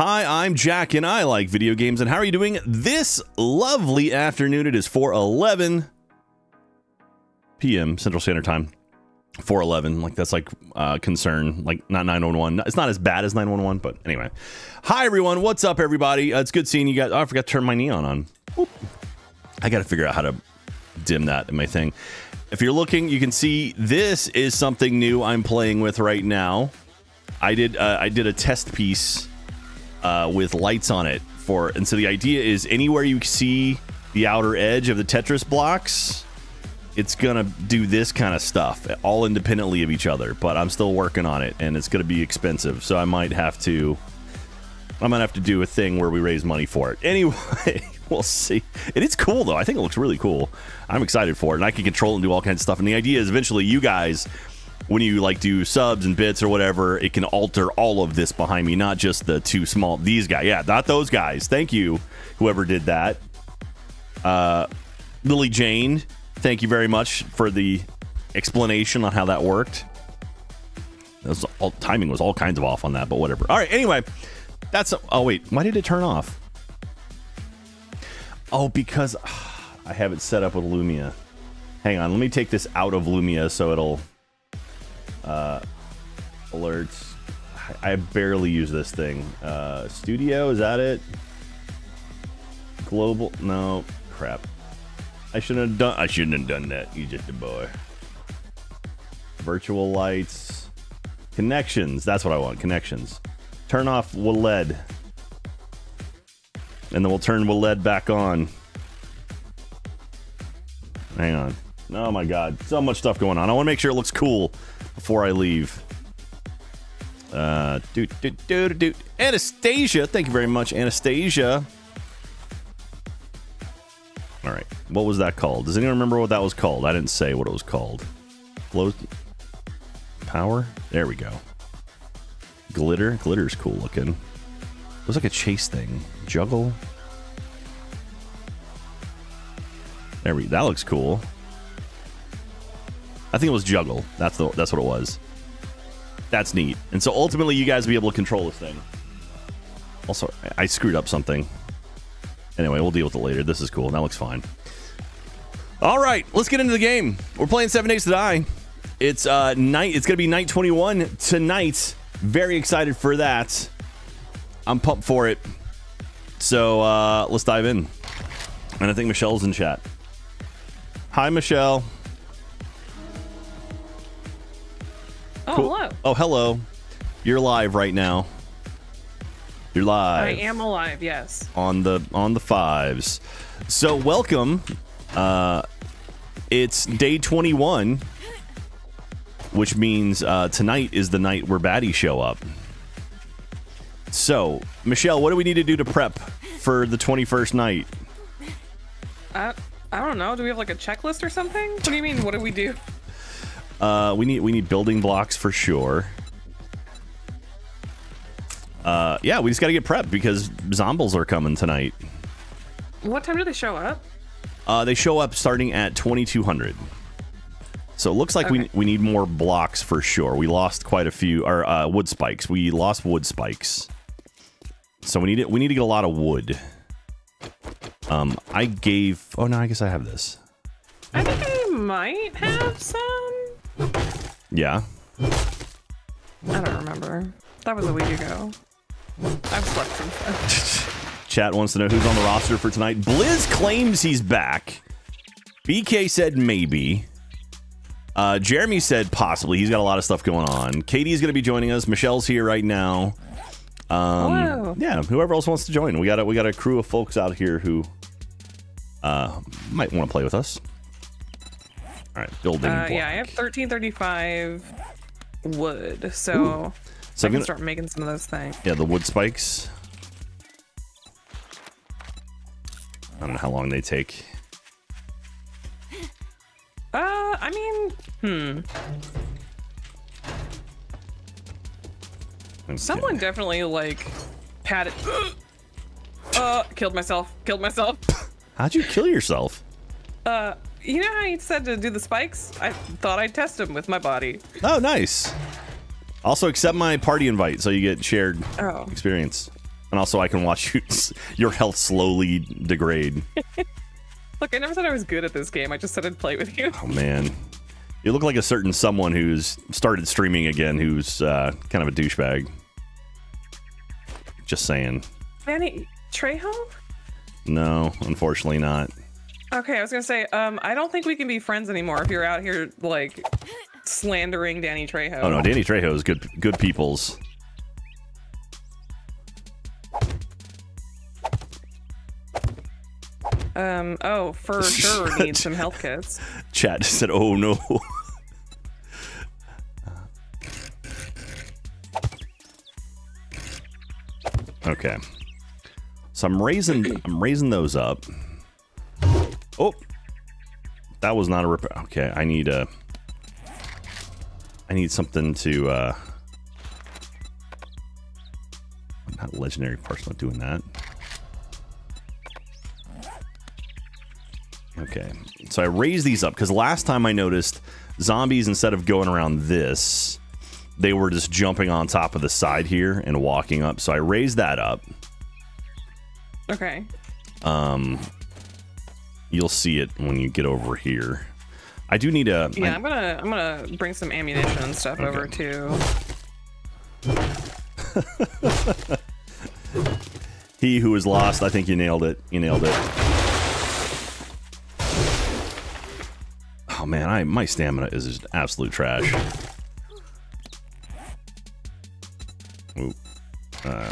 Hi, I'm Jack, and I like video games, and how are you doing this lovely afternoon? It is 4:11 p.m. Central Standard Time. 4:11, like that's like concern, like not 911. It's not as bad as 911, but anyway. Hi everyone, what's up everybody? It's good seeing you guys. Oh, I forgot to turn my neon on. Boop. I gotta figure out how to dim that in my thing. If you're looking, you can see this is something new I'm playing with right now. I did a test piece with lights on it for, and so the idea is anywhere you see the outer edge of the Tetris blocks, it's gonna do this kind of stuff all independently of each other, but I'm still working on it and it's gonna be expensive, so I might have to do a thing where we raise money for it. Anyway, we'll see. And it's cool though. I think it looks really cool. I'm excited for it, and I can control and do all kinds of stuff. And the idea is eventually you guys, when you like do subs and bits or whatever, it can alter all of this behind me, not just the two small these guys. Yeah, not those guys. Thank you, whoever did that. Lily Jane, thank you very much for the explanation on how that worked. That was all, timing was all kinds of off on that, but whatever. All right, anyway, that's... Oh, wait, why did it turn off? Oh, because I have it set up with Lumia. Hang on, let me take this out of Lumia so it'll... alerts. I barely use this thing. Studio, is that it? Global? No, crap. I shouldn't have done that. You just a boy. Virtual lights. Connections. That's what I want. Connections. Turn off WLED. And then we'll turn WLED back on. Hang on. Oh my god. So much stuff going on. I want to make sure it looks cool before I leave. Anastasia. Thank you very much, Anastasia. All right, what was that called? Does anyone remember what that was called? I didn't say what it was called. Closed power? There we go. Glitter? Glitter's cool looking. It was like a chase thing. Juggle? There we go. That looks cool. I think it was juggle. That's what it was. That's neat. And so ultimately you guys will be able to control this thing. Also, I screwed up something. Anyway, we'll deal with it later. This is cool. That looks fine. All right, let's get into the game. We're playing 7 Days to Die. It's night. It's gonna be night 21 tonight. Very excited for that. I'm pumped for it. So let's dive in. And I think Michelle's in chat. Hi, Michelle. Oh, cool. Hello. Oh, hello. You're live right now. You're live. I am alive, yes. On the fives. So welcome. It's day 21, which means tonight is the night where baddies show up. So, Michelle, what do we need to do to prep for the 21st night? I don't know. Do we have like a checklist or something? What do you mean? What do we do? We need building blocks for sure. Yeah, we just gotta get prepped because zombies are coming tonight. What time do they show up? They show up starting at 2200. So it looks like okay. we need more blocks for sure. We lost quite a few, or wood spikes. We lost wood spikes. So we need to get a lot of wood. I gave, oh no, I guess I have this. I think I might have some. Yeah. I don't remember. That was a week ago. I've slept since then. Chat wants to know who's on the roster for tonight. Blizz claims he's back. BK said maybe. Jeremy said possibly. He's got a lot of stuff going on. Katie's going to be joining us. Michelle's here right now. Hello. Yeah, whoever else wants to join. We got a crew of folks out here who might want to play with us. All right, building block. Yeah, I have 1335 wood, so... Ooh. So I can start making some of those things. Yeah, the wood spikes. I don't know how long they take. I mean, Someone definitely like patted. Killed myself. Killed myself. How'd you kill yourself? You know how you said to do the spikes? I thought I'd test them with my body. Oh, nice. Also, accept my party invite so you get shared experience. And also I can watch you, your health slowly degrade. Look, I never said I was good at this game. I just said I'd play with you. Oh, man. You look like a certain someone who's started streaming again, who's kind of a douchebag. Just saying. Danny Trejo? No, unfortunately not. Okay, I was going to say, I don't think we can be friends anymore if you're out here, like, slandering Danny Trejo. Oh, no, Danny Trejo is good people's. Oh, for sure need some health kits. Chat said, oh, no. Okay. So I'm raising those up. Oh, that was not a repair. Okay, I need something to, not legendary parts, not doing that. Okay, so I raised these up because last time I noticed zombies, instead of going around this, they were just jumping on top of the side here and walking up. So I raised that up. Okay. You'll see it when you get over here. I do need a... Yeah, I'm gonna bring some ammunition and stuff over too. He who is lost, I think you nailed it. You nailed it. Oh man, my stamina is just absolute trash. Ooh.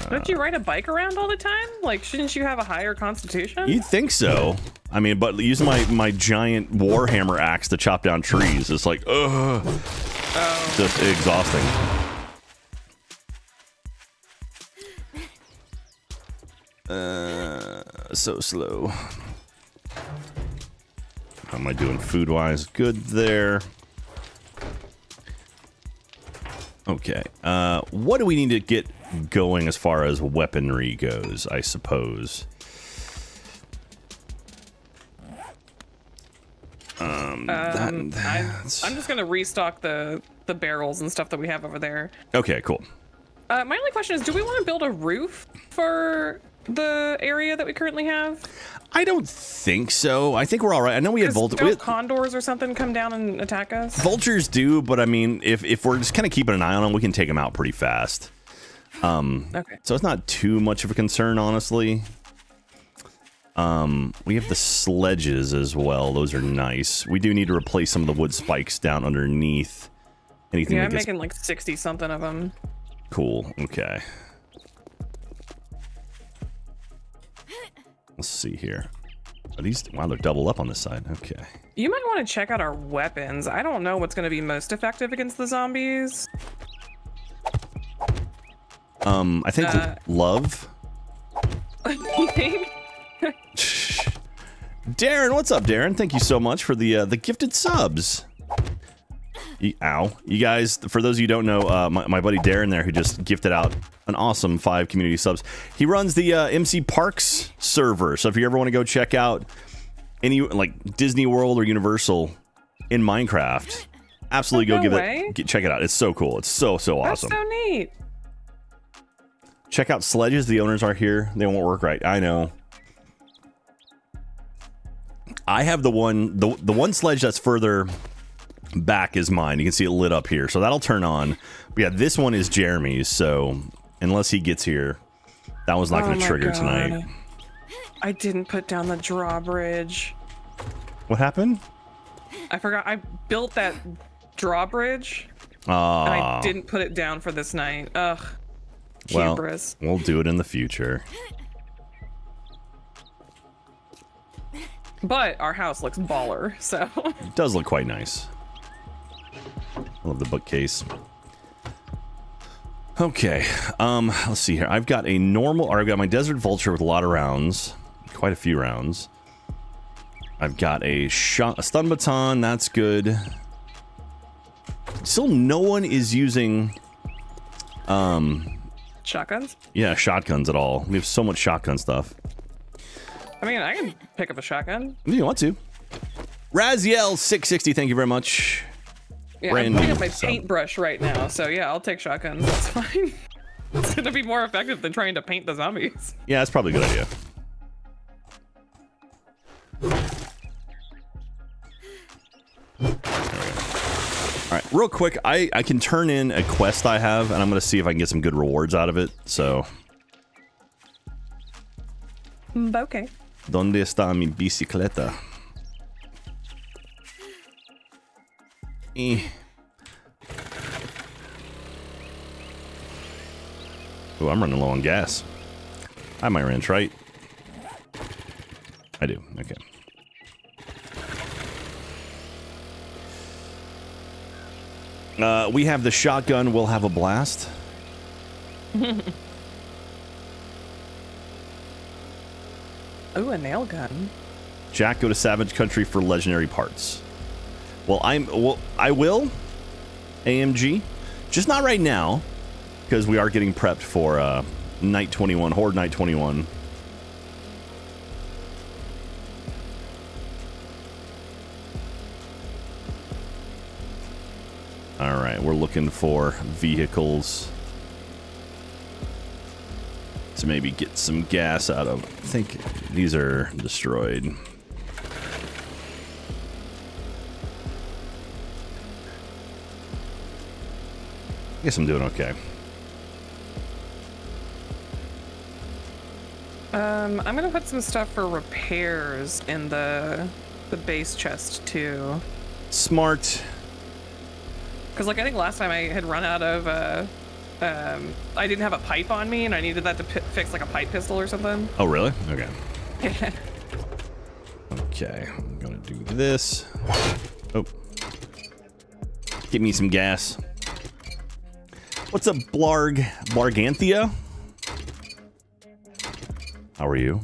Don't you ride a bike around all the time? Like, shouldn't you have a higher constitution? You'd think so. I mean, but using my giant warhammer axe to chop down trees is like, ugh. Oh. Just exhausting. So slow. How am I doing food-wise? Good there. Okay. What do we need to get going as far as weaponry goes, I suppose? I'm just gonna restock the barrels and stuff that we have over there. Okay, cool. My only question is, do we want to build a roof for the area that we currently have? I don't think so. I think we're all right. I know we had condors or something come down and attack us. Vultures do, but I mean, if we're just kind of keeping an eye on them, we can take them out pretty fast. Okay. So it's not too much of a concern, honestly. We have the sledges as well. Those are nice. We do need to replace some of the wood spikes down underneath. Anything? Yeah, I'm making like 60 something of them. Cool. Okay. Let's see here. Are these? Wow, they're double up on this side. Okay. You might want to check out our weapons. I don't know what's going to be most effective against the zombies. I think love. You think? Darren, what's up, Darren? Thank you so much for the gifted subs. Ow. You guys, for those of you who don't know, my buddy Darren there, who just gifted out an awesome 5 community subs, he runs the MC Parks server. So if you ever want to go check out any, like, Disney World or Universal in Minecraft, absolutely go check it out. It's so cool. It's so awesome. That's so neat. Check out sledges. The owners aren't here. They won't work right. I know. I have the one sledge that's further back is mine. You can see it lit up here, so that'll turn on. But yeah, this one is Jeremy's, so unless he gets here, that one's not going to trigger tonight. I didn't put down the drawbridge. What happened? I forgot. I built that drawbridge, and I didn't put it down for this night. Ugh. Hubris. Well, we'll do it in the future. But our house looks baller, so... It does look quite nice. I love the bookcase. Okay, let's see here. I've got a normal... Or I've got my Desert Vulture with a lot of rounds. Quite a few rounds. I've got a stun baton. That's good. Still no one is using... shotguns? Yeah, shotguns at all. We have so much shotgun stuff. I mean, I can pick up a shotgun. If you want to. Raziel660, thank you very much. Yeah, I'm picking up my paintbrush right now, so yeah, I'll take shotguns. That's fine. It's gonna be more effective than trying to paint the zombies. Yeah, that's probably a good idea. There we go. All right, real quick, I can turn in a quest I have, and I'm gonna see if I can get some good rewards out of it, so. Okay. ¿Dónde está mi bicicleta? Eh. Oh, I'm running low on gas. I might ranch, right? I do, okay. We have the shotgun, we'll have a blast. Ooh, a nail gun. Jack, go to Savage Country for legendary parts. Well, I will, AMG. Just not right now, because we are getting prepped for Night 21, Horde Night 21. Alright, we're looking for vehicles to maybe get some gas out of. I think these are destroyed. I guess I'm doing okay. I'm gonna put some stuff for repairs in the base chest too. Smart. Because, like, I think last time I had run out of, I didn't have a pipe on me, and I needed that to fix, like, a pipe pistol or something. Oh, really? Okay. Okay, I'm gonna do this. Oh. Get me some gas. What's up, Blarg? Blarganthia? How are you?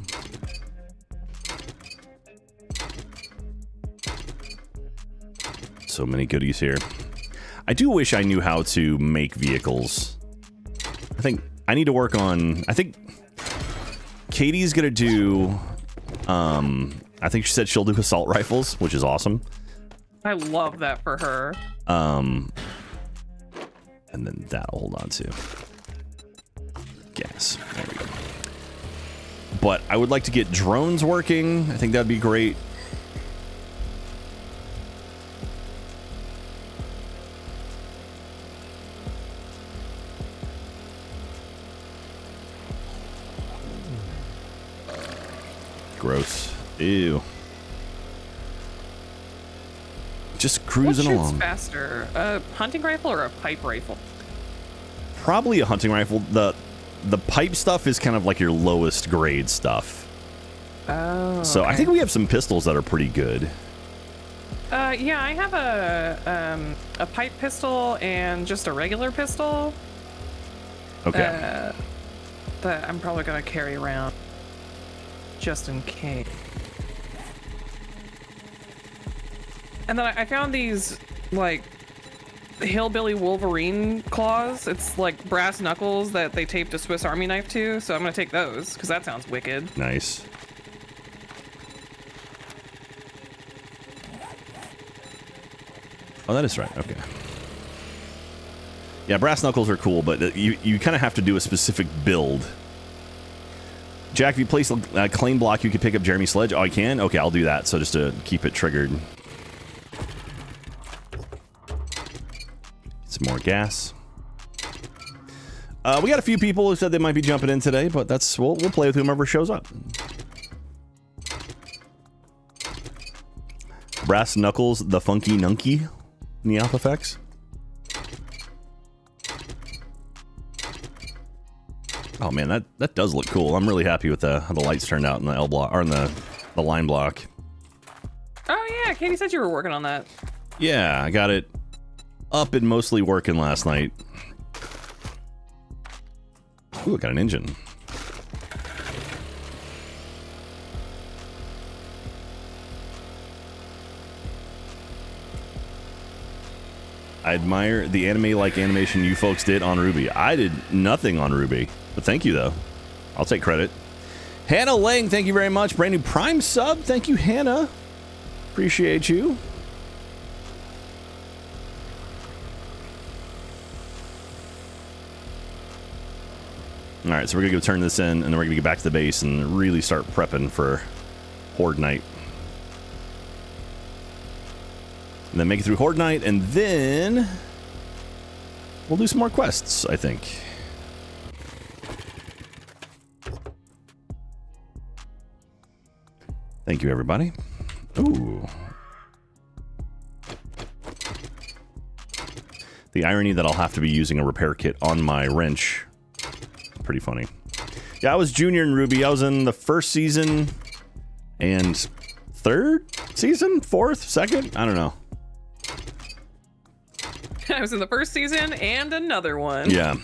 So many goodies here. I do wish I knew how to make vehicles. I think I need to work on, I think Katie's gonna do, I think she said she'll do assault rifles, which is awesome. I love that for her. And then that'll hold on to. Gas, there we go. But I would like to get drones working. I think that'd be great. Gross. Ew. Just cruising along. What shoots faster, a hunting rifle or a pipe rifle? Probably a hunting rifle. The pipe stuff is kind of like your lowest grade stuff. Oh. So okay. I think we have some pistols that are pretty good. Yeah, I have a pipe pistol and just a regular pistol. Okay. That I'm probably gonna carry around. Just in case. And then I found these, like, hillbilly Wolverine claws. It's like brass knuckles that they taped a Swiss Army knife to, so I'm gonna take those, because that sounds wicked. Nice. Oh, that is right, okay. Yeah, brass knuckles are cool, but you kind of have to do a specific build. Jack, if you place a claim block, you can pick up Jeremy's sledge. Oh, I can? Okay, I'll do that. So just to keep it triggered. Some more gas. We got a few people who said they might be jumping in today, but that's we'll play with whomever shows up. Brass Knuckles, the Funky Nunky in the Alpha Effects. Oh man, that does look cool. I'm really happy with how the lights turned out in the L block or in the line block. Oh yeah, Katie said you were working on that. Yeah, I got it up and mostly working last night. Ooh, I got an engine. I admire the anime-like animation you folks did on RWBY. I did nothing on RWBY. But thank you, though. I'll take credit. Hannah Lang, thank you very much. Brand new Prime sub. Thank you, Hannah. Appreciate you. All right, so we're going to go turn this in, and then we're going to get back to the base and really start prepping for Horde Night. And then make it through Horde Night, and then we'll do some more quests, I think. Thank you, everybody. Ooh. The irony that I'll have to be using a repair kit on my wrench. Pretty funny. Yeah, I was junior in RWBY. I was in the first season and third season? Fourth? Second? I don't know. I was in the first season and another one. Yeah.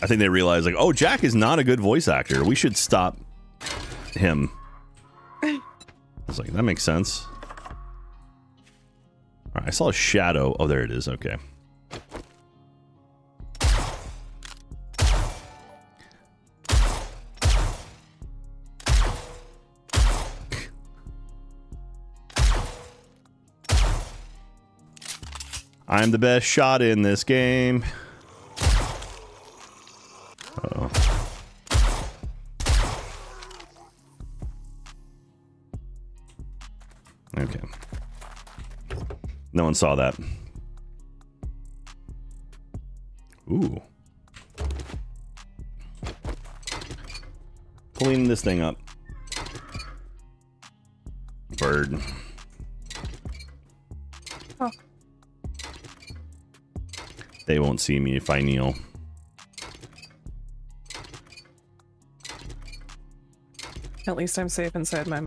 I think they realized, like, oh, Jack is not a good voice actor. We should stop him. I was like, that makes sense. All right, I saw a shadow. Oh, there it is. Okay. I'm the best shot in this game. Uh-oh. Okay. No one saw that. Ooh. Clean this thing up. Bird. Oh. They won't see me if I kneel. At least I'm safe inside my...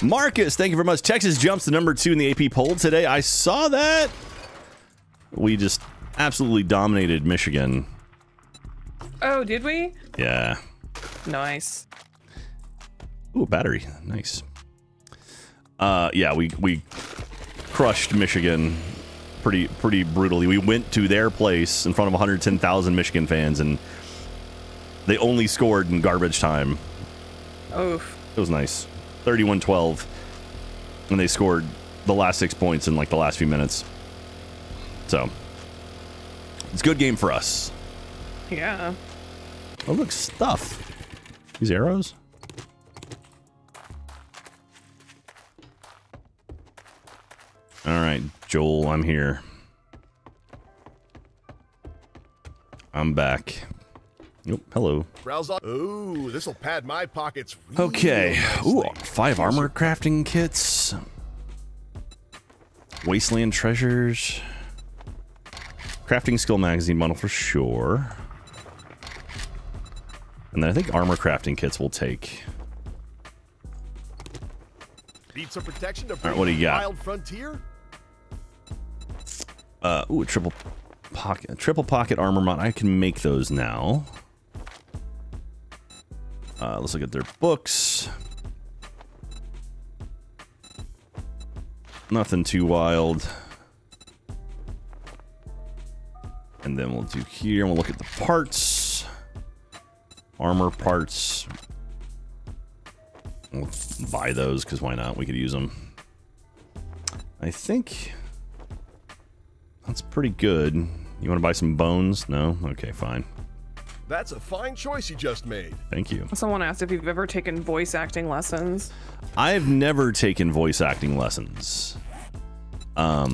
Marcus, thank you very much. Texas jumps to #2 in the AP poll today. I saw that. We just absolutely dominated Michigan. Oh, did we? Yeah. Nice. Ooh, battery. Nice. Yeah, we crushed Michigan pretty brutally. We went to their place in front of 110,000 Michigan fans, and they only scored in garbage time. Oof. It was nice. 31-12, and they scored the last 6 points in like the last few minutes. So it's a good game for us. Yeah. Oh, look, stuff. These arrows. All right, Joel, I'm here. I'm back. Nope. Oh, hello. Browse on. Ooh, this will pad my pockets. Okay. Ooh, 5 armor crafting kits. Wasteland treasures. Crafting skill magazine bundle for sure. And then I think armor crafting kits will take. Need some protection to bring. All right, what do you got? Wild frontier. Ooh, triple pocket armor mod. I can make those now. Let's look at their books. Nothing too wild. And then we'll do here, and we'll look at the parts. Armor parts. We'll buy those, because why not? We could use them. I think that's pretty good. You want to buy some bones? No? Okay, fine. That's a fine choice you just made. Thank you. Someone asked if you've ever taken voice acting lessons. I've never taken voice acting lessons. What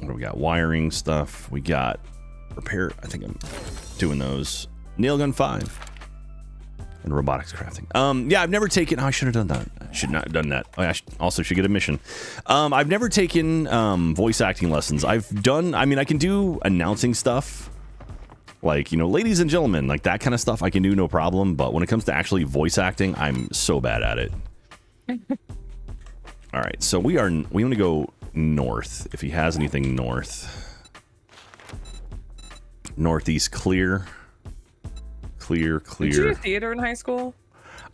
do we got? Wiring stuff. We got repair. I think I'm doing those. Nailgun 5. And robotics crafting. Yeah, I've never taken... Oh, I should have done that. I should not have done that. Oh, yeah, I also should get a mission. I've never taken voice acting lessons. I've done... I mean, I can do announcing stuff. Like, you know, ladies and gentlemen, like that kind of stuff I can do no problem, but when it comes to actually voice acting, I'm so bad at it. All right, so we want to go north, if he has anything north. Northeast clear. Clear, clear. Did you do theater in high school?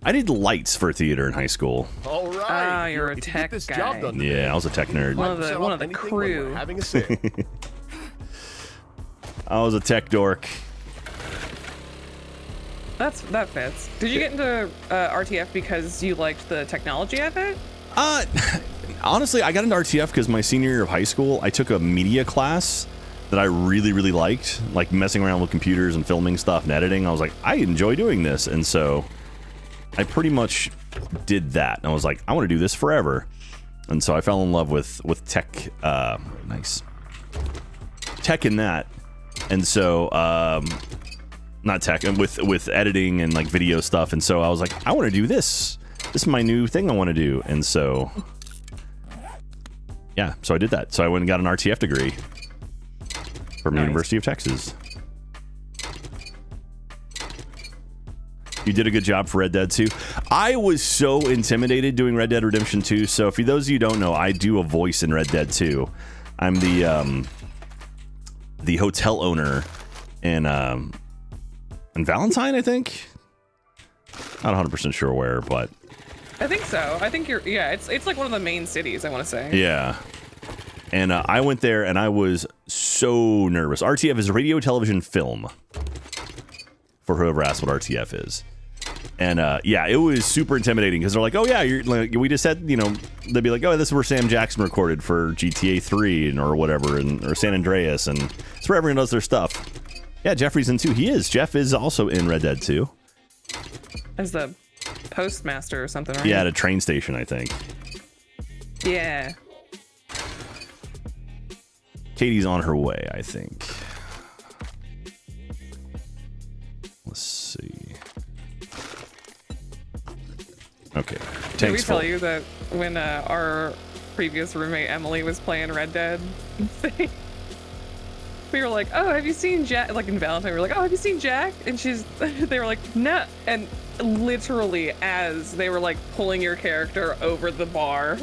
I did lights for theater in high school. All right. Ah, you're a tech guy. Yeah, I was a tech nerd. One of the crew. Having a say. I was a tech dork. That fits. Did you get into RTF because you liked the technology of it? Honestly, I got into RTF because my senior year of high school, I took a media class that I really, really liked, like messing around with computers and filming stuff and editing. I was like, I enjoy doing this. And so I pretty much did that. And I was like, I want to do this forever. And so I fell in love with tech, tech in that. And so, not tech, and with editing and like video stuff. And so I was like, I want to do this. This is my new thing I want to do. And so, yeah, so I did that. So I went and got an RTF degree from the University of Texas. You did a good job for Red Dead 2. I was so intimidated doing Red Dead Redemption 2. So for those of you who don't know, I do a voice in Red Dead 2. I'm the hotel owner in Valentine, I think. Not 100% sure where, but I think so. I think you're, yeah, it's like one of the main cities, I want to say. Yeah. And I went there and I was so nervous. RTF is radio, television, film. For whoever asked what RTF is. And yeah, it was super intimidating because they're like, oh yeah, you're like, we just had, you know, they'd be like, oh, this is where Sam Jackson recorded for GTA 3 and or whatever, and or San Andreas, and it's where everyone does their stuff. Yeah, Jeffrey's in 2. He is. Jeff is also in Red Dead 2. As the postmaster or something, right? Yeah, at a train station, I think. Yeah. Katie's on her way, I think. Let's see. Okay. Did we tell you that when our previous roommate Emily was playing Red Dead, we were like, "Oh, have you seen Jack?" Like in Valentine, we were like, "Oh, have you seen Jack?" And she's, they were like, "No," and literally as they were like pulling your character over the bar,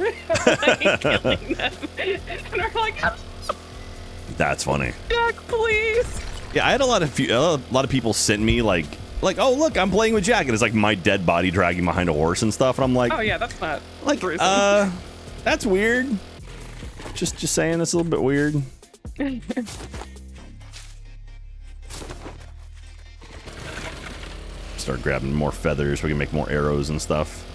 like, killing them, and we're like, "Oh, that's funny." Jack, please. Yeah, I had a lot of people sent me like, oh look, I'm playing with Jack, and it's like my dead body dragging behind a horse and stuff, and I'm like, oh yeah, that's not like gruesome. That's weird. Just saying, that's a little bit weird. Start grabbing more feathers so we can make more arrows and stuff.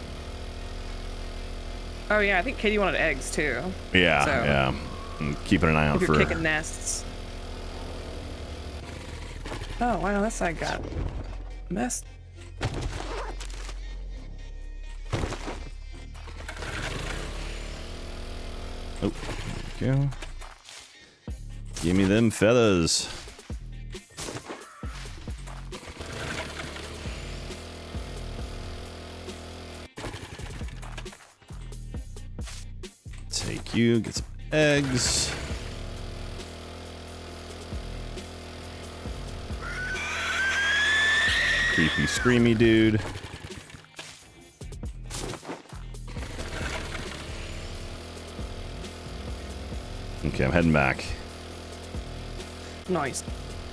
Oh yeah, I think Katie wanted eggs too. Yeah, so. Yeah. I'm keeping an eye out for kicking nests. Oh wow, that side got messed. Oh, there we go. Give me them feathers. Take you, get some eggs. Creepy, screamy dude. Okay, I'm heading back. Nice.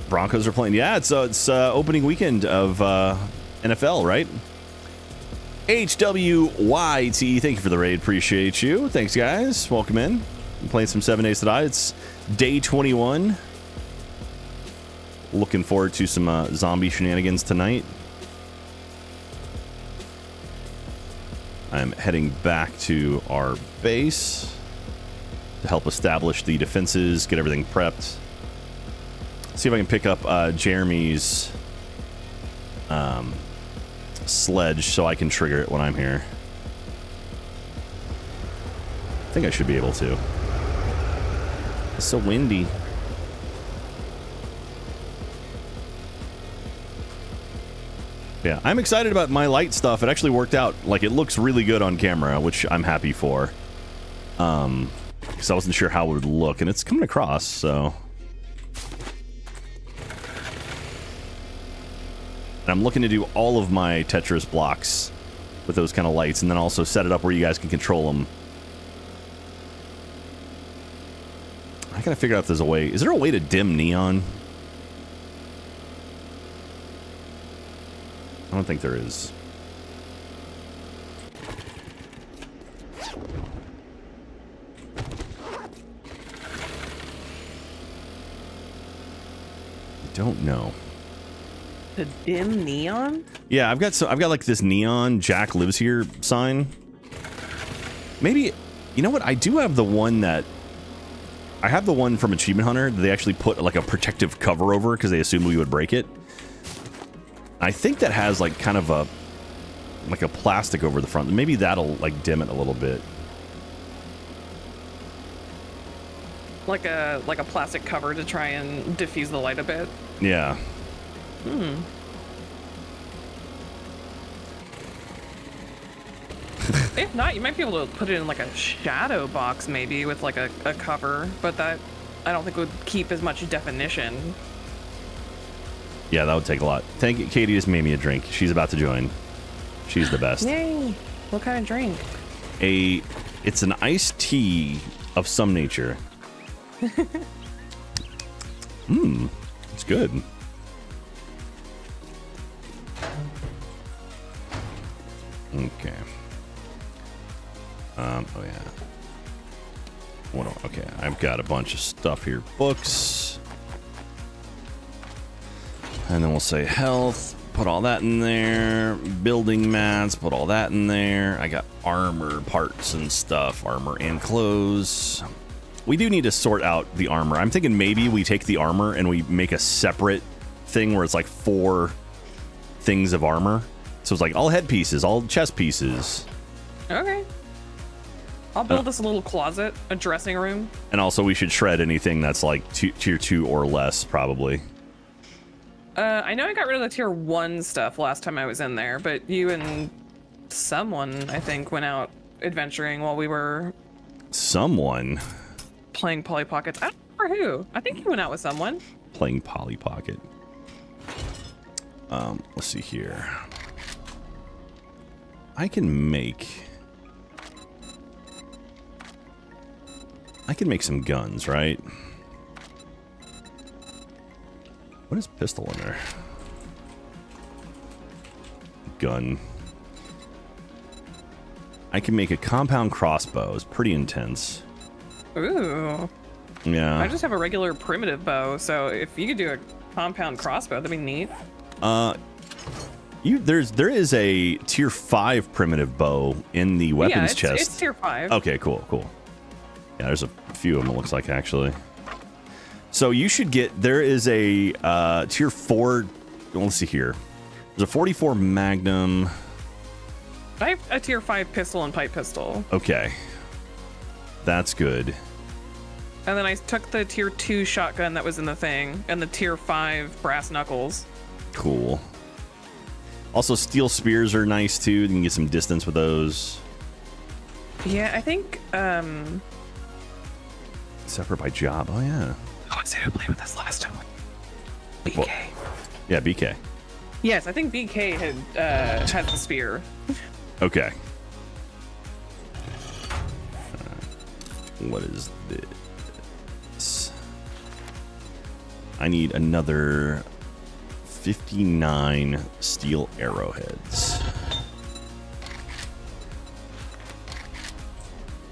Broncos are playing. Yeah, it's opening weekend of NFL, right? HWYTE, thank you for the raid. Appreciate you. Thanks, guys. Welcome in. I'm playing some 7 Days to Die. It's day 21. Looking forward to some zombie shenanigans tonight. I'm heading back to our base to help establish the defenses, get everything prepped. See if I can pick up Jeremy's sledge so I can trigger it when I'm here. I think I should be able to. It's so windy. Yeah, I'm excited about my light stuff. It actually worked out. Like, it looks really good on camera, which I'm happy for. Because I wasn't sure how it would look, and it's coming across, so... And I'm looking to do all of my Tetris blocks with those kind of lights, and then also set it up where you guys can control them. I gotta figure out if there's a way. Is there a way to dim neon? I don't think there is. I don't know. The dim neon? Yeah, I've got like this neon Jack lives here sign. Maybe, you know what? I do have the one that I had the one from Achievement Hunter that they actually put like a protective cover over because they assumed we would break it. I think that has like kind of a plastic over the front. Maybe that'll like dim it a little bit. Like a plastic cover to try and diffuse the light a bit. Yeah. Hmm. If not, you might be able to put it in like a shadow box, maybe with like a cover, but that I don't think would keep as much definition. Yeah, that would take a lot. Thank you. Katie just made me a drink. She's about to join. She's the best. Yay! What kind of drink? It's an iced tea of some nature. Mmm, it's good. Okay. Oh yeah. What? Okay, I've got a bunch of stuff here. Books. And then we'll say health. Put all that in there. Building mats. Put all that in there. I got armor parts and stuff. Armor and clothes. We do need to sort out the armor. I'm thinking maybe we take the armor and we make a separate thing where it's like 4 things of armor. So it's like all head pieces, all chest pieces. Okay. I'll build this little closet, a dressing room. And also we should shred anything that's like tier 2 or less, probably. I know I got rid of the tier 1 stuff last time I was in there, but you and someone, I think, went out adventuring while we were... Someone? Playing Polly Pockets. I don't remember who. I think you went out with someone. Playing Polly Pocket. Let's see here. I can make... some guns, right? What is pistol in there? Gun. I can make a compound crossbow. It's pretty intense. Ooh. Yeah. I just have a regular primitive bow, so if you could do a compound crossbow, that'd be neat. There is a tier 5 primitive bow in the weapons chest. Yeah, it's tier 5. Okay, cool, cool. Yeah, there's a few of them, it looks like, actually. So you should get... There is a tier 4... Let's see here. There's a 44 Magnum. I have a tier 5 pistol and pipe pistol. Okay. That's good. And then I took the tier 2 shotgun that was in the thing, and the tier 5 brass knuckles. Cool. Also, steel spears are nice, too. You can get some distance with those. Yeah, I think... Separate by job. Oh yeah. I was able to play with this last time. BK. Well, yeah, BK. Yes, I think BK had the spear. Okay. What is this? I need another 59 steel arrowheads.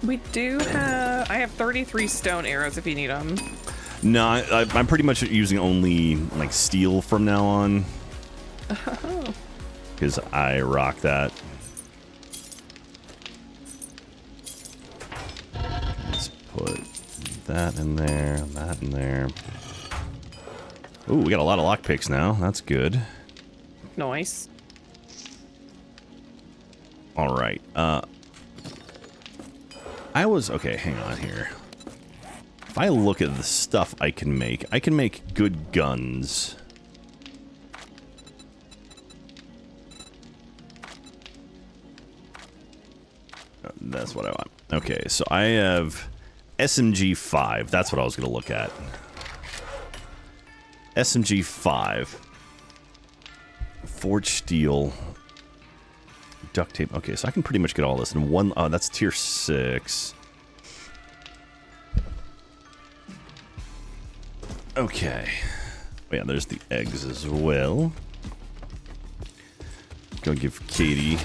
We do have... I have 33 stone arrows if you need them. No, I'm pretty much using only, like, steel from now on. Oh. Because I rock that. Let's put that in there, that in there. Ooh, we got a lot of lockpicks now. That's good. Nice. All right. Okay, hang on here. If I look at the stuff I can make good guns. That's what I want. Okay, so I have SMG 5. That's what I was going to look at. SMG 5. Forged steel. Duct tape. Okay, so I can pretty much get all this in one. Oh, that's tier 6. Okay. Oh, yeah, there's the eggs as well. Go give Katie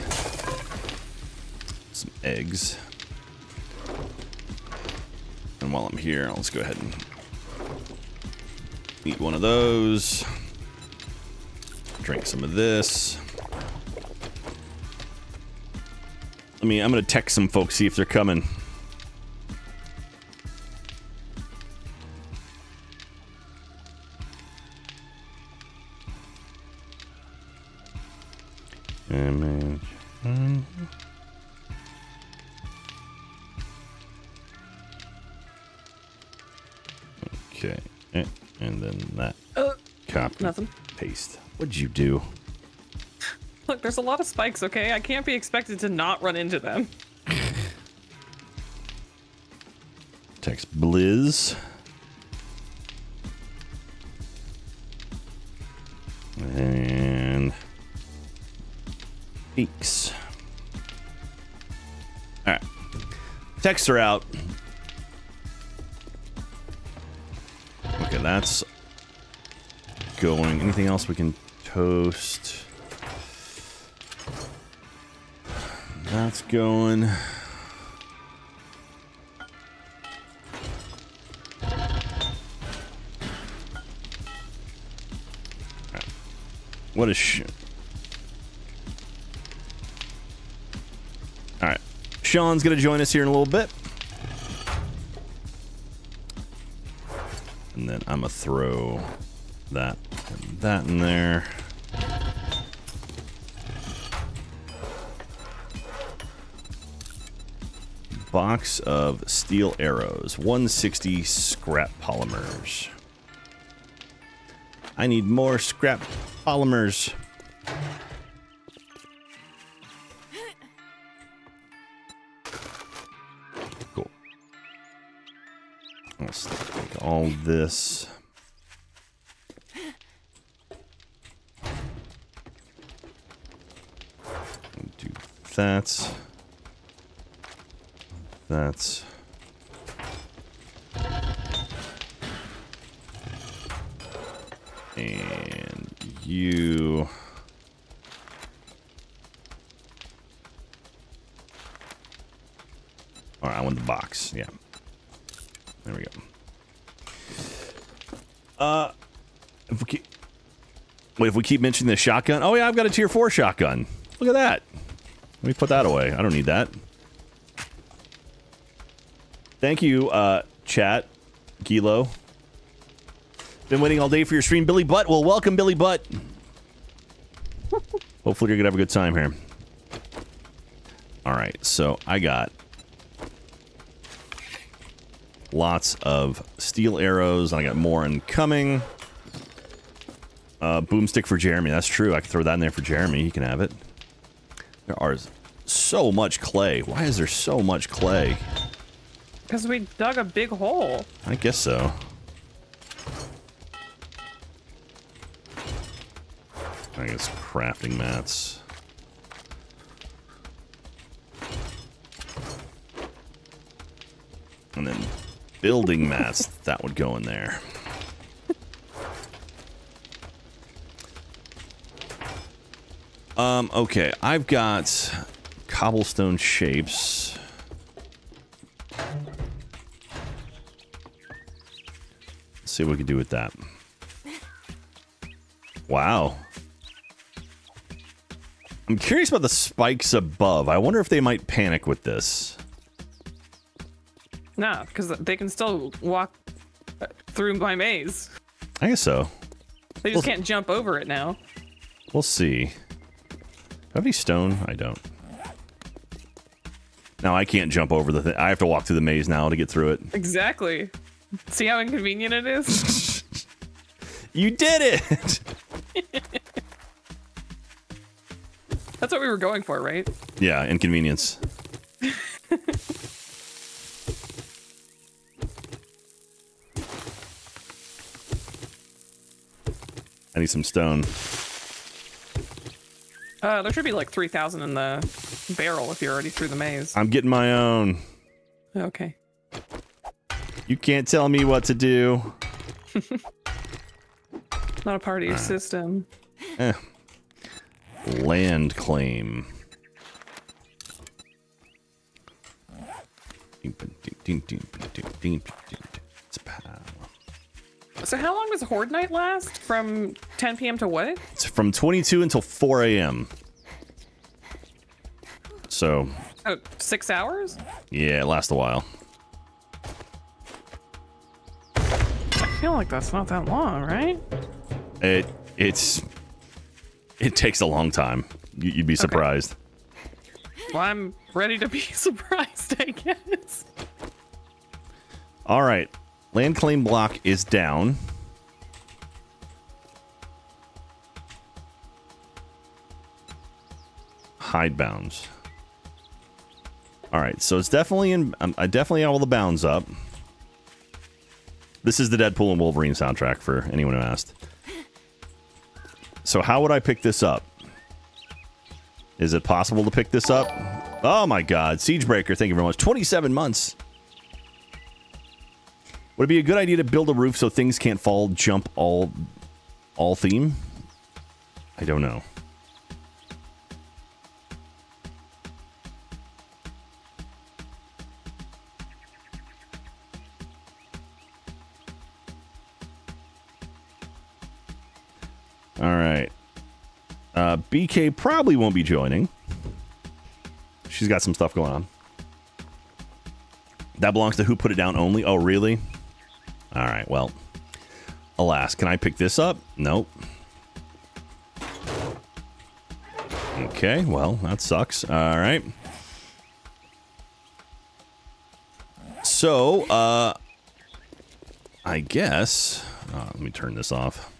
some eggs. And while I'm here, let's go ahead and eat one of those. Drink some of this. I'm going to text some folks, see if they're coming. image. Okay, and then that copy, nothing. Paste. What'd you do? Look, there's a lot of spikes, okay? I can't be expected to not run into them. Text Blizz. And... Eeks. Alright. Texts are out. Okay, that's... going. Anything else we can toast? That's going. What a shit. All right. Sean's going to join us here in a little bit. And then I'm going to throw that and that in there. Box of steel arrows, 160 scrap polymers. I need more scrap polymers. Cool. Let's take all this. Do that. That's and you all right, I want the box. Yeah, there we go. If we keep, wait, if we keep mentioning the shotgun, oh yeah, I've got a tier 4 shotgun. Look at that. Let me put that away. I don't need that. Thank you, chat, Gilo. Been waiting all day for your stream, Billy Butt. Well, welcome, Billy Butt. Hopefully you're going to have a good time here. All right, so I got lots of steel arrows. I got more incoming. Boomstick for Jeremy. That's true. I can throw that in there for Jeremy. He can have it. There are so much clay. Why is there so much clay? Because we dug a big hole. I guess so. I guess crafting mats. And then building mats, that would go in there. Okay, I've got cobblestone shapes. See what we can do with that. Wow. I'm curious about the spikes above. I wonder if they might panic with this. Nah, because they can still walk through my maze. I guess so. They just can't jump over it now. We'll see. Do I have any stone? I don't. No, I can't jump over the thing. I have to walk through the maze now to get through it. Exactly. See how inconvenient it is? You did it! That's what we were going for, right? Yeah, inconvenience. I need some stone. There should be like 3,000 in the barrel if you're already through the maze. I'm getting my own. Okay. You can't tell me what to do. Not a part of your system. Eh. Land claim. So how long does Horde Night last? From 10 p.m. to what? It's from 22 until 4 a.m. So... oh, 6 hours? Yeah, it lasts a while. I feel like that's not that long, right? It takes a long time. You'd be surprised. Okay. Well, I'm ready to be surprised, I guess. All right. Land claim block is down. Hide bounds. All right, so it's definitely in. I definitely have all the bounds up. This is the Deadpool and Wolverine soundtrack for anyone who asked. So how would I pick this up? Is it possible to pick this up? Oh my God, Siegebreaker! Thank you very much. 27 months. Would it be a good idea to build a roof so things can't fall? Jump all theme? I don't know. All right. BK probably won't be joining. She's got some stuff going on. That belongs to Who Put It Down Only? Oh, really? All right, well, alas, can I pick this up? Nope. Okay, well, that sucks. All right. So, I guess... let me turn this off.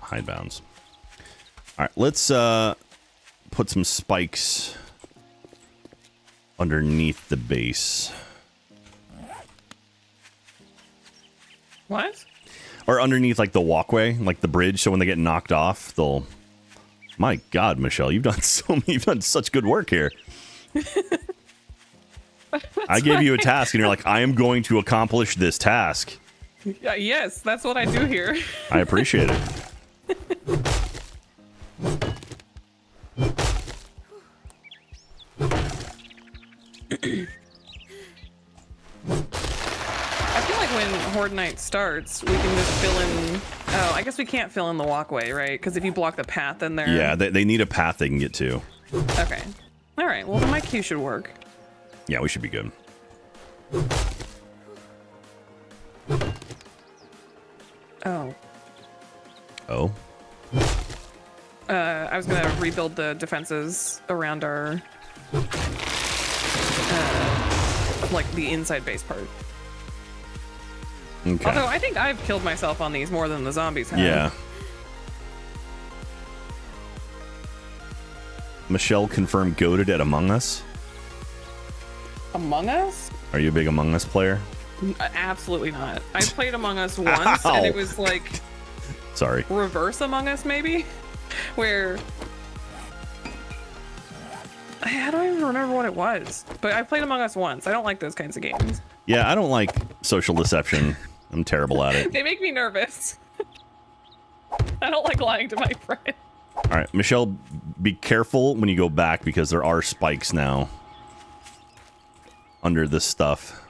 Hide bounds. All right, let's put some spikes... underneath the base. What? Or underneath, like, the walkway, like the bridge, so when they get knocked off, they'll... My God, Michelle, you've done such good work here. I gave you a task, and you're like, I am going to accomplish this task. Yes, that's what I do here. I appreciate it. Horde Night starts, we can just fill in... Oh, I guess we can't fill in the walkway, right? Because if you block the path, then they're... Yeah, they need a path they can get to. Okay. All right, well, then my queue should work. Yeah, we should be good. Oh. Oh? I was going to rebuild the defenses around our... like, the inside base part. Okay. Although I think I've killed myself on these more than the zombies have. Yeah. Michelle confirmed goated at Among Us. Among Us? Are you a big Among Us player? Absolutely not. I played Among Us once and it was like... Sorry. Reverse Among Us, maybe? Where... I don't even remember what it was. But I played Among Us once. I don't like those kinds of games. Yeah, I don't like social deception. I'm terrible at it. They make me nervous. I don't like lying to my friend. All right, Michelle, be careful when you go back because there are spikes now under this stuff.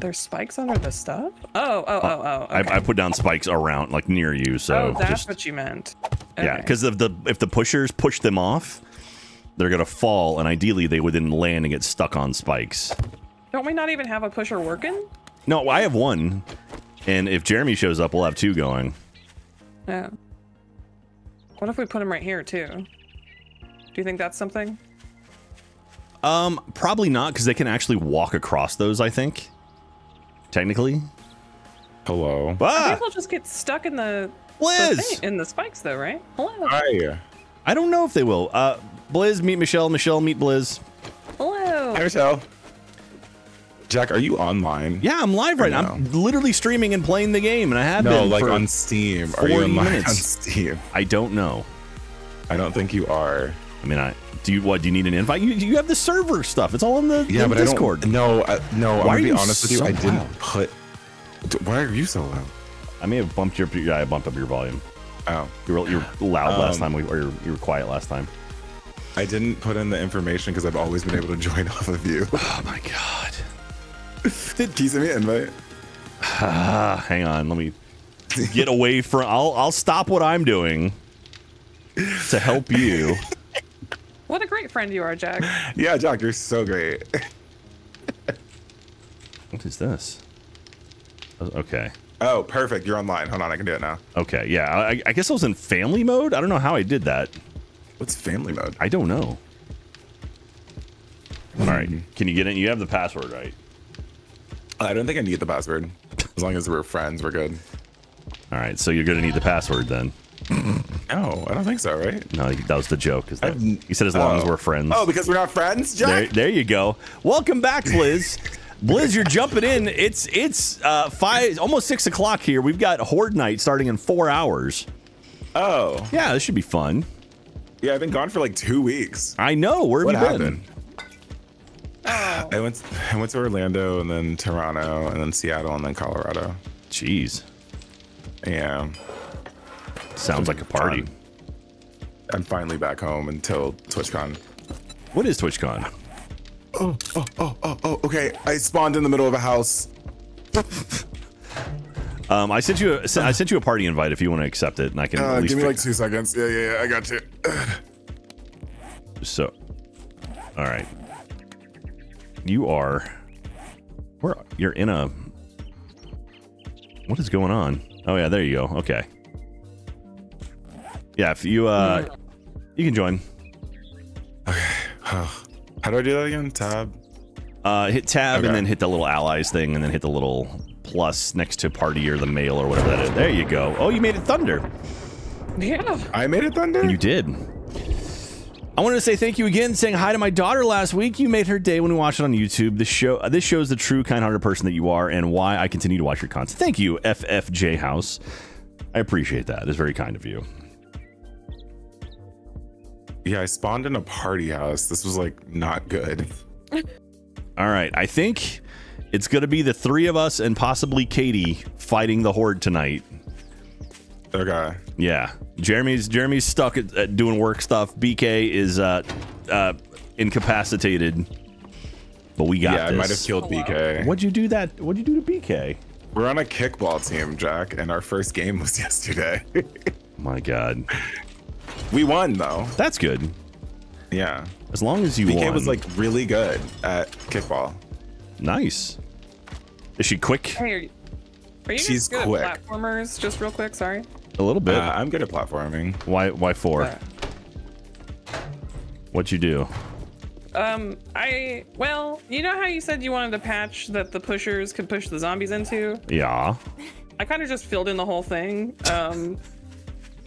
There's spikes under the stuff? Oh. Okay. I put down spikes around, like near you, so. Oh, that's just, what you meant. Okay. Yeah, because if the pushers push them off, they're gonna fall, and ideally they would then land and get stuck on spikes. Don't we not even have a pusher working? No, I have one, and if Jeremy shows up, we'll have two going. Yeah. What if we put him right here too? Do you think that's something? Probably not, because they can actually walk across those. I think. Technically. Hello. Ah! I think we'll just get stuck in the spikes, though, right? Hello. Hi. I don't know if they will. Blizz, meet Michelle. Michelle, meet Blizz. Hello. Hi, Michelle. Jack, are you online? Yeah, I'm live right now. I'm literally streaming and playing the game, and I have been like for on Steam. Are you online on Steam? I don't know. I don't think you are. I mean, do you need an invite? You have the server stuff. It's all in the Discord. But I don't, no. I'm gonna be honest with you. I didn't put. Why are you so loud? I may have bumped your. Yeah, I bumped up your volume. Oh, you were loud last time, or you were quiet last time. I didn't put in the information because I've always been able to join off of you. Oh my God! Did Key send me an invite? Hang on, let me get away from. I'll stop what I'm doing to help you. What a great friend you are, Jack. Yeah, Jack, you're so great. What is this? Okay. Oh, perfect. You're online. Hold on, I can do it now. Okay, yeah. I guess I was in family mode? I don't know how I did that. What's family mode? I don't know. All right. Can you get in? You have the password, right? I don't think I need the password. As long as we're friends, we're good. All right, so you're going to need the password then. No, I don't think so, right? No, that was the joke. You said as long as we're friends. Oh, because we're not friends, Jack? There you go. Welcome back, Blizz. Blizz, you're jumping in. It's almost 6 o'clock here. We've got Horde Night starting in 4 hours. Oh. Yeah, this should be fun. Yeah, I've been gone for like 2 weeks. I know. Where have you been? Oh. I went to Orlando and then Toronto and then Seattle and then Colorado. Jeez. Yeah. Sounds like a party. I'm finally back home until TwitchCon. What is TwitchCon? Oh, okay. I spawned in the middle of a house. I sent you a party invite if you want to accept it, and I can at least give me like 2 seconds. Yeah, I got you. So, all right. You are you're in a what is going on? Oh yeah, there you go. Okay. Yeah, if you you can join. Okay. Oh. How do I do that again? Tab. Hit tab and then hit the little allies thing and then hit the little plus next to party or the mail or whatever that is. There you go. Oh, you made it thunder. Yeah. I made it thunder? You did. I wanted to say thank you again, saying hi to my daughter last week. You made her day when we watched it on YouTube. This shows the true kind-hearted person that you are and why I continue to watch your content. Thank you, FFJ House. I appreciate that. It's very kind of you. Yeah, I spawned in a party house. This was, like, not good. All right. I think it's going to be the three of us and possibly Katie fighting the Horde tonight. Okay. Yeah. Jeremy's stuck at doing work stuff. BK is incapacitated. But we got this. I might have killed BK. What'd you do to BK? We're on a kickball team, Jack, and our first game was yesterday. My God. We won though. That's good. Yeah. As long as you won. BK was like really good at kickball. Nice. Is she quick? Are you She's good quick. At platformers? Just real quick, sorry. A little bit. I'm good at platforming. Why for? What'd you do? Well, you know how you said you wanted a patch that the pushers could push the zombies into? Yeah. I kind of just filled in the whole thing.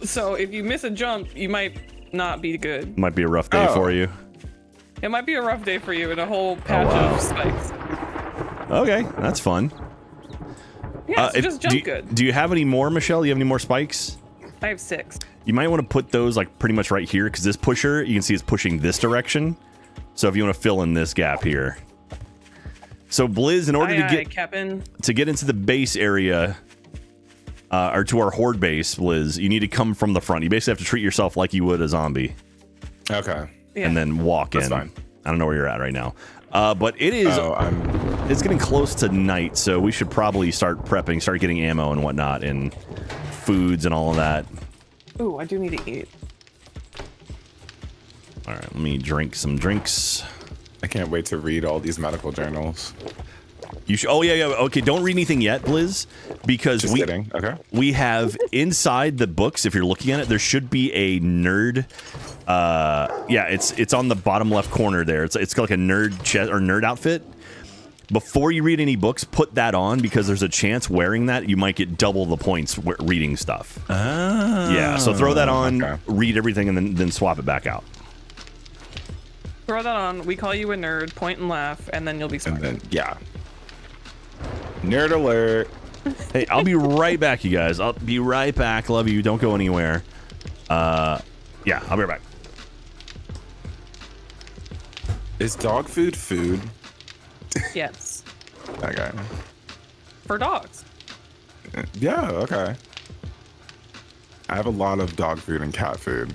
So if you miss a jump, you might not be good. Might be a rough day for you. It might be a rough day for you in a whole patch of spikes. Okay, that's fun. Yeah, so just jump good. Do you have any more, Michelle? Do you have any more spikes? I have 6. You might want to put those like pretty much right here because this pusher, you can see, is pushing this direction. So if you want to fill in this gap here. So Blizz, in order to get into the base area, or to our horde base, Blizz, you need to come from the front. You basically have to treat yourself like you would a zombie. Okay. Yeah. And then walk in. That's fine. I don't know where you're at right now. But it is, it's getting close to night, so we should probably start prepping, start getting ammo and whatnot, and foods and all of that. Ooh, I do need to eat. All right, let me drink some drinks. I can't wait to read all these medical journals. You should. Oh yeah. Okay, don't read anything yet, Blizz, because we have inside the books. If you're looking at it, there should be a nerd. Yeah, it's on the bottom left corner there. It's like a nerd chest or nerd outfit. Before you read any books, put that on because there's a chance wearing that you might get double the points reading stuff. Oh. Yeah, so throw that on, read everything, and then swap it back out. Throw that on. We call you a nerd. Point and laugh, and then you'll be smart. Yeah. Nerd alert. Hey, I'll be right back, you guys. I'll be right back. Love you. Don't go anywhere. Yeah, I'll be right back. Is dog food? Yes. Okay. For dogs. Yeah, okay. I have a lot of dog food and cat food.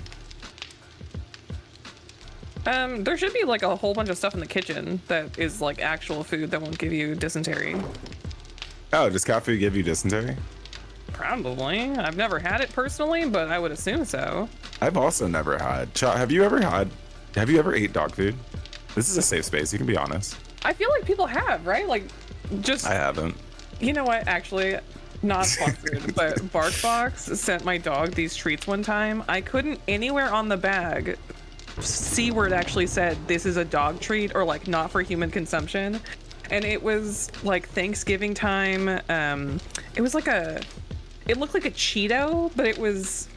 There should be like a whole bunch of stuff in the kitchen that is like actual food that won't give you dysentery. Oh, does cat food give you dysentery? Probably. I've never had it personally, but I would assume so. I've also never had. Have you ever ate dog food? This is a safe space. You can be honest. I feel like people have, right? Like, just I haven't. You know what, actually, not sponsored, but BarkBox sent my dog these treats one time. I couldn't anywhere on the bag see where it actually said this is a dog treat or like not for human consumption. And it was like Thanksgiving time. It was like a, it looked like a Cheeto, but it was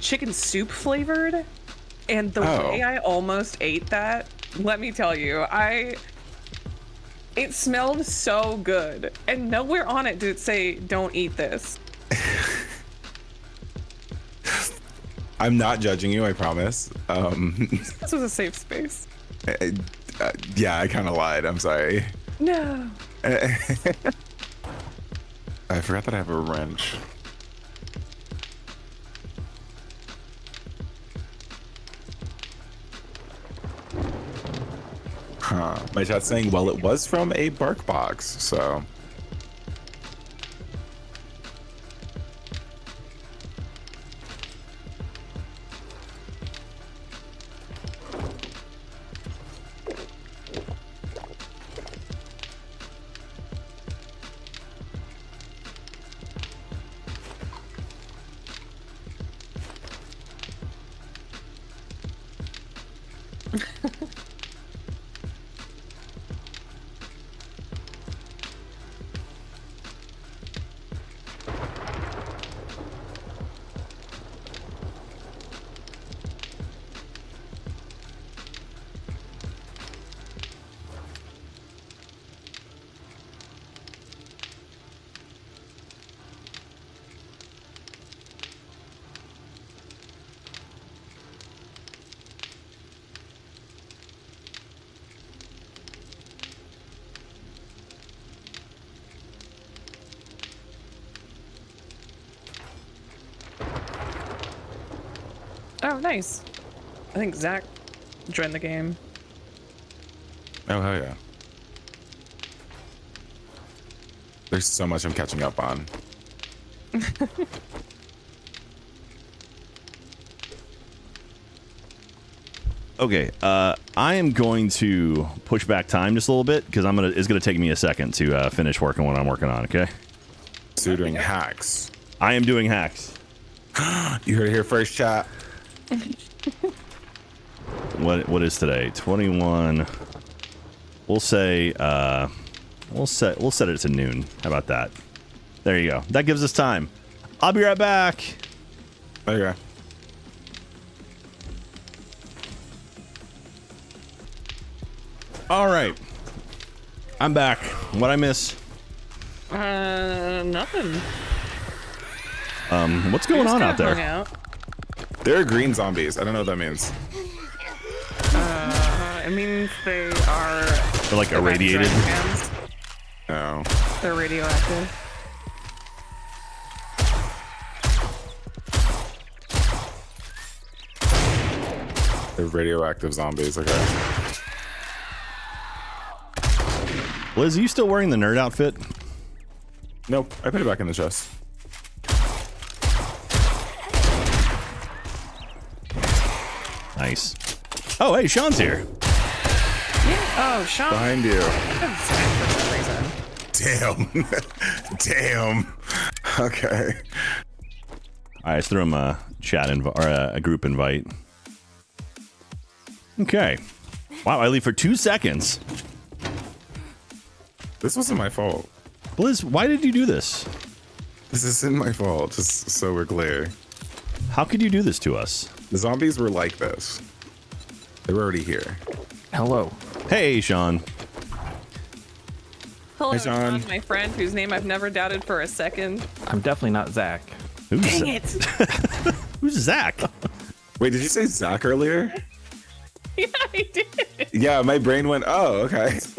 chicken soup flavored. And the way I almost ate that, let me tell you, it smelled so good. And nowhere on it did it say, don't eat this. I'm not judging you, I promise. This was a safe space. Yeah, I kind of lied. I'm sorry. No. I forgot that I have a wrench. Huh. My chat's saying, well, it was from a BarkBox, so. Oh, nice. I think Zach joined the game. Oh, hell yeah. There's so much I'm catching up on. Okay, I am going to push back time just a little bit because it's gonna take me a second to finish working what I'm working on. Okay. So you're doing hacks. I am doing hacks. You heard it here first, chat. What is today? 21. We'll say we'll set it to noon. How about that? There you go. That gives us time. I'll be right back. Okay. All right. I'm back. What I miss? Nothing. What's going on out there? There are green zombies. I don't know what that means. It means they are... They're like irradiated? No. Oh. They're radioactive. They're radioactive zombies, okay. Liz, are you still wearing the nerd outfit? Nope. I put it back in the chest. Nice. Oh, hey, Sean's here. Yeah. Oh, Sean. Behind you. Damn. Damn. Okay. All right, let's throw him a chat invite or a group invite. Okay. Wow, I leave for 2 seconds. This wasn't my fault. Blizz, why did you do this? This isn't my fault, just so we're clear. How could you do this to us? The zombies were like this. They were already here. Hello. Hey, Sean. Hello, hey, Sean, my friend, whose name I've never doubted for a second. I'm definitely not Zach. Who's Dang it! Who's Zach? Wait, did you say Zach earlier? Yeah, I did. Yeah, my brain went, oh, okay. I don't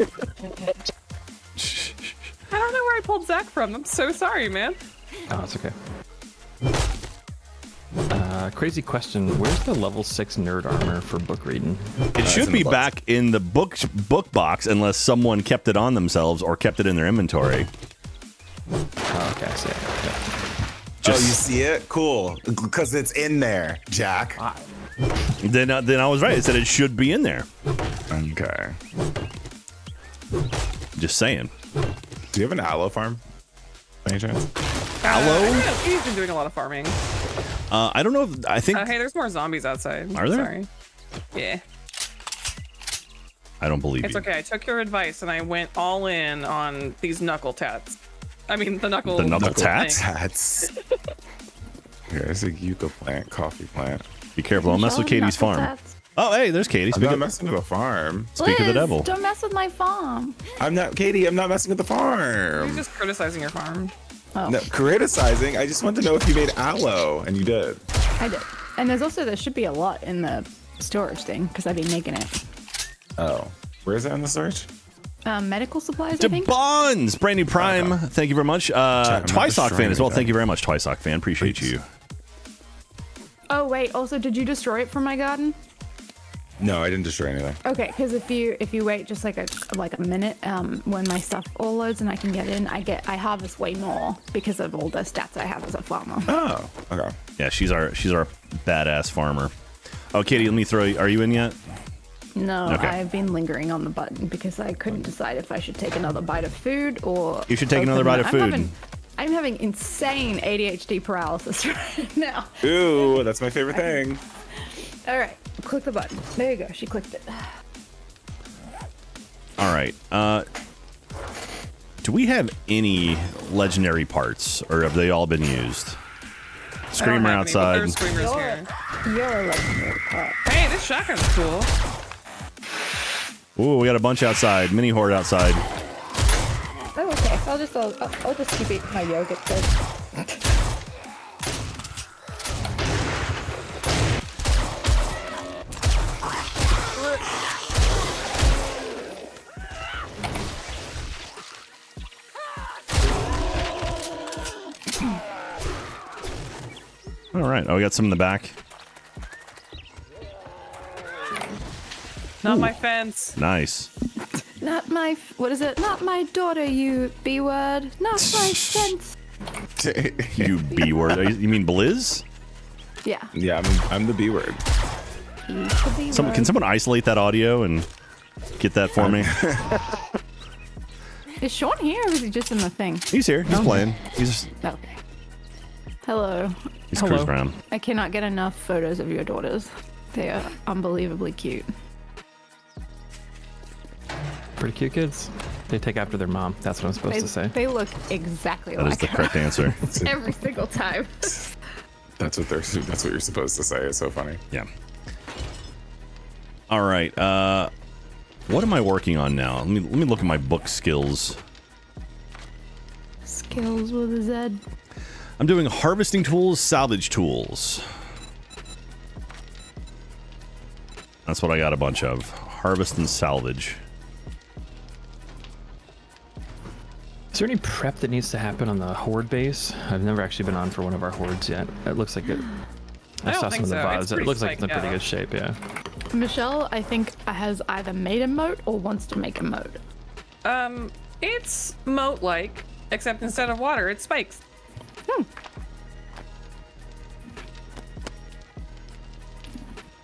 know where I pulled Zach from. I'm so sorry, man. Oh, it's okay. Crazy question. Where's the level 6 nerd armor for book reading? It should be back in the book box unless someone kept it on themselves or kept it in their inventory. Oh, okay, I see it. Okay. Just, oh, you see it? Cool. Because it's in there, Jack. Then I was right. It said it should be in there. Okay. Just saying. Do you have an aloe farm? Any chance? Aloe? He's been doing a lot of farming. I don't know if I think. Hey, there's more zombies outside. Are there? Sorry. Yeah. I don't believe it's you. It's okay. I took your advice and I went all in on these knuckle tats. I mean, the knuckle tats. It's a yucca plant, coffee plant. Be careful! Don't mess with Katie's farm. Tats. Oh, hey, there's Katie. I'm not messing with the farm. Speak of the devil. Don't mess with my farm. I'm not Katie. I'm not messing with the farm. You're just criticizing your farm. Oh. No, criticizing. I just wanted to know if you made aloe, and you did. I did. And there's also there should be a lot in the storage thing because I've been making it. Oh, where is it in the storage? Medical supplies. Bonds, brand new Prime. Oh, thank you very much. Twisock fan as well. Thank you very much, Twisock fan. Appreciate you. Oh wait. Also, did you destroy it from my garden? No, I didn't destroy anything. Okay, because if you wait just like a minute, when my stuff all loads and I can get in, I harvest way more because of all the stats I have as a farmer. Oh, okay. Yeah, she's our badass farmer. Oh, Katie, let me throw you. Are you in yet? No, okay. I've been lingering on the button because I couldn't decide if I should take another bite of food or. You should take another bite of food. I'm having insane ADHD paralysis right now. Ooh, that's my favorite thing. All right, click the button. There you go. She clicked it. All right. Do we have any legendary parts, or have they all been used? Screamer outside. You're a legendary part. Hey, this shotgun's cool. Ooh, we got a bunch outside. Mini horde outside. Oh, okay. I'll just keep eating my yogurt. All right. Oh, we got some in the back. Not Ooh. My fence. Nice. Not my, what is it? Not my daughter, you B word. Not my fence. You B word. You mean Blizz? Yeah. Yeah, I'm the B word. Can someone isolate that audio and get that for me? Is Sean here or is he just in the thing? He's here. He's playing. He's just... Okay. Hello. He's cruising around. I cannot get enough photos of your daughters. They are unbelievably cute. Pretty cute kids. They take after their mom. That's what I'm supposed to say. They look exactly like her. That is the correct answer. Every single time. That's what you're supposed to say. It's so funny. Yeah. All right. What am I working on now? Let me look at my book skills. Skills with a Z. I'm doing harvesting tools, salvage tools. That's what I got a bunch of. Harvest and salvage. Is there any prep that needs to happen on the horde base? I've never actually been on for one of our hordes yet. It looks like it. I saw some of the VODs. It looks like it's in pretty good shape, yeah. Michelle, I think, has either made a moat or wants to make a moat. It's moat-like, except instead of water, it's spikes. Hmm.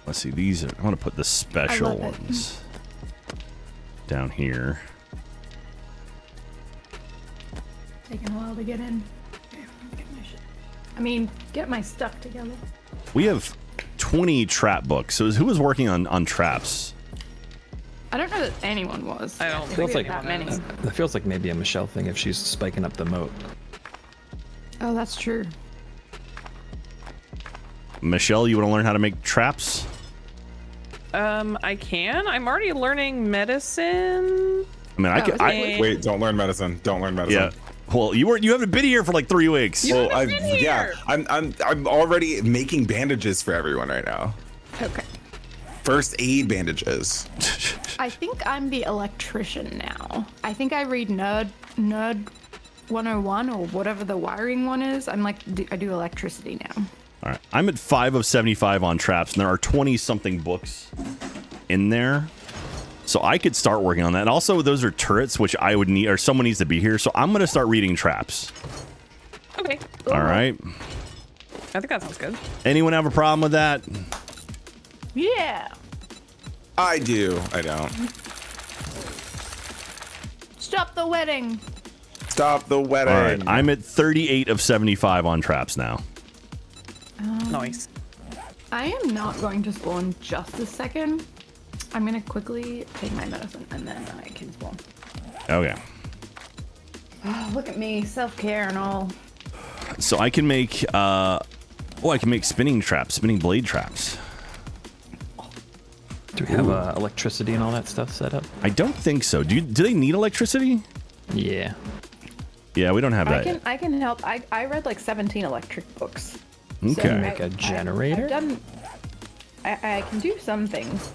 Let's see, these are. I want to put the special ones down here. Taking a while to get in. Get my stuff together. We have 20 trap books. So who was working on traps? I don't know that anyone was. I don't think like that many. It feels like maybe a Michelle thing if she's spiking up the moat. Oh, that's true. Michelle, you want to learn how to make traps? I can. I'm already learning medicine. I mean, wait, don't learn medicine. Don't learn medicine. Yeah. Well, you haven't been here for like 3 weeks. Yeah, I'm already making bandages for everyone right now. Okay. First aid bandages. I think I'm the electrician now. I think I read nerd 101 or whatever the wiring one is. I'm like, I do electricity now. All right, I'm at 5 of 75 on traps, and there are 20-something books in there. So I could start working on that. And also, those are turrets, which I would need, or someone needs to be here. So I'm going to start reading traps. Okay. All right. I think that sounds good. Anyone have a problem with that? Yeah. I do. I don't. Stop the wedding. Stop the wedding. All right, I'm at 38 of 75 on traps now. Nice. I am not going to spawn just a second. I'm going to quickly take my medicine and then I can spawn. Okay. Oh, look at me, self-care and all. So I can make, oh, I can make spinning traps, spinning blade traps. Do we have electricity and all that stuff set up? I don't think so. Do they need electricity? Yeah. Yeah, we don't have that. I can help. I read like 17 electric books. Okay. So make a generator? I can do some things.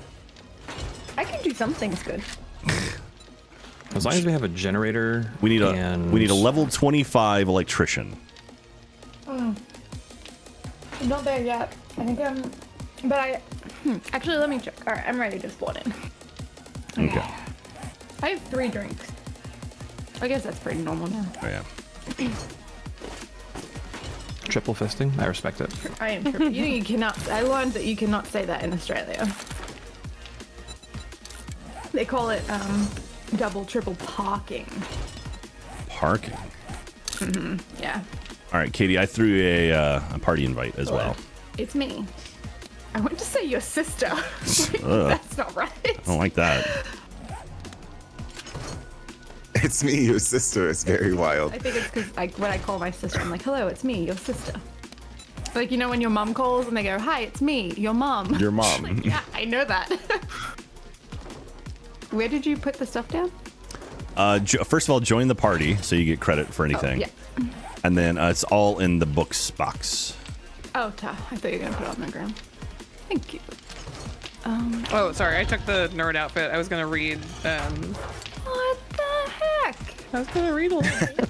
I can do some things good. As long as we have a generator, we need a level 25 electrician. Oh. I'm not there yet. I think I'm, but actually, let me check. All right, I'm ready to spawn in. Okay. Okay. I have 3 drinks. I guess that's pretty normal now. Oh yeah. Triple fisting. I respect it. I am triple. You cannot. I learned that you cannot say that in Australia. They call it double, triple parking. Parking. Mm-hmm. Yeah. All right, Katie. I threw a party invite as well. It's me. I went to say your sister. Like, that's not right. I don't like that. It's me, your sister. It's very wild. I think it's because when I call my sister, I'm like, hello, it's me, your sister. Like, you know, when your mom calls and they go, hi, it's me, your mom. Your mom. Like, yeah, I know that. Where did you put the stuff down? First of all, join the party so you get credit for anything. Oh, yeah. And then it's all in the books box. Oh, tough. I thought you were going to put it on the ground. Thank you. Oh, sorry. I took the nerd outfit. I was going to read. What the heck? I was going to read a little bit.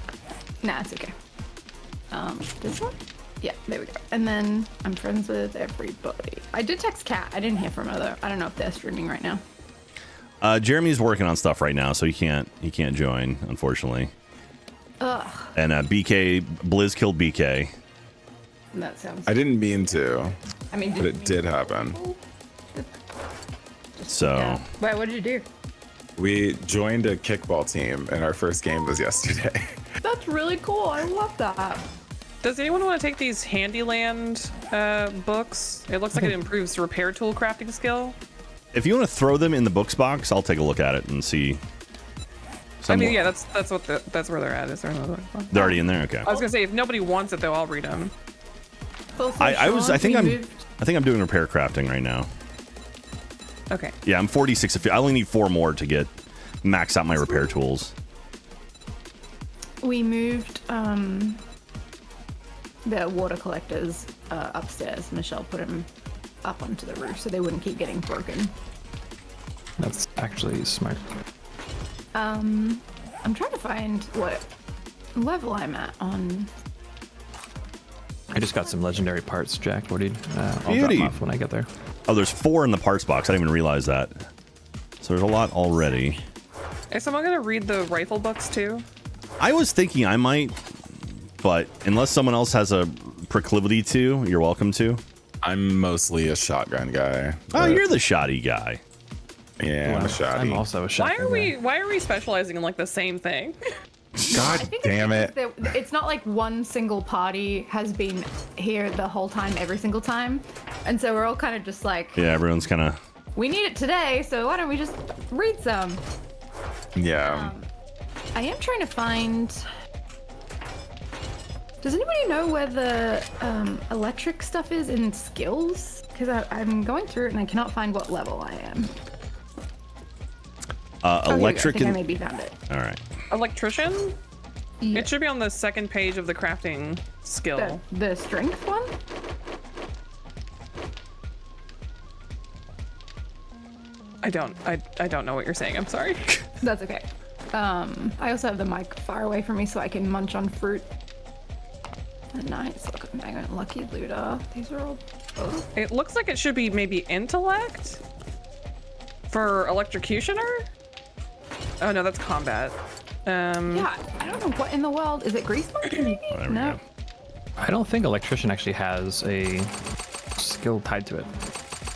Nah, it's okay. This one? Yeah, there we go. And then I'm friends with everybody. I did text Kat. I didn't hear from her, though. I don't know if they're streaming right now. Jeremy's working on stuff right now, so he can't join, unfortunately. Ugh. And Blizz killed BK. That sounds. I didn't mean to. I mean, but it did happen. So. Yeah. Wait, what did you do? We joined a kickball team, and our first game was yesterday. That's really cool. I love that. Does anyone want to take these Handyland books? It looks like it improves repair tool crafting skill. If you want to throw them in the books box, I'll take a look at it and see. Somewhere. I mean, yeah, that's where they're at. Is there another one? They're already in there. Okay. I was gonna say if nobody wants it though, I'll read them. I think I'm doing repair crafting right now. Okay. Yeah, I'm 46. I only need 4 more to get max out my repair tools. We moved the water collectors upstairs. Michelle put them up onto the roof so they wouldn't keep getting broken. That's actually smart. I'm trying to find what level I'm at on. I just got some legendary parts, Jack. What do you? I'll drop them off when I get there. Oh, there's 4 in the parts box. I didn't even realize that. So there's a lot already. Is someone gonna read the rifle books too? I was thinking I might, but unless someone else has a proclivity to, you're welcome to. I'm mostly a shotgun guy. Oh, you're the shoddy guy. Yeah, well, I'm a shoddy. I'm also a shotgun. Why are we specializing in like the same thing? God damn it. It's not like one single party has been here the whole time, every single time. And so we're all kind of just like... Yeah, everyone's kind of... We need it today, so why don't we just read some? Yeah. I am trying to find... Does anybody know where the electric stuff is in skills? Because I'm going through it and I cannot find what level I am. Electric... I maybe found it. All right. Electrician? Yeah. It should be on the second page of the crafting skill. The strength one? I don't know what you're saying. I'm sorry. That's okay. I also have the mic far away from me so I can munch on fruit. A nice looking magnet, lucky looter. These are all. Oh. It looks like it should be maybe intellect for electrocutioner. Oh no, that's combat. Yeah, I don't know what in the world. Is it grease? Oh, no. I don't think electrician actually has a skill tied to it.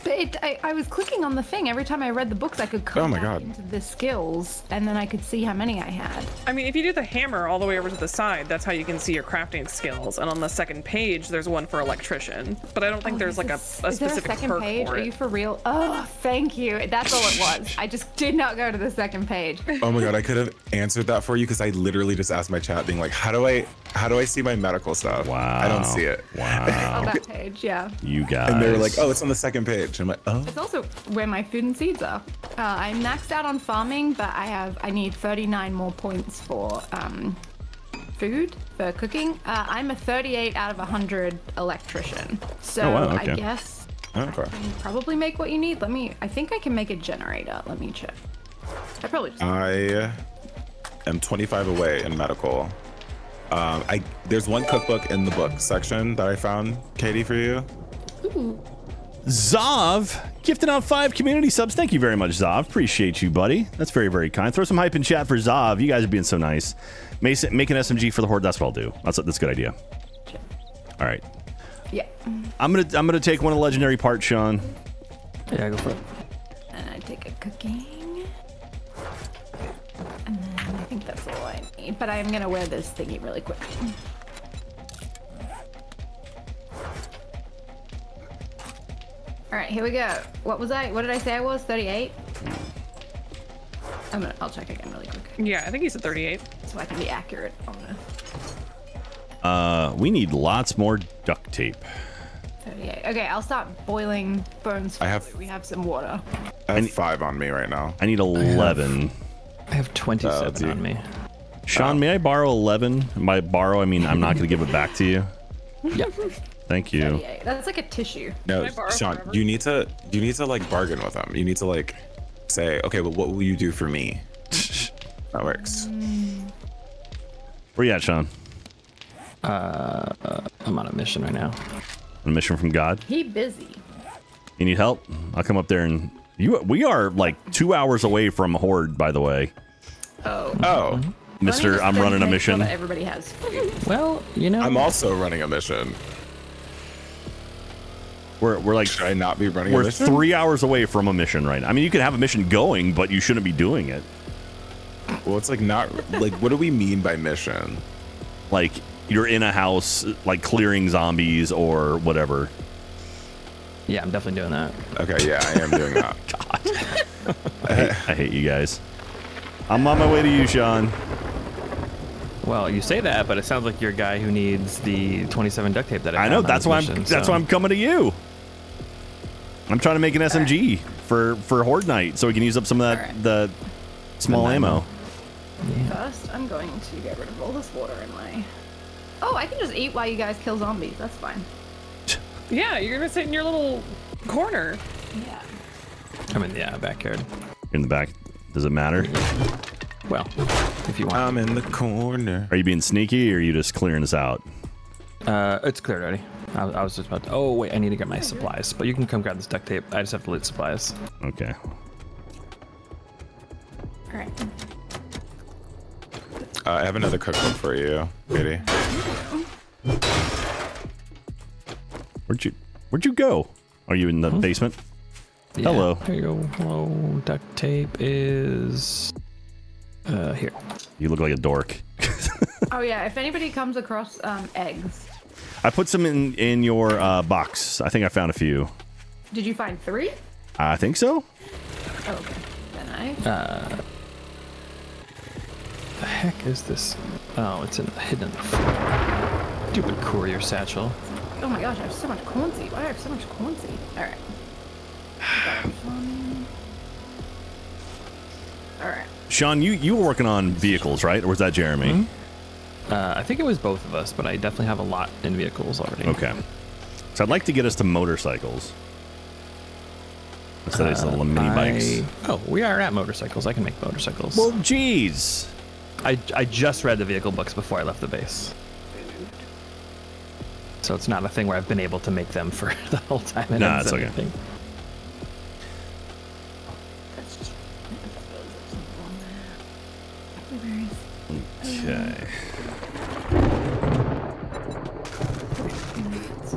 But I was clicking on the thing every time I read the books. I could come back into the skills, and then I could see how many I had. I mean, if you do the hammer all the way over to the side, that's how you can see your crafting skills. And on the second page, there's one for electrician. But I don't think there's like a specific perk for it. Is there a second page? Are you for real? Oh, thank you. That's all it was. I just did not go to the second page. Oh my god, I could have answered that for you because I literally just asked my chat, being like, how do I see my medical stuff? Wow. I don't see it. Wow. On that page, yeah. You guys. And they were like, oh, it's on the second page. I'm like, oh. It's also where my food and seeds are. I maxed out on farming, but I need 39 more points for food, for cooking. I'm a 38 out of 100 electrician. So oh, wow, okay. I guess I can probably make what you need. Let me, I think I can make a generator. Let me check. I probably just... I am 25 away in medical. There's one cookbook in the book section that I found, Katie, for you. Ooh. Zav gifted out 5 community subs. Thank you very much, Zav. Appreciate you, buddy. That's very, very kind. Throw some hype in chat for Zav. You guys are being so nice. Mason, make an SMG for the Horde. That's what I'll do. That's a good idea. Sure. All right. Yeah. I'm gonna take one of the legendary parts, Sean. Yeah, go for it. And I take a cooking. And then I think that's all I need. But I'm gonna wear this thingy really quick. All right, here we go. What was I? What did I say I was? 38? I'll check again really quick. Yeah, I think he's a 38. So I can be accurate on this. We need lots more duct tape. 38. Okay, I'll start boiling bones. We have some water. I have 5 on me right now. I need 11. I have 27 on me. Sean, may I borrow 11? By borrow, I mean I'm not going to give it back to you. Yep. Thank you. 38. That's like a tissue. No, Sean, forever? you need to like bargain with them. You need to like say, okay, well, what will you do for me? That works. Where you at, Sean? I'm on a mission right now. A mission from God? He busy. You need help? I'll come up there and we are like 2 hours away from Horde, by the way. Oh. Oh. Mr. I'm running a mission. Everybody has. Well, you know. I'm also running a mission. We're like, should I not be running a mission? We're 3 hours away from a mission right now. I mean, you could have a mission going, but you shouldn't be doing it. Well, it's like not like, what do we mean by mission? Like you're in a house, like clearing zombies or whatever. Yeah, I'm definitely doing that. Okay, yeah, I am doing that. God. I hate you guys. I'm on my way to you, Sean. Well, you say that, but it sounds like you're a guy who needs the 27 duct tape that I know. That's why I'm coming to you. I'm trying to make an SMG for Horde Night, so we can use up some of that the small ammo. Yeah. First, I'm going to get rid of all this water in my. Oh, I can just eat while you guys kill zombies. That's fine. Yeah, you're gonna sit in your little corner. Yeah. I'm in the backyard. You're in the back. Does it matter? Well, if you want. I'm in the corner. Are you being sneaky, or are you just clearing this out? It's cleared already. I was just about to... Oh, wait, I need to get my supplies. But you can come grab this duct tape. I just have to loot supplies. Okay. All right. I have another cookbook for you, Katie. Where'd you go? Are you in the basement? Yeah, hello. There you go. Hello. Duct tape is... here. You look like a dork. Oh yeah, if anybody comes across eggs. I put some in your box. I think I found a few. Did you find 3? I think so. Oh, okay. Then the heck is this? Oh, it's hidden in the floor. Stupid courier satchel. Oh my gosh, I have so much corn seed. Why do I have so much corn seed? Alright. Alright. Sean, you were working on vehicles, right? Or was that Jeremy? Mm-hmm. I think it was both of us, but I definitely have a lot in vehicles already. Okay. So I'd like to get us to motorcycles. Instead of these little mini bikes. Oh, we are at motorcycles. I can make motorcycles. Well, jeez. I just read the vehicle books before I left the base. So it's not a thing where I've been able to make them for the whole time. Nah, it's okay. Okay.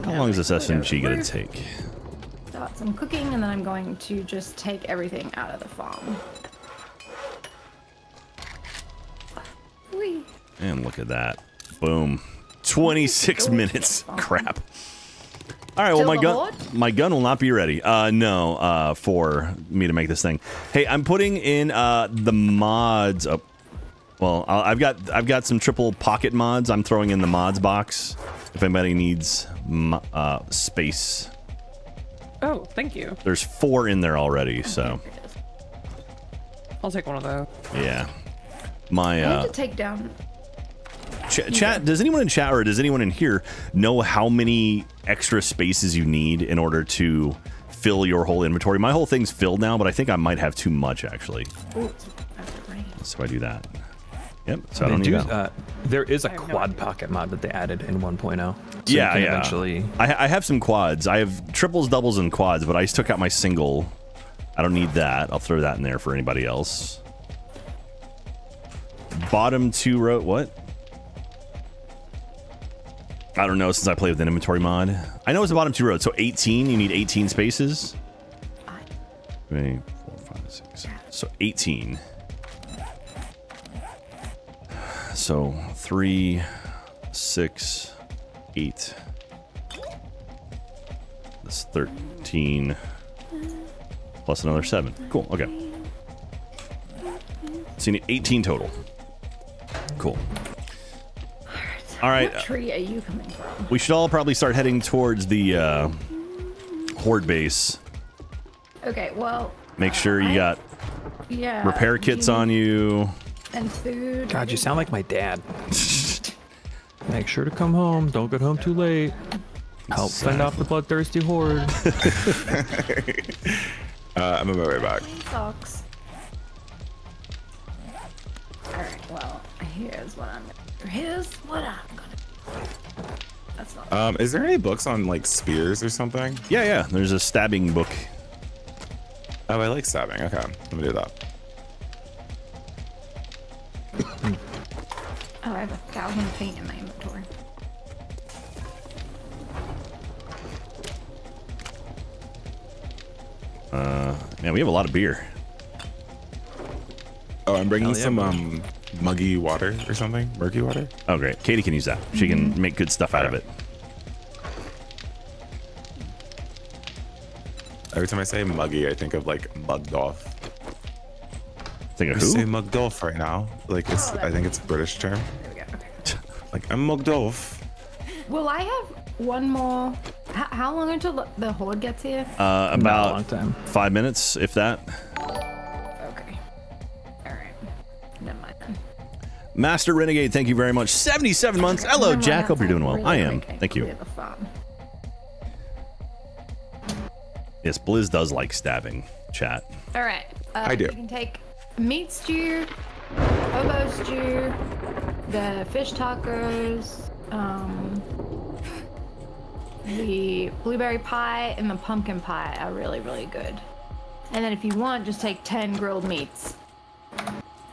How long is this SMG gonna take? some cooking, and then I'm going to just take everything out of the farm. Whee. And look at that. Boom. 26 minutes. Crap. All right, well, my gun will not be ready. No, for me to make this thing. Hey, I'm putting in the mods up. Well, I've got some triple pocket mods. I'm throwing in the mods box if anybody needs space. Oh, thank you. There's 4 in there already, so I'll take one of those. Yeah, my I need to take down. Chat, does anyone in chat or does anyone in here know how many extra spaces you need in order to fill your whole inventory? My whole thing's filled now, but I think I might have too much, actually. Ooh. So I do that. Yep, so I don't need that. There is a quad pocket mod that they added in 1.0. So yeah, yeah. Eventually... I have some quads. I have triples, doubles, and quads, but I just took out my single. I don't need that. I'll throw that in there for anybody else. Bottom 2 row... What? I don't know, since I play with an inventory mod. I know it's the bottom 2 rows, so 18, you need 18 spaces. 3, 4, 5, 6. So 18. So 3, 6, 8. That's 13. Plus another 7. Cool, okay. So you need 18 total. Cool. All right. What tree are you coming from? We should all probably start heading towards the horde base. Okay, well. Make sure you got repair kits on you. And food. God, you sound like my dad. Make sure to come home. Don't get home too late. Help fend off the bloodthirsty horde. I'm on my way back. Socks. All right, well, here's what I'm gonna That's not is there any books on like spears or something? Yeah, yeah. There's a stabbing book. Oh, I like stabbing. Okay, let me do that. Oh, I have 1,000 paint in my inventory. Man, we have a lot of beer. Oh, I'm bringing some muggy water or something? Murky water? Oh, great. Katie can use that. She can make good stuff out of it. Every time I say muggy, I think of like mugged off. Think of who? I say mugged off right now. Like, it's, I think it's a British term. There we go. Okay. Like, I'm mugged off. Well, I have one more. How long until the horde gets here? About a long time. 5 minutes, if that. Master Renegade, thank you very much. 77 months. Hello, Jack. Hope you're doing well. I am. Thank you. Yes, Blizz does like stabbing. Chat. All right. I do. You can take meat stew, hobo stew, the fish tacos, the blueberry pie, and the pumpkin pie are really, really good. And then if you want, just take 10 grilled meats.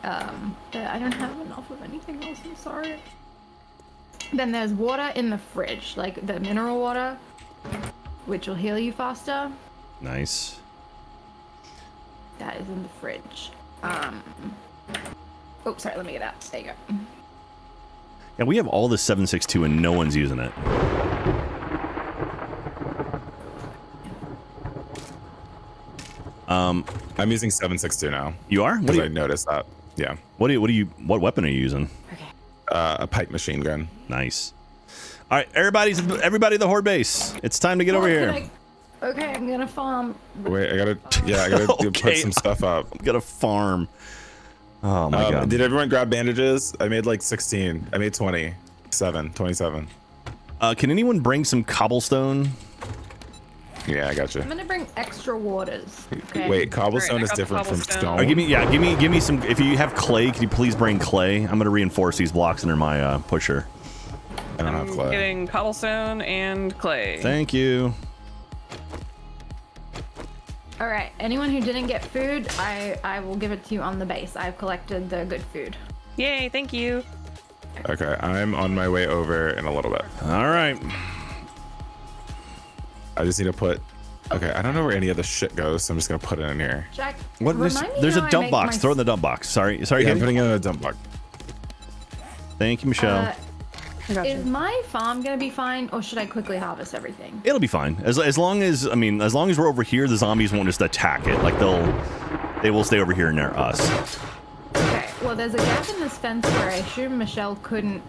I don't have enough of anything else, I'm sorry. Then there's water in the fridge, like the mineral water, which will heal you faster. Nice. That is in the fridge. Oh, sorry, let me get out. There you go. Yeah, we have all the 762 and no one's using it. I'm using 762 now. You are? Because I noticed that. Yeah. What weapon are you using? Okay. A pipe machine gun. Nice. All right, everybody at the horde base. It's time to get over here. Okay, I'm gonna farm. Wait, I gotta put some stuff up. I'm gonna farm. Oh my god. Did everyone grab bandages? I made like 16. I made 27. Can anyone bring some cobblestone? Yeah, I got you. I'm gonna bring extra waters. Okay. Wait, cobblestone is different from stone. Oh, give me some. If you have clay, can you please bring clay? I'm gonna reinforce these blocks under my pusher. I don't have clay. I'm getting cobblestone and clay. Thank you. All right, anyone who didn't get food, I will give it to you on the base. I've collected the good food. Yay! Thank you. Okay, I'm on my way over in a little bit. All right. I just need to put Okay, I don't know where any of this shit goes, so I'm just gonna put it in here. Jack, what, there's a dump box. Throw it in the dump box. Sorry, sorry. Yeah, I'm putting it in a dump box. Thank you, Michelle. Is my farm gonna be fine, or should I quickly harvest everything? It'll be fine, as long as, I mean, as long as we're over here, the zombies won't just attack it. Like they will stay over here near us. Okay. Well, there's a gap in this fence where I assume Michelle couldn't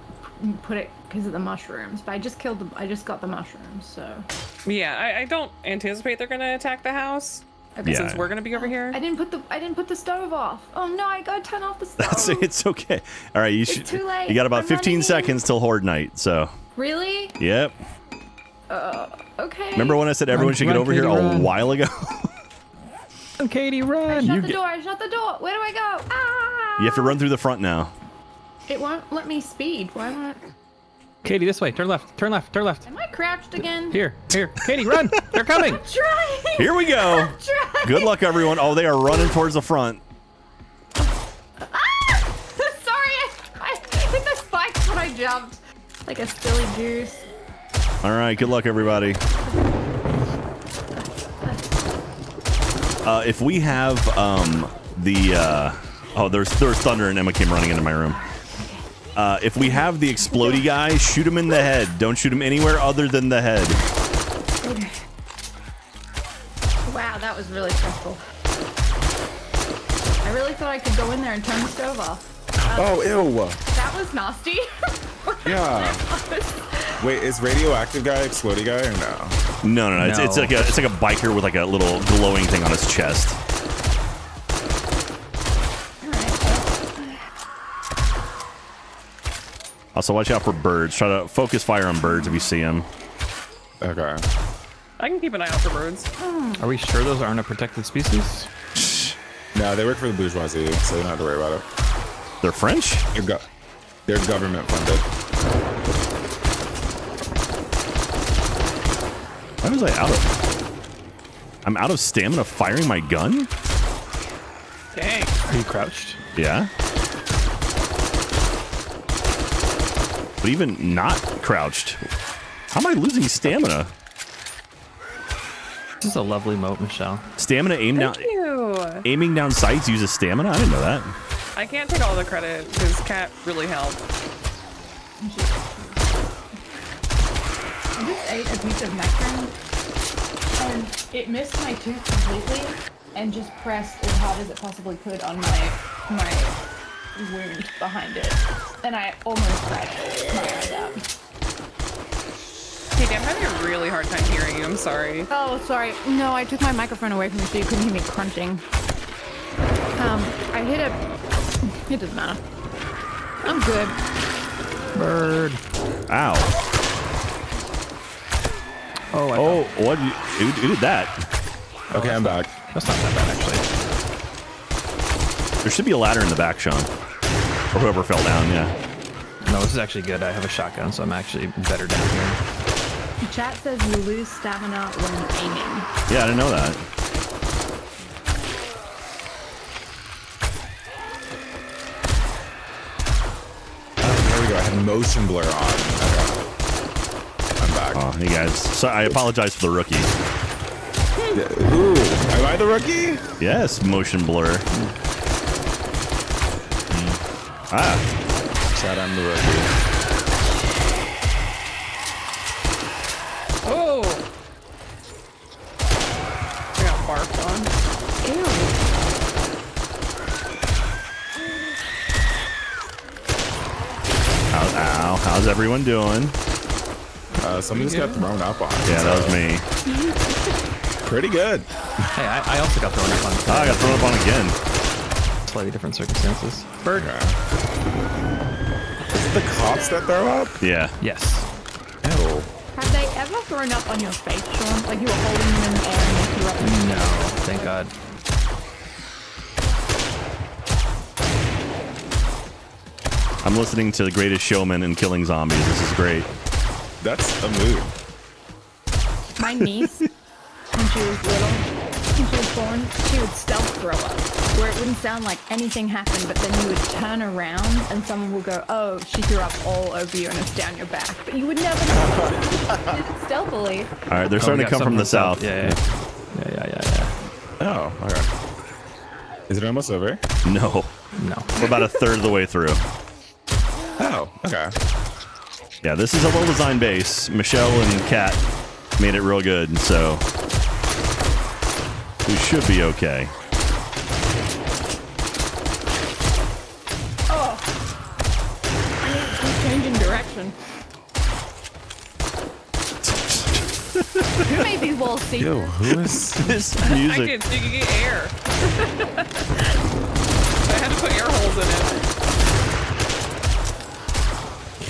put it because of the mushrooms, but I just killed the. I just got the mushrooms, so. Yeah, I don't anticipate they're gonna attack the house. Okay. Yeah. Since we're gonna be over here. I didn't put the stove off. Oh no, I gotta turn off the stove. It's okay. All right, you should. It's too late. You got about 15 seconds till Horde Night, so. Really? Yep. Okay. Remember when I said everyone should get over here a while ago? Katie, run! I shut the door. I shut the door. Where do I go? Ah! You have to run through the front now. It won't let me speed. Why not? Katie, this way. Turn left. Turn left. Turn left. Am I crouched again? Here. Here. Katie, run. They're coming. I'm trying. Here we go. I'm trying. Good luck, everyone. Oh, they are running towards the front. Ah! Sorry. I hit the spikes when I jumped. Like a silly goose. All right. Good luck, everybody. If we have oh, there's thunder and Emma came running into my room. If we have the explodey guy, shoot him in the head. Don't shoot him anywhere other than the head. Wow, that was really stressful. I really thought I could go in there and turn the stove off. Oh, ew. That was nasty. Yeah. Wait, is radioactive guy explodey guy or no? No. It's like a biker with like a little glowing thing on his chest. Also, watch out for birds. Try to focus fire on birds if you see them. Okay. I can keep an eye out for birds. Are we sure those aren't a protected species? No, they work for the bourgeoisie, so you don't have to worry about it. They're French? They're government funded. Why was I out of... I'm out of stamina firing my gun? Dang. Are you crouched? Yeah. But even not crouched. How am I losing stamina? This is a lovely moat, Michelle. Stamina aiming down sights uses stamina? I didn't know that. I can't take all the credit because Kat really helped. I just ate a piece of macaron and it missed my tooth completely and just pressed as hard as it possibly could on my wound behind it, and I almost cried my eyes out. Katie, I'm having a really hard time hearing you. I'm sorry. Oh, sorry. No, I took my microphone away from you so you couldn't hear me crunching. I hit a... It doesn't matter. I'm good. Bird. Ow. Oh. What? Who did that? Okay, I'm back. That's not that bad, actually. There should be a ladder in the back, Sean. Or whoever fell down, yeah. No, this is actually good. I have a shotgun, so I'm actually better down here. Chat says you lose stamina when aiming. Yeah, I didn't know that. Oh, there we go. I had motion blur on. Okay. I'm back. Oh, hey guys. So I apologize for the rookie. Ooh, am I the rookie? Yes, motion blur. Ah. Sad I'm the rookie. Oh! I got barked on. Ew. Ow. How's everyone doing? Somebody just got thrown up on. Yeah, that was me. Pretty good. Hey, I also got thrown up on. I got thrown up on again. Slightly different circumstances. Bird. Is it the cops that throw up? Yeah. Yes. Ew. Have they ever thrown up on your face, Sean? Like you were holding them in the air and they threw up? No. Thank God. I'm listening to The Greatest Showman and Killing Zombies. This is great. That's a move. My niece, when she was little, she was born, she would stealth throw up, where it wouldn't sound like anything happened, but then you would turn around and someone will go, oh, she threw up all over you and it's down your back, but you would never know. Stealthily. All right, they're starting to come from the south. Yeah. Yeah. Oh, okay. Is it almost over? No. No. We're about a third of the way through. Oh, okay. Yeah, this is a well-designed base. Michelle and Kat made it real good, so we should be okay. Oh. Changing direction. You may be Wolsey. Yo, who is this music? I can get air. I had to put air holes in it.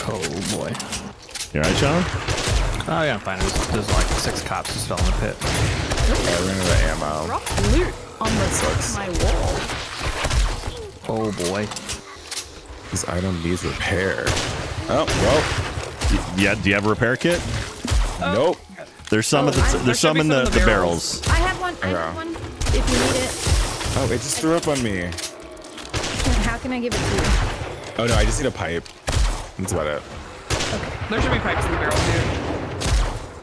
Oh boy. You alright, Sean? Oh yeah, I'm fine. There's like 6 cops just fell in the pit. I ran out of ammo. Drop loot on the side of my wall. Oh boy. This item needs repair. Oh, well. Yeah, do you have a repair kit? Nope. There's some, there's some in the barrels. I have one. I have one. If you need it. Oh, it just threw up on me. How can I give it to you? Oh no, I just need a pipe. That's about it. Okay. There should be pipes in the barrel too.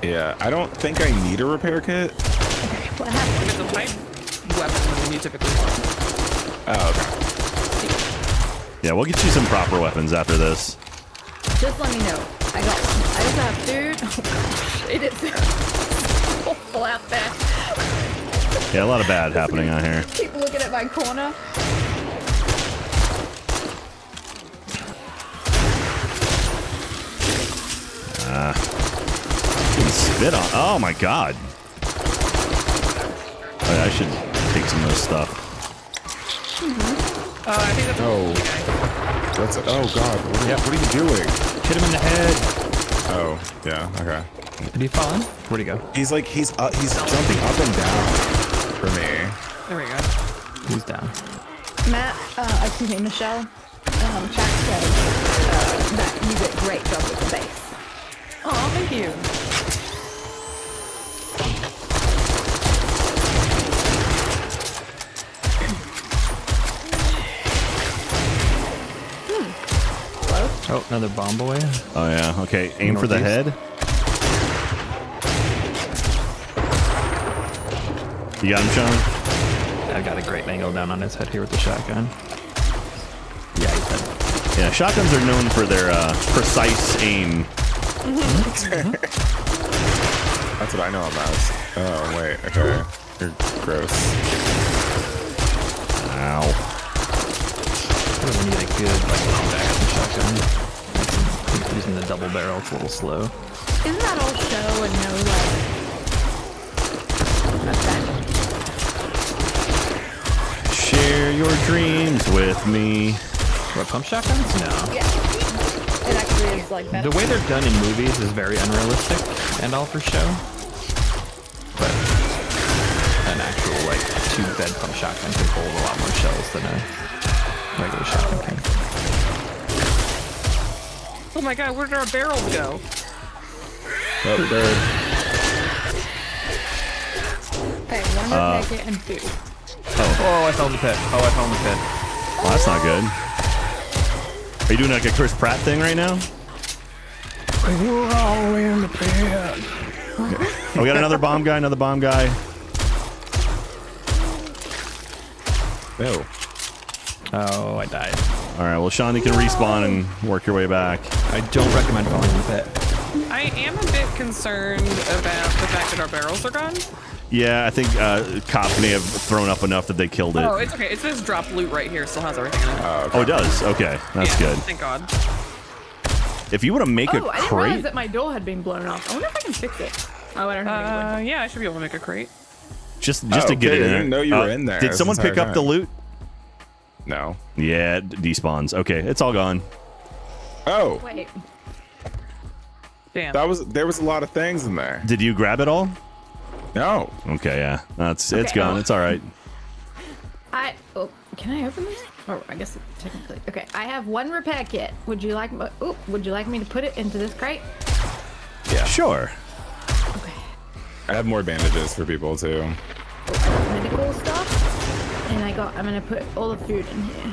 Yeah, I don't think I need a repair kit. Okay, what happened? If it's a pipe weapon, you typically want. Oh, okay. Yeah, we'll get you some proper weapons after this. Just let me know. I got one. I also have food. Oh gosh, it is full out there. Yeah, a lot of bad happening out here. Keep looking at my corner. Spit on. Oh my god. Right, I should take some of this stuff. Mm-hmm. I think that's a oh god. What are you doing? Hit him in the head. Oh, yeah, okay. Did he fall in? Where'd he go? He's like, he's jumping up and down for me. There we go. He's down. Matt, excuse me, Michelle, Jack said that you did a great job with the base. Oh, thank you. Oh, another bomb boy. Oh yeah, okay. Aim for the head. You got him, Sean? I got a great angle down on his head here with the shotgun. Yeah, he's dead. Yeah, shotguns are known for their precise aim. That's what I know about. Oh, wait, okay. You're gross. Ow. I really need a good, like, long-back shotgun. Using the double barrel, it's a little slow. Isn't that all show and no, like... That's bad. Share your dreams with me. What, pump shotguns? No. Yeah. It actually is, like, better. The way they're done in movies is very unrealistic and all for show. But an actual, like, 2-bed pump shotgun can hold a lot more shells than a... regular shotgun can. Oh my god, where did our barrels go? Oh, bird. Hey, one more packet and food. Oh, I fell in the pit. Well, that's not good. Are you doing like a Chris Pratt thing right now? We're all in the pit. Oh, we got another bomb guy, Oh. Oh, I died. Alright, well, Sean, you can respawn and work your way back. I don't recommend falling in the pit. I am a bit concerned about the fact that our barrels are gone. Yeah, I think cops may have thrown up enough that they killed it. Oh, it's okay. It says drop loot right here. Still has everything in it. Oh, it does? Okay. That's good. Thank God. If you want to make a crate... I didn't realize that my door had been blown off. I wonder if I can fix it. Oh, I don't have any. Yeah, I should be able to make a crate. Just to get in there. I didn't know you were in there. Did someone pick up the loot? No. Yeah, it despawns. Okay, it's all gone. Oh. Wait. Damn. There was a lot of things in there. Did you grab it all? No. Okay, yeah. It's gone. It's all right. Can I open this? Oh, I guess technically. Okay, I have one repair kit. Would you like me to put it into this crate? Yeah. Sure. Okay. I have more bandages for people too. Medical stuff. And I'm gonna put all the food in here.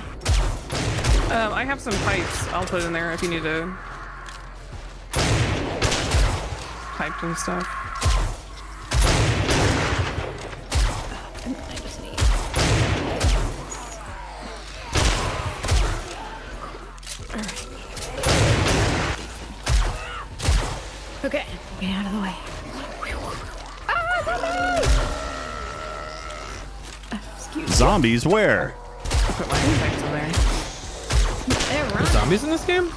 I have some pipes. I'll put in there if you need to. Pipes and stuff. I just need this. All right. Okay, get out of the way. Ah, zombies! Zombies where? I put my effects in there. They're running. There's zombies in this game?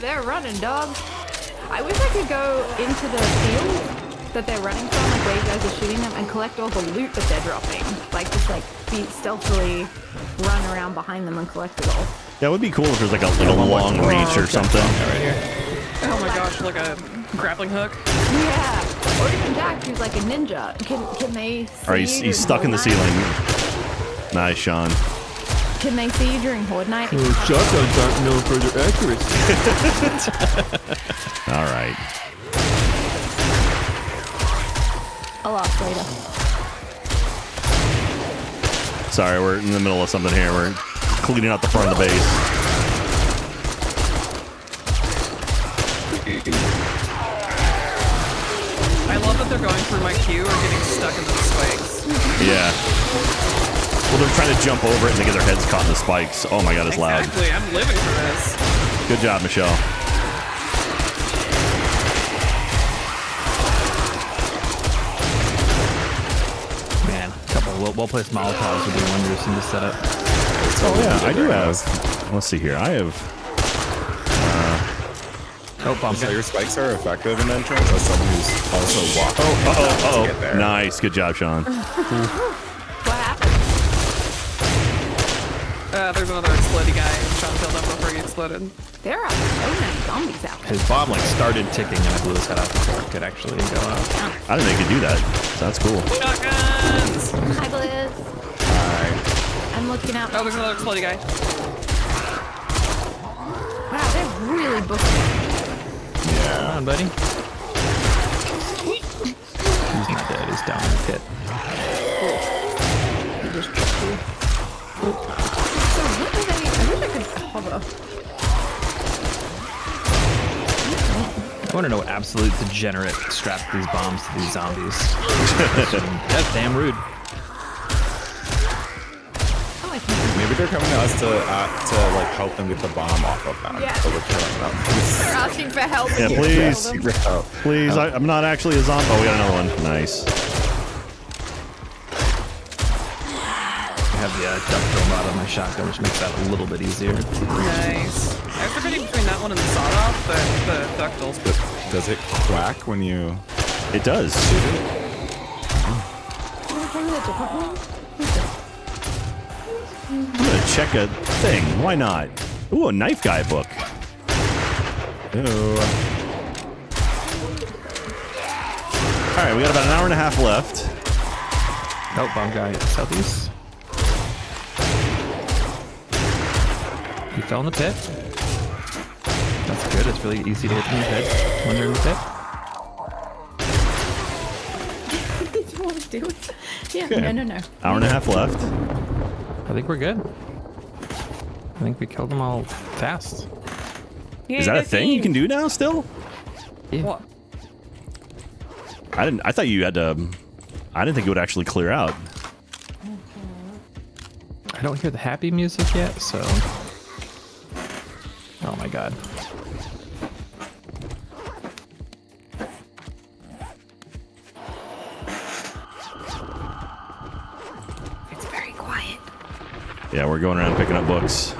They're running, dog. I wish I could go into the field that they're running from, like where you guys are shooting them, and collect all the loot that they're dropping. Like, just like stealthily run around behind them and collect it all. That would be cool if there's like a long reach or something. Right here. Oh my gosh, like a grappling hook. Yeah. Or even Jack, who's like a ninja. Can they see? Or he's stuck in the ceiling. Nice, Sean. Can they see you during Horde Night? Shotguns aren't known for their accuracy. All right. I'll off later. Sorry, we're in the middle of something here. We're cleaning out the front of the base. I love that they're going through my queue or getting stuck in the spikes. Yeah. Well, they're trying to jump over it and they get their heads caught in the spikes. Oh my god, it's loud. Exactly, I'm living for this. Good job, Michelle. Man, a couple of well-placed Molotovs would do wonders in this setup. Oh yeah, I do have... Let's see here, I have... So your spikes are effective in entrance as someone who's also walking. Nice, good job, Sean. There's another exploded guy. Sean killed him before he exploded. There are so many zombies out. His bomb like started ticking and I blew his head off before it could actually go off. I didn't think he could do that. That's cool. Shotguns! Hi, Blizz. Hi. I'm looking out. Oh, there's another exploded guy. Wow, they're really booking. Yeah. Come on, buddy. He's not dead. He's down in the pit. Cool. He just tripped you. I want to know what absolute degenerate strapped these bombs to these zombies. That's damn rude. Maybe they're coming to us to like help them get the bomb off of them. Yeah. So we're killing them. They're asking for help. Yeah, please. Help. Please, help. I'm not actually a zombie. Oh, we got another one. Nice. I have the ductile mod on my shotgun, which makes that a little bit easier. Nice. I was debating between that one and the sawed-off, but the ductile's good. Does it quack when you... It does. Shoot it. I'm gonna check a thing. Why not? Ooh, a Knife Guy book. Hello. Alright, we got about an hour and a half left. Nope, bomb guy. Southeast. He fell in the pit. That's good. It's really easy to hit them in the head when they're in the pit. Did you want to do it? Yeah, okay. No. Hour and a half left. I think we're good. I think we killed them all fast. Is that a thing you can do now still? Yeah. What? I thought you had to... I didn't think it would actually clear out. I don't hear the happy music yet, so... Oh my god. It's very quiet. Yeah, we're going around picking up books.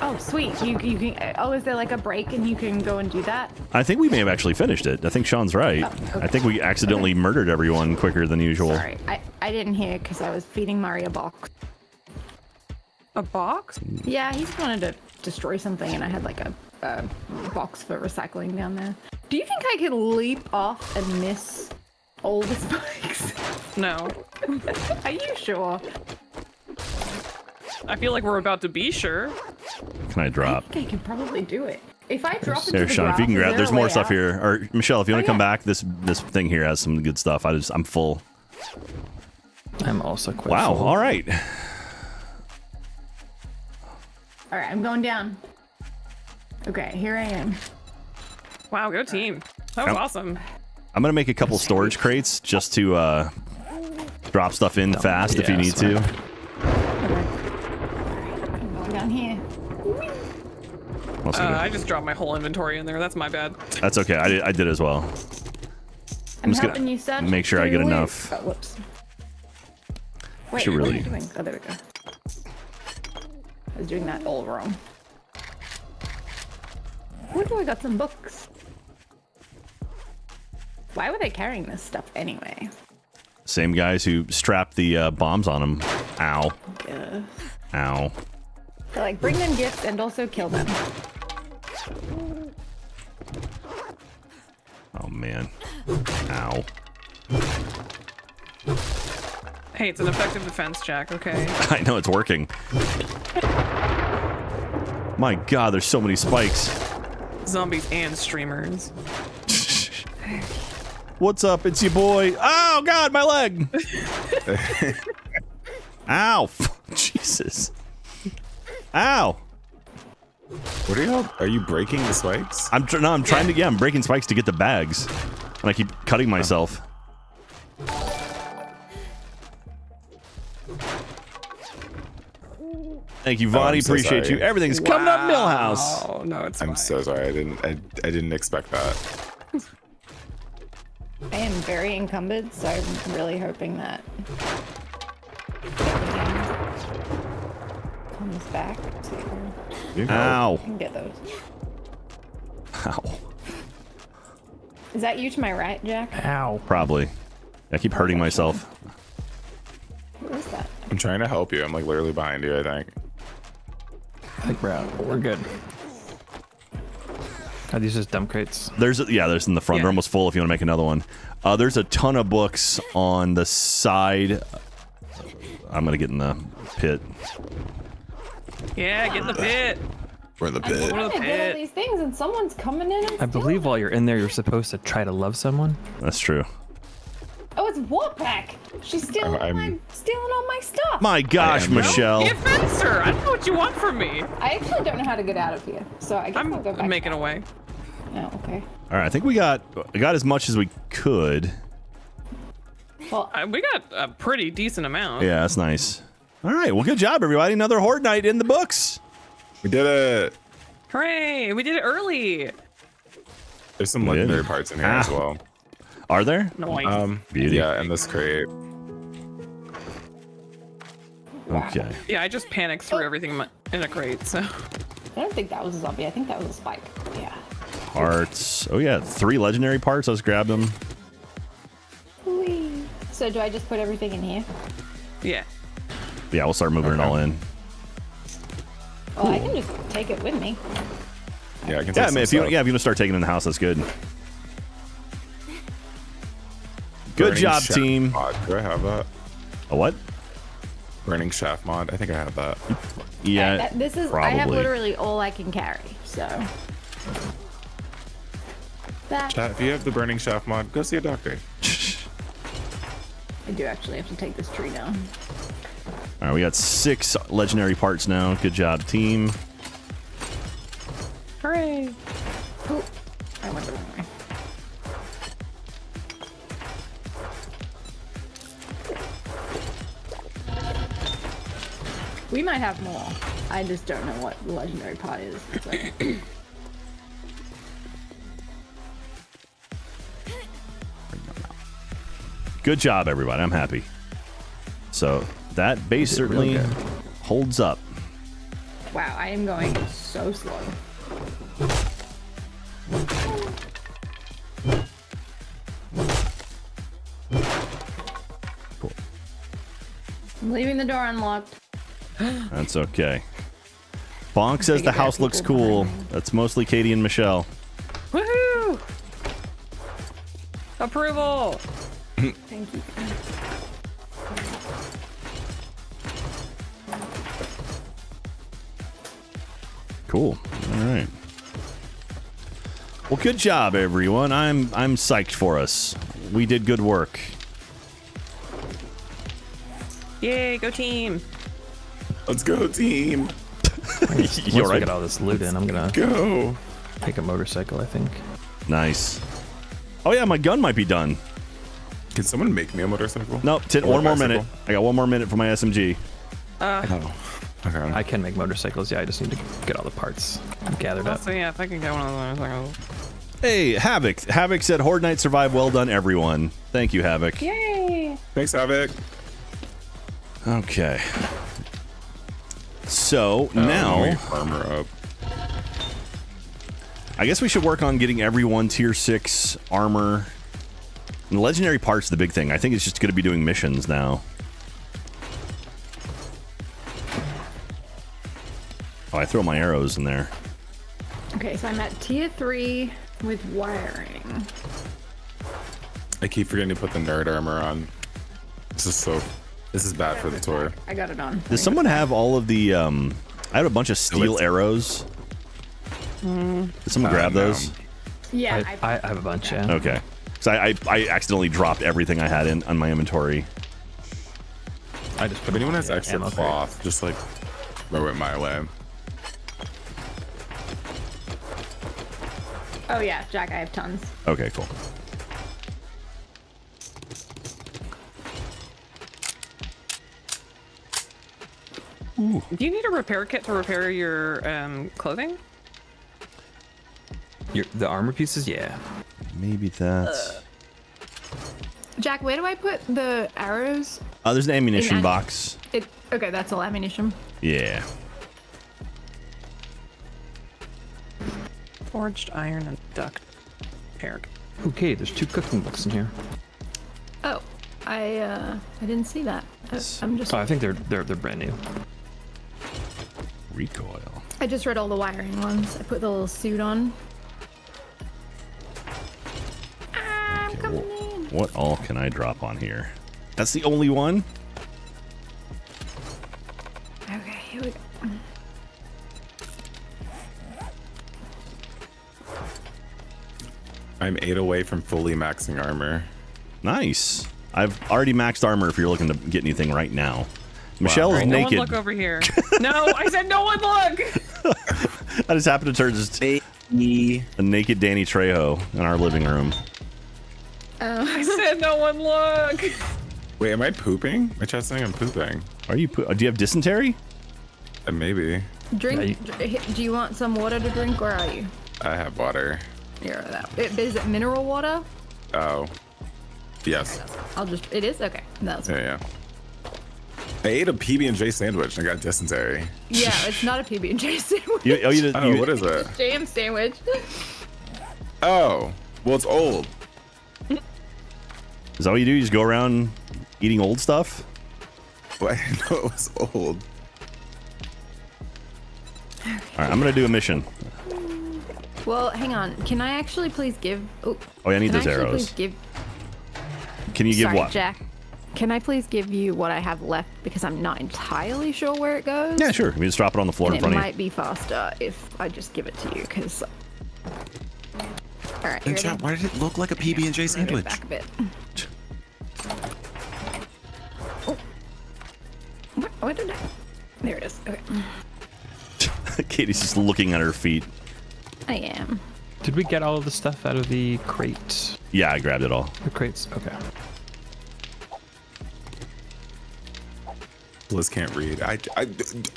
Oh, sweet. You can... Oh, is there like a break and you can go and do that? I think we may have actually finished it. I think Sean's right. Oh, okay. I think we accidentally murdered everyone quicker than usual. Sorry, I didn't hear because I was feeding Mario a box. A box? Yeah, he just wanted to destroy something and I had like a box for recycling down there. Do you think I could leap off and miss all the spikes? No. Are you sure? I feel like we're about to be sure. Can I drop? I think I can probably do it. If I drop it. There, Sean, if you can grab, there's more stuff here. Or Michelle, if you want to come back, this thing here has some good stuff. I'm full. I'm also quite full. All right. All right, I'm going down. Okay, here I am. Wow, go team. That was awesome. I'm gonna make a couple storage crates just to drop stuff in fast if you need to. I'm going down here. I just dropped my whole inventory in there. That's my bad. That's okay. I did as well. I'm just gonna make sure I get enough. Oh, whoops. Wait, what are you doing? Oh, there we go. I was doing that all wrong. Where do I got some books? Why were they carrying this stuff anyway? Same guys who strapped the bombs on them. Ow. Yeah. Ow. So, like, bring them gifts and also kill them. Oh, man. Ow. Hey, it's an effective defense, Jack. Okay. I know, it's working. My God, there's so many spikes. Zombies and streamers. What's up? It's your boy. Oh, God, my leg. Ow. Jesus. Ow! What are y'all? Are you breaking the spikes? I'm trying to. Yeah, I'm breaking spikes to get the bags, and I keep cutting myself. Thank you, Vonnie. Appreciate you. Everything's coming up, Millhouse. Oh no, it's. I'm so sorry. I didn't expect that. I am very encumbered, so I'm really hoping that. Back to ow. I can get those. Ow. Is that you to my right, Jack? Ow. Probably. I keep hurting myself. What is that? I'm trying to help you. I'm like literally behind you, I think. I think we're out, but we're good. Are these just dump crates? There's a, yeah, there's in the front. Yeah. They're almost full if you want to make another one. There's a ton of books on the side. I'm gonna get in the pit. Yeah, get in the pit. We're in the pit. I'm trying to get all these things and someone's coming in. I believe while you're in there, you're supposed to try to love someone. That's true. Oh, it's Warpack. She's stealing, stealing all my stuff. My gosh, Michelle. Don't offense her. I don't know what you want from me. I actually don't know how to get out of here, so I guess I'll go back. I'm making a way. Oh, okay. All right, I think we got as much as we could. Well, we got a pretty decent amount. Yeah, that's nice. All right, well, good job, everybody. Another Horde Night in the books. We did it. Hooray, we did it early. There's some legendary parts in here as well. Are there? Nice. Beauty. Yeah, and this crate. Okay. Yeah, I just panicked through everything in a crate, so. I don't think that was a zombie. I think that was a spike. Yeah. Parts. Oh, yeah, 3 legendary parts. Let's grab them. Whee. So do I just put everything in here? Yeah. Yeah, we'll start moving it all in. Oh, I can just take it with me. Yeah, I can. Yeah, I mean, if you want to start taking it in the house, that's good. Good job, team. Mod. Do I have that? A what? Burning shaft mod. I think I have that. Yeah. This is. Probably. I have literally all I can carry. So. Chat, if you have the burning shaft mod, go see a doctor. I do actually have to take this tree down. All right, we got 6 legendary parts now. Good job, team. Hooray! Oh, I went the wrong way. We might have more. I just don't know what the legendary part is. So. Good job, everybody. I'm happy. So. That base certainly holds up. Wow, I am going so slow. Cool. I'm leaving the door unlocked. That's okay. Bonk says the house looks cool. That's mostly Katie and Michelle. Woohoo! Approval! Thank you. Cool. All right. Well, good job, everyone. I'm psyched for us. We did good work. Yay! Go team. Let's go team. You're right. Get all this loot in. I'm gonna go take a motorcycle. I think. Nice. Oh yeah, my gun might be done. Can someone make me a motorcycle? Nope. One more minute. I got 1 more minute for my SMG. Okay. I can make motorcycles. Yeah, I just need to get all the parts gathered up. So yeah, if I can get one of those motorcycles. Hey, Havoc. Havoc said, "Horde Night survived. Well done, everyone." Thank you, Havoc. Yay! Thanks, Havoc. Okay. So now, armor up. I guess we should work on getting everyone tier 6 armor. And legendary parts the big thing. I think it's just going to be doing missions now. Oh, I throw my arrows in there. Okay, so I'm at tier 3 with wiring. I keep forgetting to put the nerd armor on. This is so. This is bad for the tour. I got it on. Does someone have all of the? I have a bunch of steel arrows. Did someone grab those? Yeah, I have a bunch. Yeah. Okay, so I accidentally dropped everything I had in on my inventory. I just. If anyone has extra cloth, just like throw it my way. Oh yeah, Jack, I have tons. Okay, cool. Ooh. Do you need a repair kit to repair your clothing? The armor pieces? Yeah. Maybe that's... Jack, where do I put the arrows? Oh, there's an ammunition box. Okay, that's all ammunition. Yeah. Forged iron and duct. Paired. Okay, there's 2 cooking books in here. Oh, I didn't see that. I'm just... Oh, I think they're brand new. Recoil. I just read all the wiring ones. I put the little suit on. I'm coming in. What all can I drop on here? That's the only one? Okay, here we go. I'm 8 away from fully maxing armor. Nice. I've already maxed armor if you're looking to get anything right now. Michelle's naked. No one look over here. No, I said no one look. I just happened to turn a naked Danny Trejo in our living room. I said no one look. Wait, am I pooping? My chat's saying I'm pooping. Are you? Do you have dysentery? Maybe. Drink. Do you want some water to drink, or are you? I have water. Here, is it mineral water? Oh, yes. I'll just. It is okay. That's yeah. I ate a PB&J sandwich and I got dysentery. Yeah, it's not a PB&J sandwich. What is it? It's a jam sandwich. Oh, well, it's old. Is that what you do? You just go around eating old stuff? Well, I didn't know it was old. All right, I'm going to do a mission. Well, hang on. Can I actually please give... Oh, yeah, I need those arrows. Can you give what? Jack. Can I please give you what I have left because I'm not entirely sure where it goes? Yeah, sure. We just drop it on the floor in front of you. It might be faster if I just give it to you because... All right. And Chad, why did it look like a PB&J sandwich? Back a bit. Oh. What did I... There it is. Okay. Katie's just looking at her feet. I am. Did we get all of the stuff out of the crate? Yeah, I grabbed it all. The crates? Okay. Liz can't read.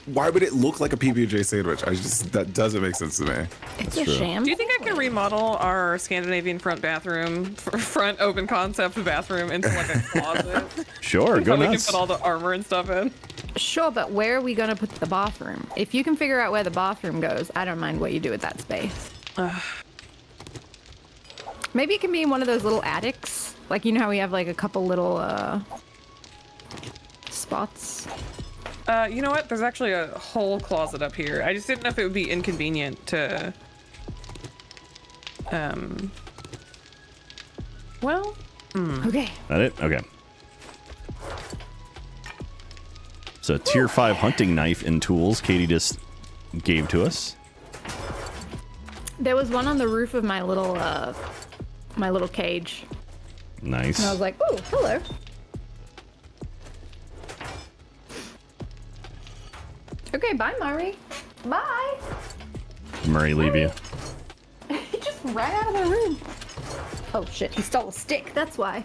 Why would it look like a PB&J sandwich? That doesn't make sense to me. It's a sham. Do you think I can remodel our Scandinavian front bathroom, front open concept bathroom into like a closet? Sure, go nuts. We can put all the armor and stuff in. Sure, but where are we gonna put the bathroom? If you can figure out where the bathroom goes, I don't mind what you do with that space. Maybe it can be in one of those little attics. Like, you know how we have like a couple little spots. You know what? There's actually a whole closet up here. I just didn't know if it would be inconvenient to. Well. Okay. That it? Okay. So tier 5 hunting knife and tools Katie just gave to us. There was one on the roof of my little cage. Nice. And I was like, oh, hello. Okay, bye, Murray. Bye. Murray, leave you. He just ran out of the room. Oh shit, he stole a stick, that's why.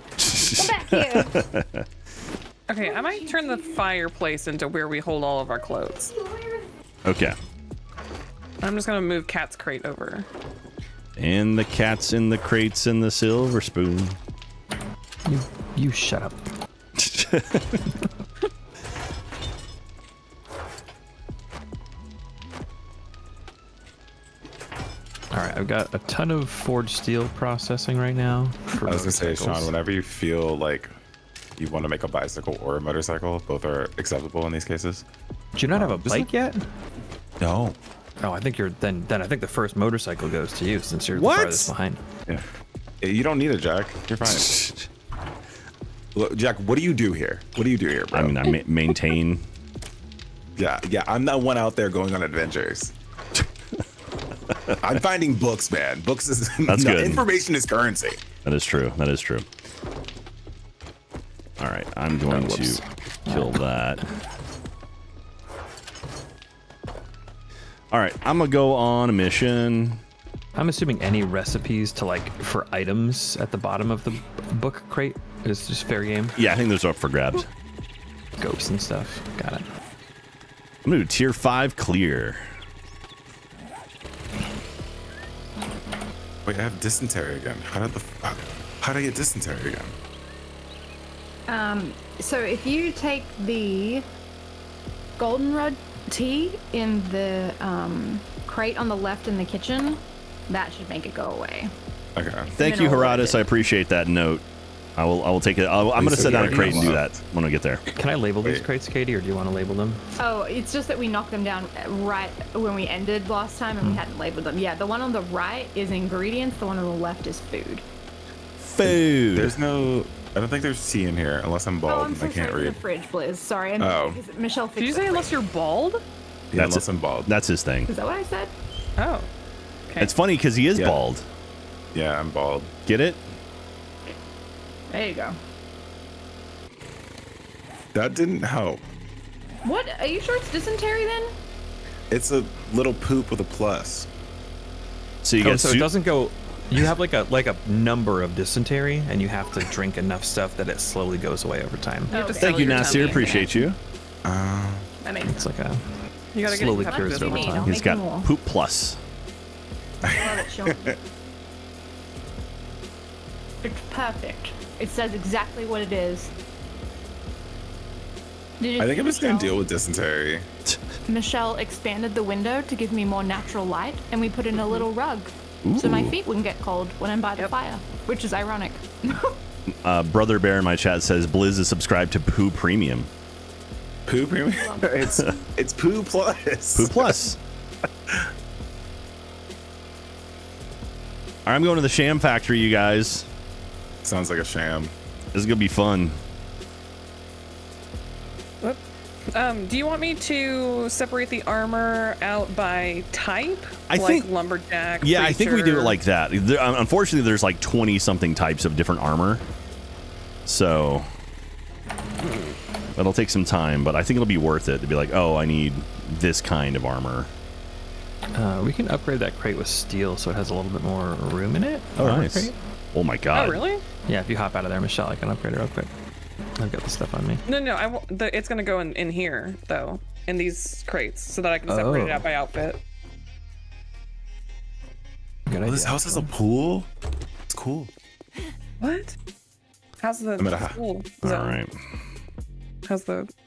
Come back here. Okay, I might turn the fireplace into where we hold all of our clothes. Okay. I'm just gonna move Cat's crate over. And the cat's in the crates and the silver spoon. You shut up. All right, I've got a ton of forged steel processing right now. I was gonna say, Sean, whenever you feel like you want to make a bicycle or a motorcycle, both are acceptable in these cases. Do you not have a bike yet? No. Oh, I think you're then I think the first motorcycle goes to you since you're the farthest behind. Yeah. You don't need it, Jack. You're fine. Look, Jack, what do you do here? What do you do here, bro? I mean, I maintain. Yeah, I'm not one out there going on adventures. I'm finding books, man. Books is good. Information is currency. That is true. That is true. All right, I'm going to kill that. All right, I'm gonna go on a mission. I'm assuming any recipes to for items at the bottom of the book crate is just fair game. Yeah, I think those are up for grabs. Ghosts and stuff. Got it. I'm gonna do tier 5 clear. Wait, I have dysentery again. How do I get dysentery again? So if you take the goldenrod tea in the crate on the left in the kitchen, that should make it go away. Okay. Thank you, Herodotus. I appreciate that note. I will take it. I'm going to set down a crate and do that when we get there. Can I label these crates, Katie, or do you want to label them? Oh, it's just that we knocked them down right when we ended last time and we hadn't labeled them. Yeah, the one on the right is ingredients. The one on the left is food. Food. There's no... I don't think there's tea in here unless I'm bald and I can't read. The fridge, Blizz. Sorry. Michelle, did you say unless you're bald? Yeah, unless I'm bald. That's his thing. Is that what I said? Oh. Okay. It's funny because he is bald. Yeah, I'm bald. Get it? There you go. That didn't help. What? Are you sure it's dysentery then? It's a little poop with a plus. So you get so it doesn't go. You have like a number of dysentery, and you have to drink enough stuff that it slowly goes away over time. Okay. Thank you, Nasir. Appreciate you. I mean, it's like a slowly cures over time. He's got poop plus. It's perfect. It says exactly what it is. I think I'm just gonna deal with dysentery. Michelle expanded the window to give me more natural light, and we put in a little rug. Ooh. So my feet wouldn't get cold when I'm by the fire, which is ironic. Brother Bear in my chat says Blizz is subscribed to Poo Premium. Poo Premium? it's Poo Plus. Poo Plus. All right, I'm going to the Sham Factory, you guys. Sounds like a sham. This is gonna be fun. Do you want me to separate the armor out by type? I think lumberjack. Yeah, creature. I think we do it like that. Unfortunately, there's like 20 something types of different armor, so that'll take some time. But I think it'll be worth it to be like, oh, I need this kind of armor. We can upgrade that crate with steel, so it has a little bit more room in it. Oh, nice. Crate. Oh my God. Oh, really? Yeah. If you hop out of there, Michelle, I can upgrade it real quick. I've got the stuff on me. No, it's gonna go in here though, in these crates, so that I can separate it out by outfit. This house has a pool. It's cool. What? How's the pool?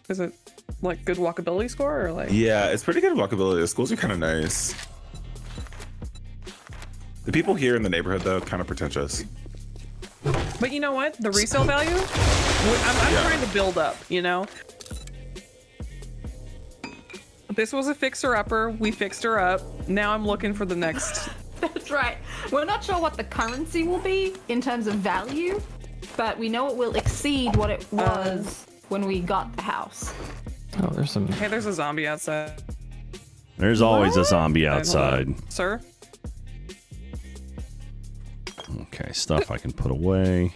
Is it like good walkability score or like? Yeah, it's pretty good walkability. The schools are kind of nice. The people here in the neighborhood though, kind of pretentious. But you know what? The resale value? I'm trying to build up, you know? This was a fixer-upper. We fixed her up. Now I'm looking for the next. That's right. We're not sure what the currency will be in terms of value, but we know it will exceed what it was when we got the house. Oh, there's some... Hey, there's a zombie outside. There's always a zombie outside. Sir? Okay, stuff I can put away.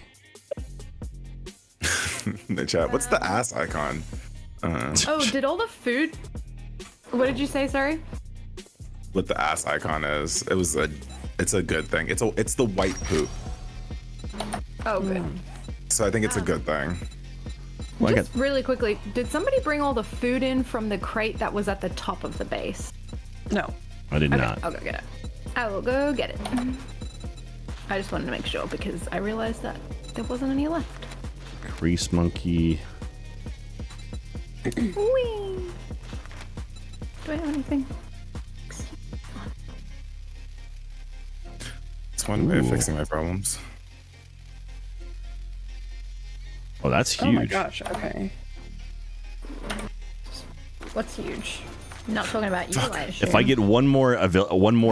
The chat. What's the ass icon? Did all the food? What did you say? Sorry. What the ass icon is? It's a good thing. It's the white poop. Oh, good. So I think it's a good thing. Well, just really quickly, did somebody bring all the food in from the crate that was at the top of the base? No. I did not. I'll go get it. I will go get it. I just wanted to make sure because I realized that there wasn't any left. Grease monkey. Whee! Do I have anything? It's one way of fixing my problems. Oh, that's huge. Oh my gosh, okay. What's huge? I'm not talking about you, I assume. If I get one more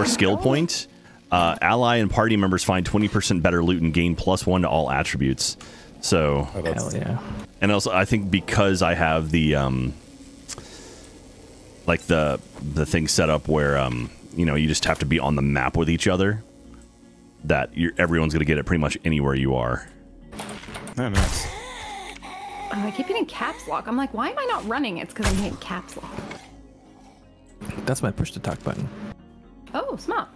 skill point, ally and party members find 20% better loot and gain +1 to all attributes. So, hell yeah. And also, I think because I have the, like the thing set up where, you know, you just have to be on the map with each other, that everyone's going to get it pretty much anywhere you are. Oh, nice. Oh, I keep hitting caps lock. I'm like, why am I not running? It's because I'm hitting caps lock. That's my push to talk button. Oh, smart.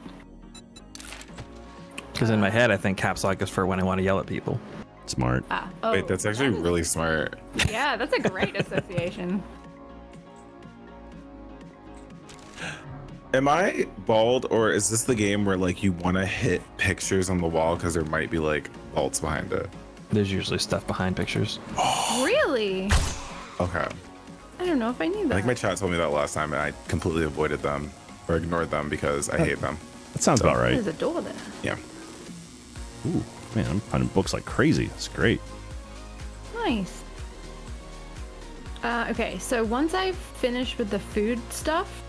Because in my head, I think caps lock is for when I want to yell at people. Smart. Oh, wait, that's actually really smart. Yeah, that's a great association. Am I bald, or is this the game where like you want to hit pictures on the wall because there might be like vaults behind it? There's usually stuff behind pictures. Really? Okay. I don't know if I knew that. I think my chat told me that last time, and I completely avoided them or ignored them because I hate them. That sounds about right. There's a door there. Yeah. Ooh, man, I'm finding books like crazy. That's great. Nice. Okay, so once I've finished with the food stuff,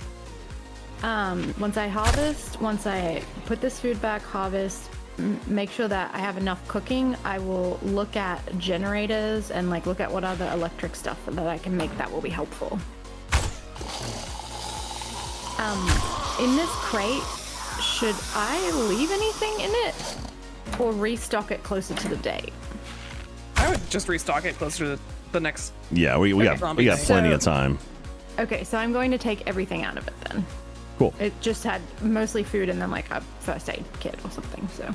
once I harvest, once I put this food back, harvest, make sure that I have enough cooking, I will look at generators and like look at what other electric stuff that I can make that will be helpful. In this crate, should I leave anything in it or restock it closer to the date? I would just restock it closer to the next. Yeah, we got plenty of time. Okay, so I'm going to take everything out of it then. Cool. It just had mostly food and then like a first aid kit or something, so.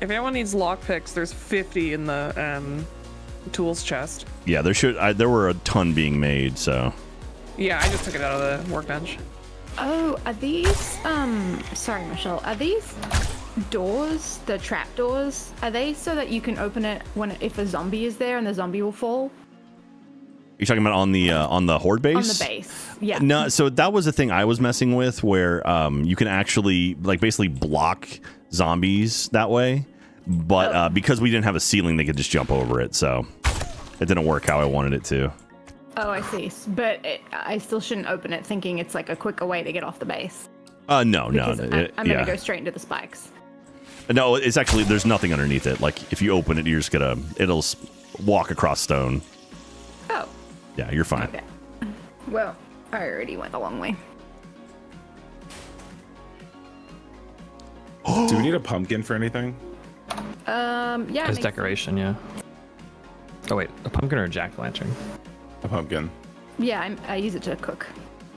If anyone needs lockpicks, there's 50 in the tools chest. Yeah, there were a ton being made, so. Yeah, I just took it out of the workbench. Oh, are these, sorry, Michelle, are these doors, the trap doors, are they so that you can open it if a zombie is there and the zombie will fall? You're talking about on the horde base? On the base, yeah. No, so that was the thing I was messing with, where you can actually like basically block zombies that way, but because we didn't have a ceiling, they could just jump over it, so it didn't work how I wanted it to. Oh, I see. But I still shouldn't open it thinking it's like a quicker way to get off the base. No. I'm gonna go straight into the spikes. No, it's actually there's nothing underneath it. Like if you open it, you're just gonna it'll walk across stone. Oh. Yeah, you're fine. Okay. Well, I already went the long way. Do we need a pumpkin for anything? Yeah. As decoration, yeah. Oh wait, a pumpkin or a jack-o'-lantern? A pumpkin. Yeah, I use it to cook.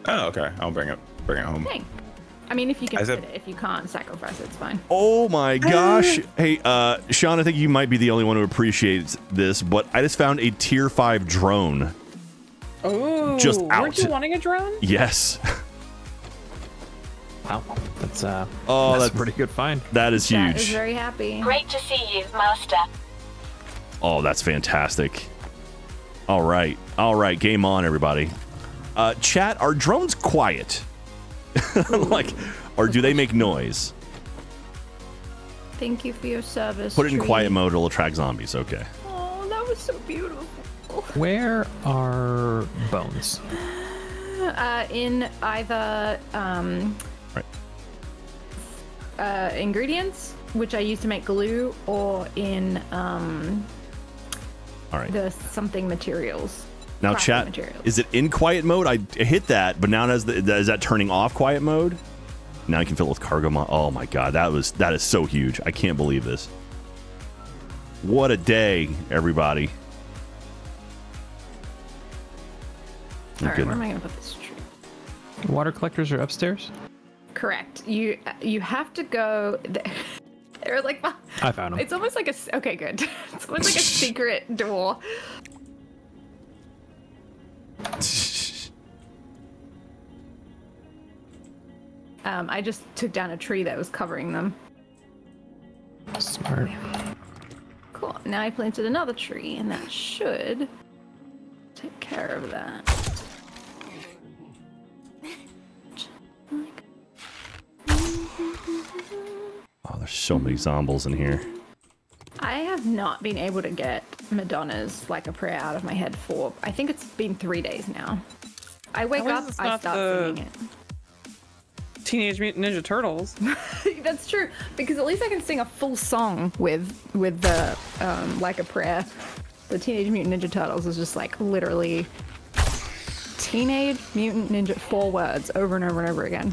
Oh, okay. I'll bring it home. Thanks. I mean, if you can fit it. If you can't, sacrifice it. It's fine. Oh my gosh. Hey, Sean, I think you might be the only one who appreciates this, but I just found a tier 5 drone. Oh, just out. Weren't you wanting a drone? Yes. Wow, that's pretty good find. That is huge. That is very happy. Great to see you, Master. Oh, that's fantastic. All right, game on, everybody. Chat, are drones quiet? Like, or do they make noise? Thank you for your service. Put it in quiet mode, it'll attract zombies. Okay. Oh, that was so beautiful. Where are bones? In either ingredients, which I use to make glue, or in the something materials. Now, chat, is it in quiet mode? I hit that, but now is that turning off quiet mode? Now you can fill it with cargo mod. Oh my god, that is so huge. I can't believe this. What a day, everybody. All right, where am I going to put this tree? Water collectors are upstairs? Correct. You have to go... They were like, well, I found them. It's almost like a, okay, good. It's almost like a secret door. I just took down a tree that was covering them. Smart. Cool. Now I planted another tree, and that should take care of that. Oh, there's so many zombies in here. I have not been able to get Madonna's Like a Prayer out of my head for, I think it's been 3 days now. I wake up, I start singing it. Teenage Mutant Ninja Turtles. That's true, because at least I can sing a full song with the Like a Prayer. The Teenage Mutant Ninja Turtles is just like literally Teenage Mutant Ninja, 4 words over and over and over again.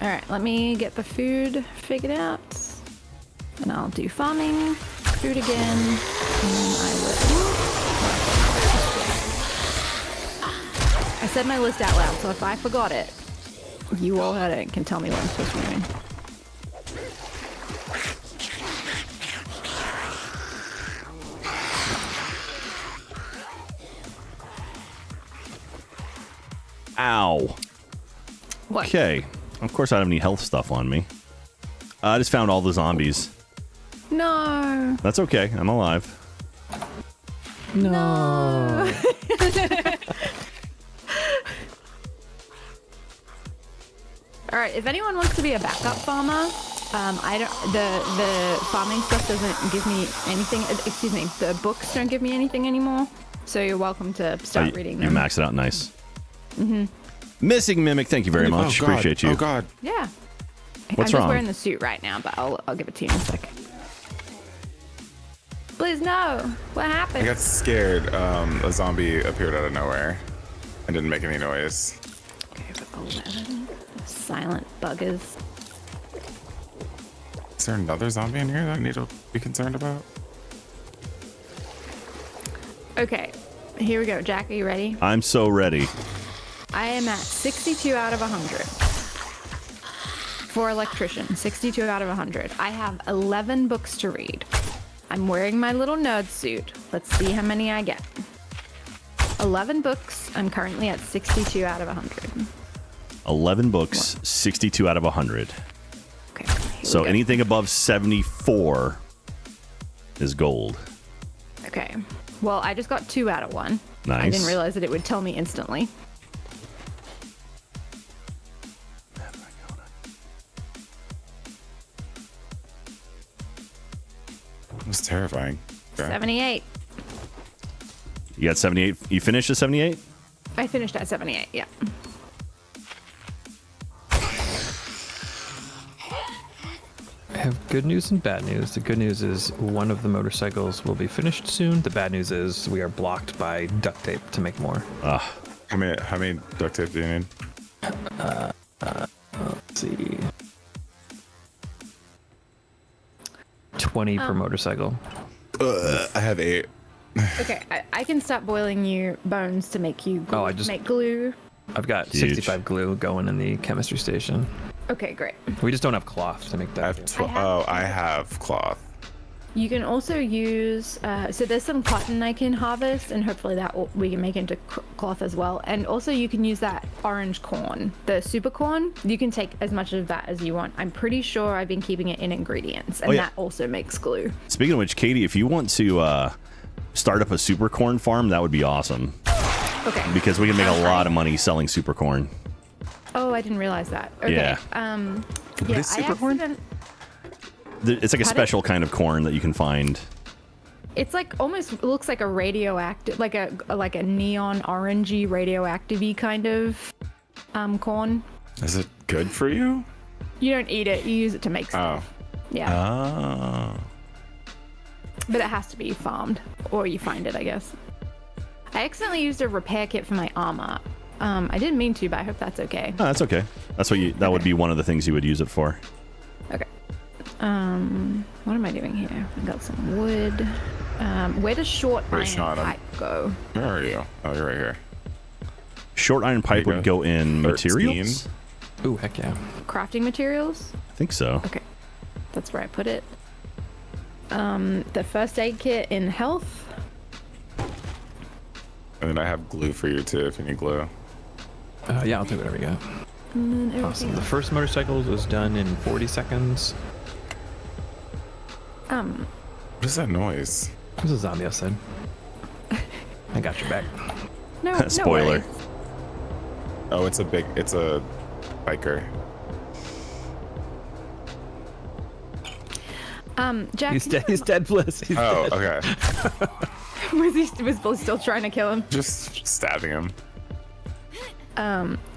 All right, let me get the food figured out, and I'll do farming, food again, and I said my list out loud, so if I forgot it, you all heard it and can tell me what I'm supposed to be doing. Ow. What? Okay. Of course I don't have any health stuff on me. I just found all the zombies. No. That's okay. I'm alive. No. Alright, if anyone wants to be a backup farmer, I don't, the farming stuff doesn't give me anything, excuse me, the books don't give me anything anymore, so you're welcome to start reading them. You maxed it out, nice. Mm-hmm. Missing Mimic, thank you very much. Appreciate you. Oh, God. Yeah. What's wrong? I'm just wearing the suit right now, but I'll give it to you in a second. Please, no. What happened? I got scared. A zombie appeared out of nowhere and didn't make any noise. Okay, but 11. Silent buggers. Is there another zombie in here that I need to be concerned about? Okay. Here we go. Jack, are you ready? I'm so ready. I am at 62 out of 100 for electrician. 62 out of 100. I have 11 books to read. I'm wearing my little nerd suit. Let's see how many I get. 11 books. I'm currently at 62 out of 100. 11 books, 62 out of 100. Okay. So anything above 74 is gold. Okay. Well, I just got 2 out of 1. Nice. I didn't realize that it would tell me instantly. That's terrifying. Okay. 78. You got 78. You finished at 78? I finished at 78, yeah. I have good news and bad news. The good news is one of the motorcycles will be finished soon. The bad news is we are blocked by duct tape to make more. How many duct tape do you need? Let's see. 20 per motorcycle. I have 8. Okay, I can stop boiling you bones to make you glue, make glue. I've got 65 glue going in the chemistry station. Okay, great. We just don't have cloth to make that. I have cloth. You can also use, so there's some cotton I can harvest, and hopefully that we can make into cloth as well. And also you can use that orange corn, the super corn. You can take as much of that as you want. I'm pretty sure I've been keeping it in ingredients, and that also makes glue. Speaking of which, Katie, if you want to start up a super corn farm, that would be awesome. Okay. Because we can make a lot of money selling super corn. Oh, I didn't realize that. Okay. Yeah. What is super corn? It's like a special kind of corn that you can find. It's like almost looks like a radioactive, like a neon orangey radioactive-y kind of corn. Is it good for you? You don't eat it. You use it to make stuff. Oh. Yeah. Oh. But it has to be farmed, or you find it, I guess. I accidentally used a repair kit for my armor. I didn't mean to, but I hope that's okay. No, that's okay. That's what that would be one of the things you would use it for. Okay. What am I doing here? I got some wood. Where does short iron pipe go? Where are you? Oh, you're right here. Short iron pipe would go in materials? Ooh, heck yeah. Crafting materials? I think so. Okay. That's where I put it. The first aid kit in health. And then I have glue for you too, if you need glue. Yeah, I'll take whatever you got. And then awesome. The first motorcycle was done in 40 seconds. What is that noise? There's a zombie outside. I got your back. No, spoiler. No worries. Oh, it's a biker. Jack, he's dead, Bliss. He's dead. Okay. Was Bliss still trying to kill him? Just stabbing him.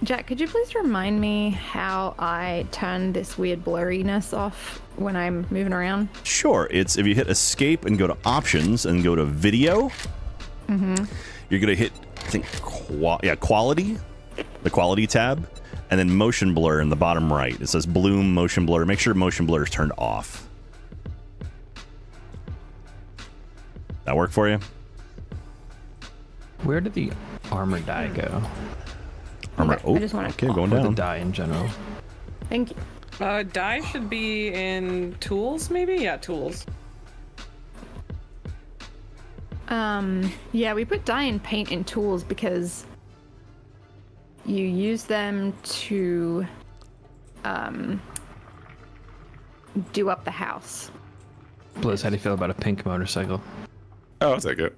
Jack, could you please remind me how I turn this weird blurriness off when I'm moving around? Sure. It's if you hit escape and go to options and go to video, you're going to hit, I think, quality, the quality tab, and then motion blur in the bottom right. It says bloom motion blur. Make sure motion blur is turned off. That work for you? Where did the armor die go? I just want to go down. The die in general. Thank you. Die should be in tools, maybe. Yeah, tools. Yeah, we put die and paint in tools because you use them to do up the house. Bliss, how do you feel about a pink motorcycle? Oh, I'll take it.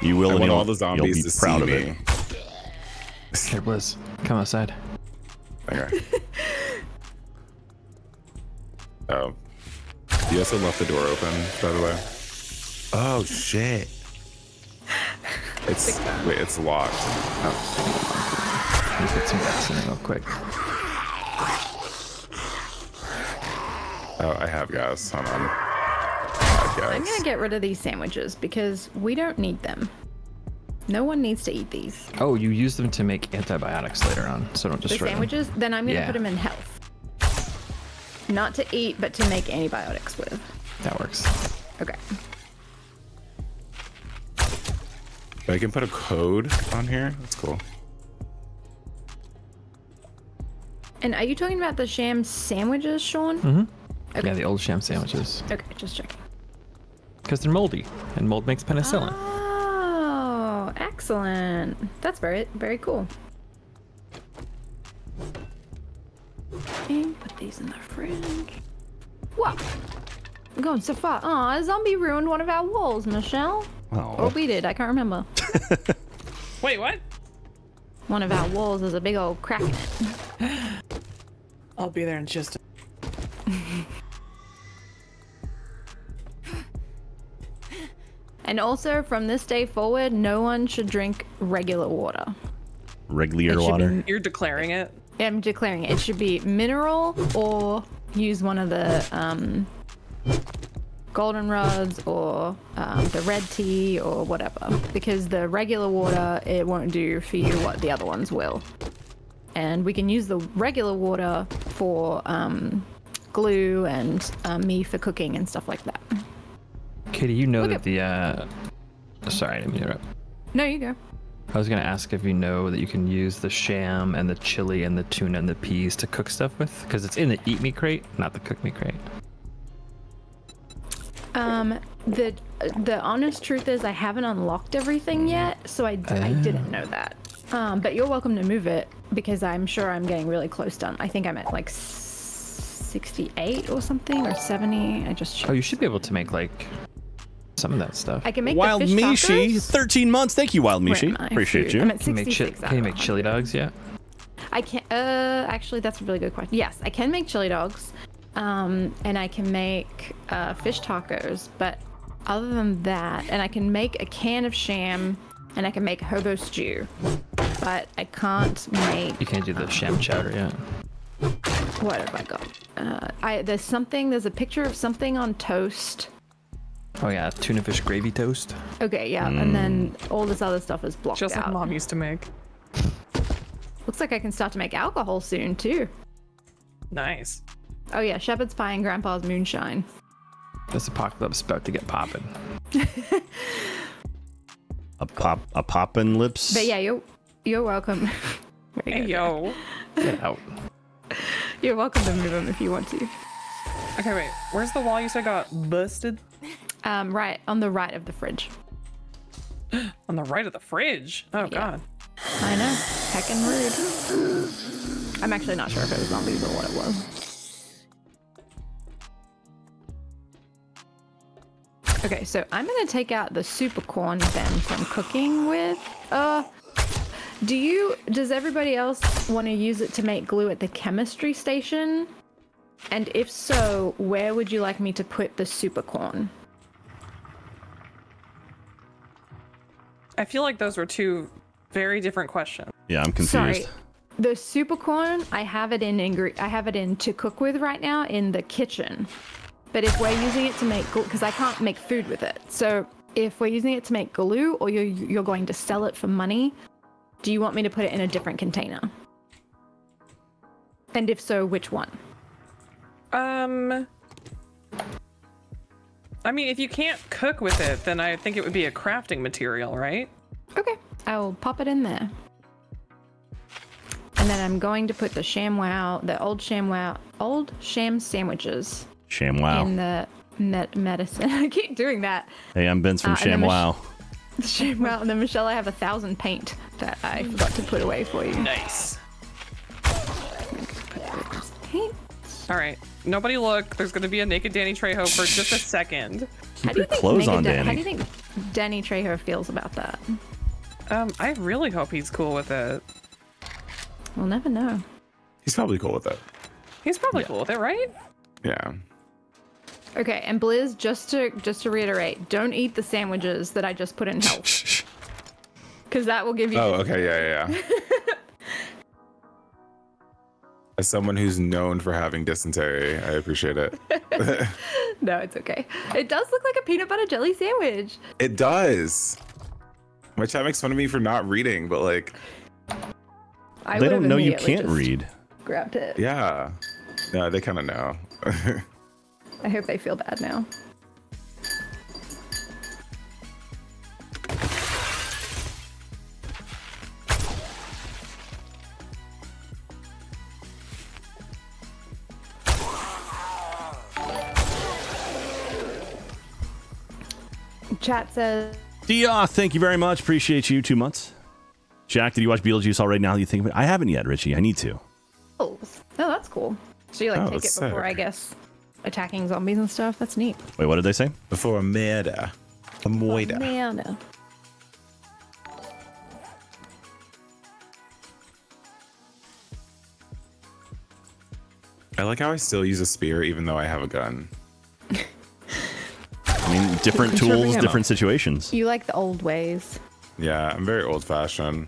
You will, and all the zombies you'll be proud of it. Hey, Bliss, come outside. Okay. Oh. You also left the door open, by the way. Oh, shit. Wait, it's locked. Oh. Let me put some gas in it real quick. Oh, I have gas. Hold on. I'm gonna get rid of these sandwiches because we don't need them. No one needs to eat these. Oh, you use them to make antibiotics later on, so don't destroy the sandwiches. Them. Then I'm gonna put them in health, not to eat, but to make antibiotics with. That works. Okay. I can put a code on here. That's cool. And are you talking about the sham sandwiches, Sean? Mm-hmm. Okay. Yeah, the old sham sandwiches. Okay, just checking. Because they're moldy, and mold makes penicillin. Oh, excellent! That's very, very cool. And put these in the fridge. Whoa! I'm going so far. Aw, a zombie ruined one of our walls, Michelle. Oh. Or we did. I can't remember. Wait, what? One of our walls is a big old crack in it. I'll be there in just. And also, from this day forward, no one should drink regular water. Regular water? You're declaring it? Yeah, I'm declaring it. It should be mineral or use one of the goldenrods or the red tea or whatever. Because the regular water, it won't do for you what the other ones will. And we can use the regular water for glue and me for cooking and stuff like that. Katie, you know that the sorry, I didn't mean to interrupt. No, you go. I was gonna ask if you know that you can use the sham and the chili and the tuna and the peas to cook stuff with, because it's in the eat me crate, not the cook me crate. The honest truth is I haven't unlocked everything yet, so I didn't know that. But you're welcome to move it because I'm sure I'm getting really close done. I think I'm at like 68 or something or 70. I just checked. Oh, you should be able to make like. Some of that stuff. I can make Wild the fish Mishi, tacos. 13 months. Thank you, Wild Mishi. Appreciate you. I'm at 66. Can you make chili dogs? Yeah. I can. Actually, that's a really good question. Yes, I can make chili dogs, and I can make fish tacos. But other than that, and I can make a can of sham, and I can make hobo stew. But I can't make. You can't do the sham chowder, yeah. What have I got? There's something. There's a picture of something on toast. Oh yeah, tuna fish gravy toast. Okay, yeah, and then all this other stuff is blocked out. Just like Mom used to make. Looks like I can start to make alcohol soon too. Nice. Oh yeah, shepherd's pie and grandpa's moonshine. This apocalypse about to get poppin'. A poppin' lips. But yeah, you're welcome. Very good. Yo. Get out. You're welcome to move them if you want to. Okay, wait. Where's the wall you said got busted? Right on the right of the fridge. On the right of the fridge? Oh, yeah. God. I know. Heckin' rude. I'm actually not sure if it was zombies or what it was. Okay, so I'm gonna take out the super corn bench I'm cooking with. Does everybody else want to use it to make glue at the chemistry station? And if so, where would you like me to put the super corn? I feel like those were two very different questions. Yeah, I'm confused. Sorry. The super corn, I have it in to cook with right now in the kitchen. But if we're using it to make glue, because I can't make food with it. So if we're using it to make glue or you're going to sell it for money, do you want me to put it in a different container? And if so, which one? I mean, if you can't cook with it, then I think it would be a crafting material, right? Okay, I will pop it in there. And then I'm going to put the ShamWow, the old sham sandwiches. ShamWow. In the medicine. I keep doing that. Hey, I'm Ben's from ShamWow. ShamWow. And then Michelle, I have 1,000 paint that I forgot to put away for you. Nice. Paint. All right. Nobody look. There's going to be a naked Danny Trejo for just a second. Keep your clothes on, Danny. How do you think Danny Trejo feels about that? I really hope he's cool with it. We'll never know. He's probably cool with it. He's probably cool with it, right? Yeah. Okay, and Blizz, just to reiterate, don't eat the sandwiches that I just put in health. Because that will give you... Oh, okay, yeah. As someone who's known for having dysentery, I appreciate it. No, it's okay. It does look like a peanut butter jelly sandwich. It does. My chat makes fun of me for not reading, but like... They don't know you can't read. Grabbed it. Yeah. No, they kind of know. I hope they feel bad now. Chat says... Dia, thank you very much. Appreciate you. 2 months. Jack, did you watch Beetlejuice already now that you think of it? I haven't yet, Richie. I need to. Oh, that's cool. So you take it before, I guess, attacking zombies and stuff? That's neat. Wait, what did they say? Before a murder. A moida. Murder. I like how I still use a spear even though I have a gun. I mean, different tools, different situations. You like the old ways. Yeah, I'm very old-fashioned.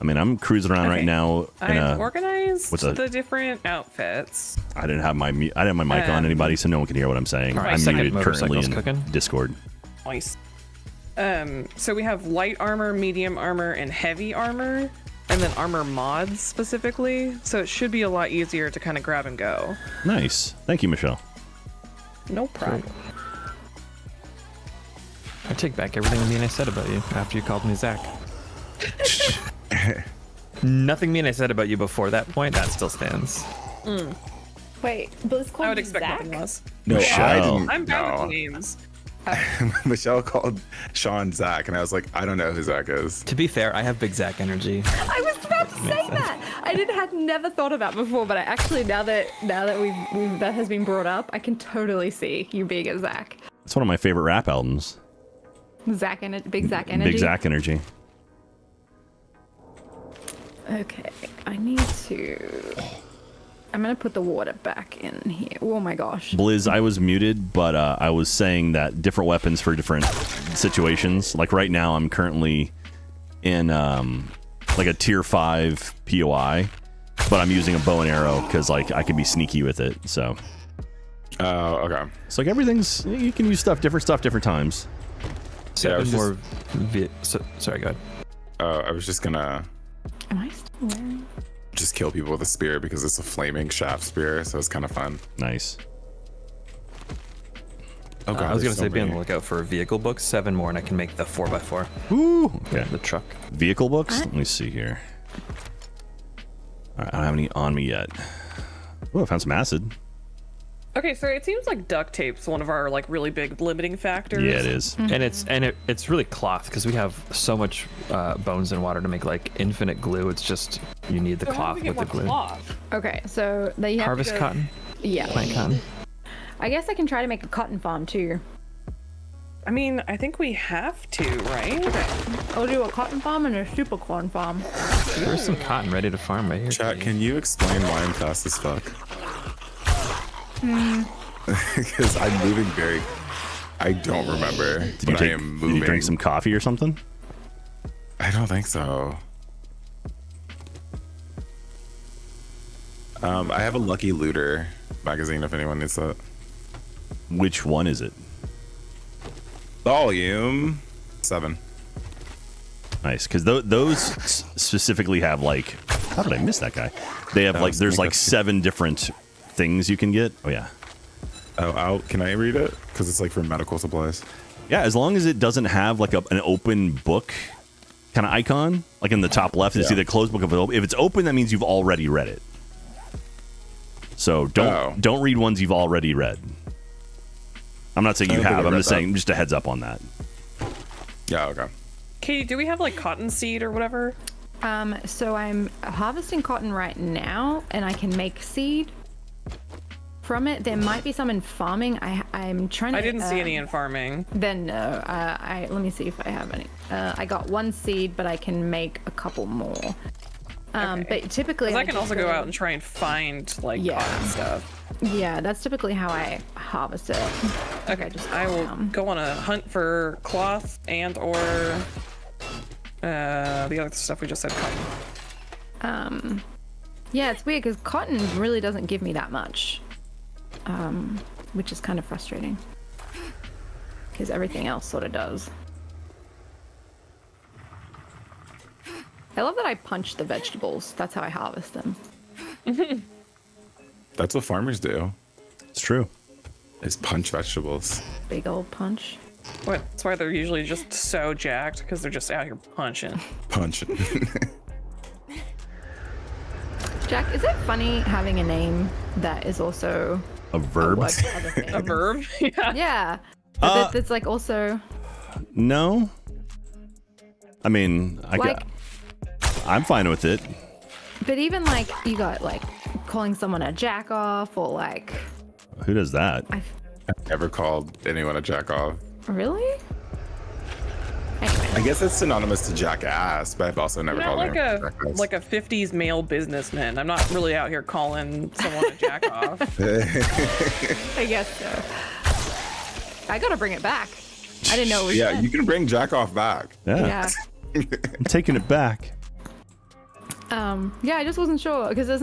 I mean, I'm cruising around right now. I've organized the different outfits. I didn't have my mic on anybody, so no one can hear what I'm saying. Right, I'm muted currently in Discord. Nice. So we have light armor, medium armor, and heavy armor, and then armor mods specifically. So it should be a lot easier to kind of grab and go. Nice. Thank you, Michelle. No problem. Cool. I take back everything mean I said about you after you called me Zach. Nothing mean I said about you before that point, that still stands. Mm. Wait, Blizz called I would expect Zach? Nothing less. No, I didn't. I'm bad with names. Michelle called Sean Zach, and I was like, I don't know who Zach is. To be fair, I have big Zach energy. I was about to say that. I had never thought about before, but I actually now that we've that has been brought up, I can totally see you being a Zach. It's one of my favorite rap albums. Zach and Big Zach energy. Big Zach energy. Okay, I need to. I'm gonna put the water back in here. Oh my gosh. Blizz, I was muted, but I was saying that different weapons for different situations. Like right now, I'm currently in like a tier 5 POI, but I'm using a bow and arrow because like I can be sneaky with it. So. Oh, okay. It's like everything's you can use stuff, different times. So yeah, sorry, go ahead. I was just gonna. Am I still wearing? Just kill people with a spear because it's a flaming shaft spear, so it's kind of fun. Nice. Oh God, I was gonna say be on the lookout for vehicle books. 7 more, and I can make the 4x4. Ooh, okay. The truck. Vehicle books. Let me see here. All right, I don't have any on me yet. Oh, I found some acid. Okay, so it seems like duct tape's one of our like really big limiting factors. Yeah, it is. Mm-hmm. And it's really cloth because we have so much bones and water to make like infinite glue. It's just you need the cloth with the glue. Cloth? Okay, so they have harvest cotton. Yeah, plant cotton. I guess I can try to make a cotton farm too. I mean, I think we have to, right? Okay. I'll do a cotton farm and a super corn farm. There's some cotton ready to farm right here. Chat, can you explain why I'm fast as fuck? Because I'm moving very... I don't remember, but I am moving. Did you drink some coffee or something? I don't think so. I have a Lucky Looter magazine if anyone needs that. Which one is it? Volume 7. Nice, because those specifically have like... How did I miss that guy? They have like... There's like 7 different... things you can get. Oh yeah. Oh, can I read it? Because it's like for medical supplies. Yeah, as long as it doesn't have like an open book kind of icon, like in the top left, it's either closed book or open. If it's open, that means you've already read it. So don't read ones you've already read. I'm not saying you have. I'm just saying just a heads up on that. Yeah. Okay. Katie, do we have like cotton seed or whatever? So I'm harvesting cotton right now, and I can make seed. From it, there might be some in farming. I'm trying to. I didn't see any in farming. Then no. Let me see if I have any. I got 1 seed, but I can make a couple more. Okay. But typically, I can also go out and try and find like cotton stuff. Yeah, that's typically how I harvest it. Okay, I will go on a hunt for cloth and or the other stuff we just said. Cotton. Yeah, it's weird because cotton really doesn't give me that much, which is kind of frustrating because everything else sort of does. I love that I punch the vegetables. That's how I harvest them. That's what farmers do. It's true. Is punch vegetables. Big old punch. What? That's why they're usually just so jacked because they're just out here punching. Punching. Jack, is it funny having a name that is also a verb? A verb? Yeah. Yeah. It's like also. No. I mean, I'm fine with it. But even like you got like calling someone a jack off or like. Who does that? I've never called anyone a jack off. Really? I guess it's synonymous to jackass, but I've also never called like him like a 50s male businessman. I'm not really out here calling someone a jack off. I guess so. I gotta bring it back. I didn't know it was you can bring jack off back. Yeah. I'm taking it back. Yeah, I just wasn't sure because there's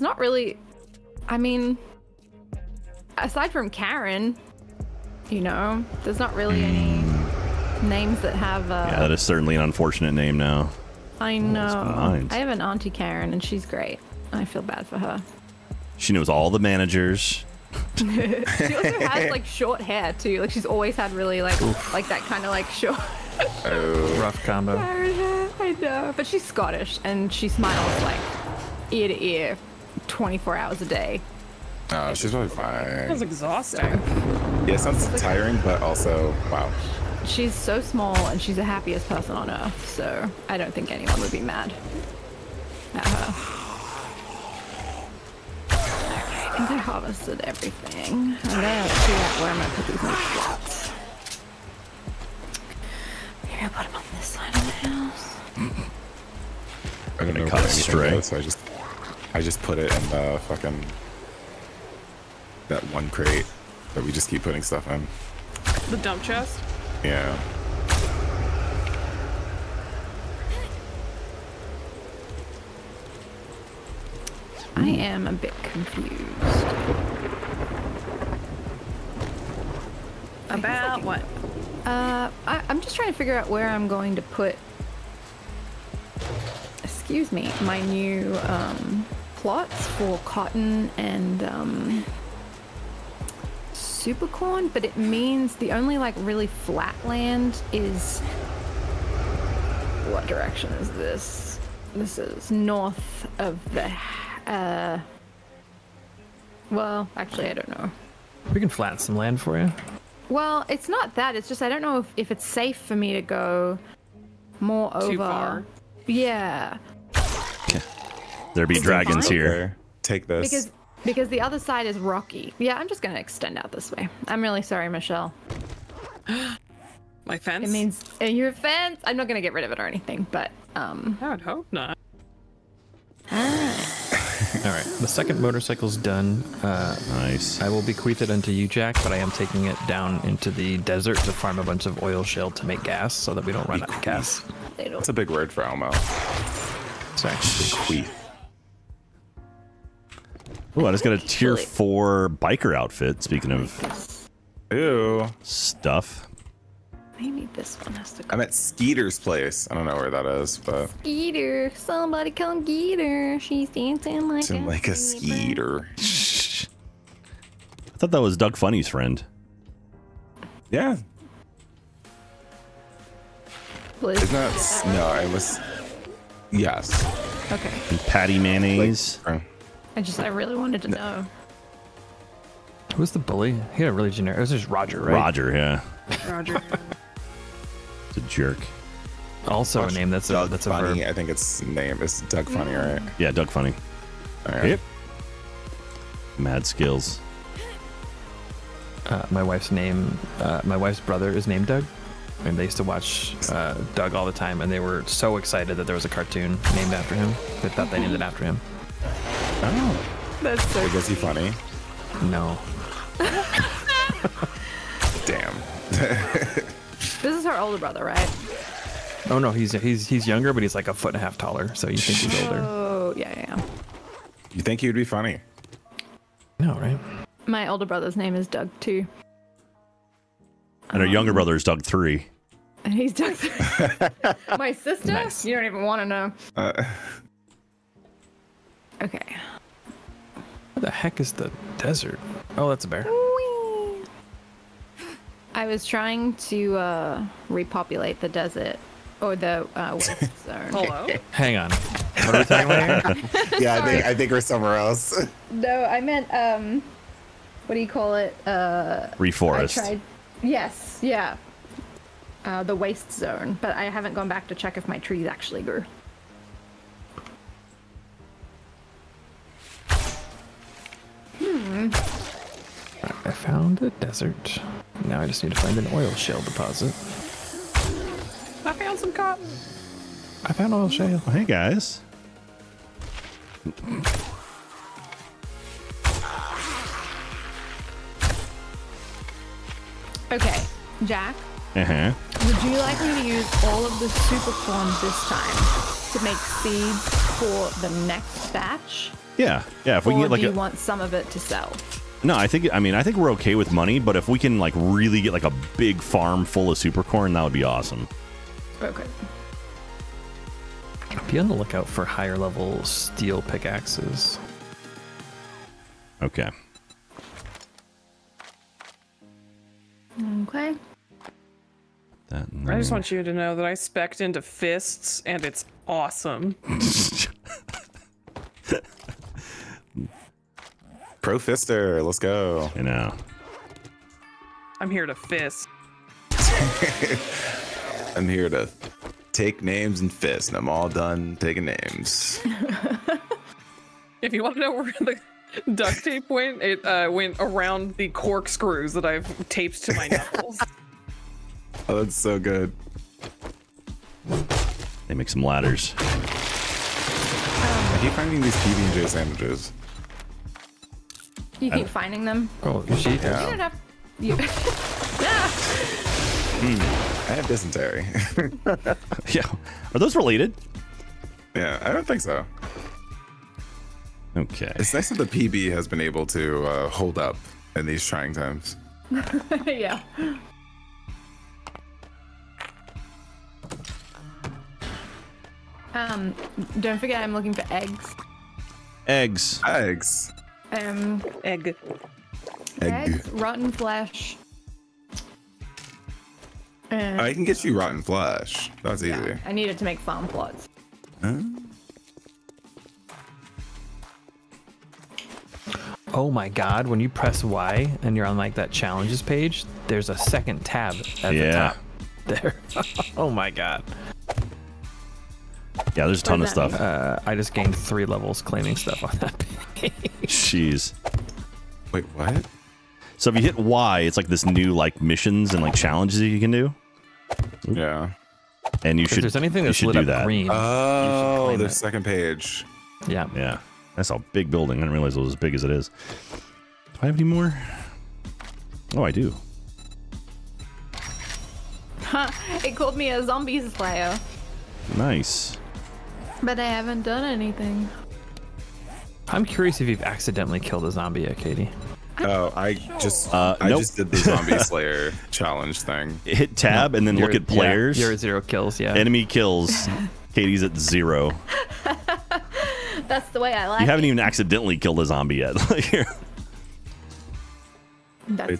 not really, I mean, aside from Karen, you know, there's not really any names that have yeah, that is certainly an unfortunate name now. I know. I have an auntie Karen and she's great. I feel bad for her. She knows all the managers. She also has like short hair too. Like she's always had really like like that kind of like short rough combo. I know. But she's Scottish and she smiles like ear to ear 24 hours a day. Oh, she's probably fine. That was exhausting. Yeah, it sounds tiring, but also wow. She's so small and she's the happiest person on earth, so I don't think anyone would be mad at her. Okay, I think I harvested everything. I'm gonna see where I'm gonna put these nuts. Maybe I'll put them on this side of the house. I'm gonna cut it straight. So I just put it in the fucking that one crate that we just keep putting stuff in. The dump chest? Yeah. I am a bit confused. About what? I'm just trying to figure out where I'm going to put, excuse me, my new plots for cotton and supercorn, but it means the only like really flat land is, what direction is this? This is north of the... well, actually, I don't know. We can flatten some land for you. Well, it's not that. It's just I don't know if it's safe for me to go more over. Too far? Yeah. There be dragons here. Take this. Because the other side is rocky. Yeah, I'm just going to extend out this way. I'm really sorry, Michelle. My fence? It means your fence. I'm not going to get rid of it or anything, but... I would hope not. All right, the second motorcycle's done. Nice. I will bequeath it unto you, Jack, but I am taking it down into the desert to farm a bunch of oil shale to make gas so that we don't run out of gas. That's a big word for Elmo. Sorry. Bequeath. Ooh, I just got a tier 4 biker outfit, speaking of stuff. Maybe this one has to go. I'm at Skeeter's place. I don't know where that is, but... Skeeter. Somebody call Skeeter. She's dancing like a Skeeter. I thought that was Doug Funny's friend. Yeah. Blizzard. Isn't that... No, I was... Yes. Okay. And Patty Mayonnaise. Like, I really wanted to know. Who was the bully? He had a really generic... It was just Roger, right? Roger, yeah. Roger. It's a jerk. Also a name that's Doug Funny. I think its name is Doug Funny, right? Yeah, Doug Funny. All right. Yep. Mad skills. My wife's brother is named Doug, and they used to watch Doug all the time, and they were so excited that there was a cartoon named after him. They thought they named it after him. Oh, that's so. Was he funny? No. Damn. This is her older brother, right? Oh no, he's younger, but he's like a foot and a half taller. So you think he's older? Oh yeah. You think he would be funny? No, right? My older brother's name is Doug 2. And her younger brother is Doug 3. And he's Doug 3. My sister? Nice. You don't even want to know. Okay. What the heck is the desert? Oh, that's a bear. Whee! I was trying to repopulate the desert. Or the west zone. Hello? Hang on. What are we talking about here? Yeah, I think we're somewhere else. No, I meant, what do you call it? Reforest. Yes, yeah. The waste zone. But I haven't gone back to check if my trees actually grew. I found the desert. Now I just need to find an oil shale deposit. I found some cotton. I found oil shale. Hey guys. Okay, Jack. Uh-huh. Would you like me to use all of the super corn this time to make seeds for the next batch? Yeah, yeah. If we can get like, do you want some of it to sell? No, I think we're okay with money, but if we can like really get like a big farm full of super corn, that would be awesome. Okay. Be on the lookout for higher level steel pickaxes. Okay. Okay. I just want you to know that I spec'd into fists, and it's awesome. Pro fister, let's go. I know. I'm here to fist. I'm here to take names and fist, and I'm all done taking names. If you want to know where the duct tape went, it went around the corkscrews that I've taped to my knuckles. Oh, that's so good. They make some ladders. I keep finding these PB&J sandwiches. You keep finding them? Oh, she does. Yeah. You don't have... You... I have dysentery. Yeah. Are those related? Yeah, I don't think so. Okay. It's nice that the PB has been able to hold up in these trying times. Yeah. Don't forget I'm looking for eggs. Eggs. Eggs. Egg. Rotten flesh. I can get you rotten flesh. That's easy. I needed to make farm plots. Oh my god, when you press Y and you're on like that challenges page, there's a second tab at the top there. Oh my god. Yeah, there's a ton of stuff. I just gained 3 levels claiming stuff on that page. Jeez. Wait, what? So if you hit Y, it's like this new like missions and like challenges that you can do. Yeah. And you should, there's anything that's lit up green. Oh, the second page. Yeah. Yeah. That's a big building. I didn't realize it was as big as it is. Do I have any more? Oh, I do. It called me a zombie slayer. Nice. But I haven't done anything. I'm curious if you've accidentally killed a zombie yet, Katie. Oh, I just did the zombie slayer challenge thing. Hit tab and then look at players. You're at 0 kills, yeah. Enemy kills. Katie's at 0. That's the way I like it. You haven't even accidentally killed a zombie yet. It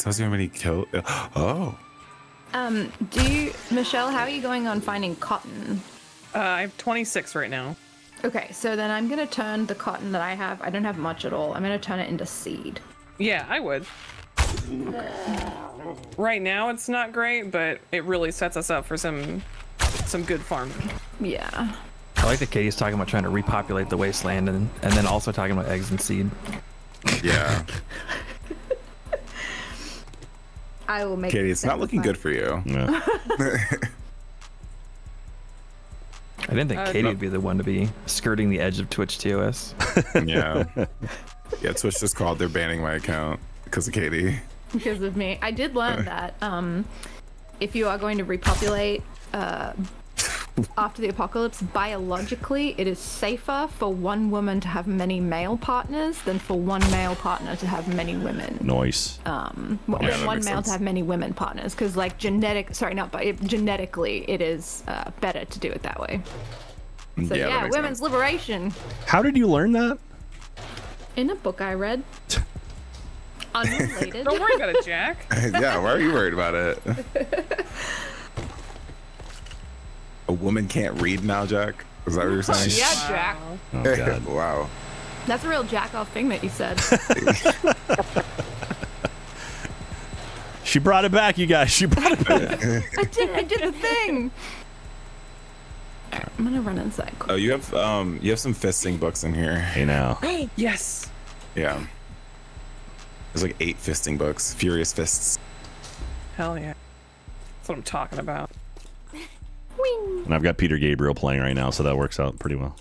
tells you how many kills. Oh. Michelle, how are you going on finding cotton? I have 26 right now. Okay, so then I'm going to turn the cotton that I have. I don't have much at all. I'm going to turn it into seed. Yeah, I would. Right now it's not great, but it really sets us up for some good farming. Yeah. I like that Katie's talking about trying to repopulate the wasteland and then also talking about eggs and seed. Yeah. I will make Katie, it's not looking good for you. No. I didn't think Katie would be the one to be skirting the edge of Twitch TOS. Yeah. Yeah, Twitch just called. They're banning my account because of Katie. Because of me. I did learn that if you are going to repopulate after the apocalypse, biologically, it is safer for one woman to have many male partners than for one male partner to have many women. Nice. One male to have many women partners, because like genetically, it is better to do it that way. So yeah, women's liberation. How did you learn that? In a book I read. Unrelated. Don't worry about it, Jack. Yeah, why are you worried about it? A woman can't read now, Jack? Is that what you're saying? Yeah, Jack. Wow. Oh, God. Wow. That's a real jack-off thing that you said. She brought it back, you guys. She brought it back. I did the thing. All right, I'm going to run inside. Quick. Oh, you have some fisting books in here. Hey, now. Yes. Yeah. There's like 8 fisting books. Furious fists. Hell yeah. That's what I'm talking about. Wing. And I've got Peter Gabriel playing right now, so that works out pretty well.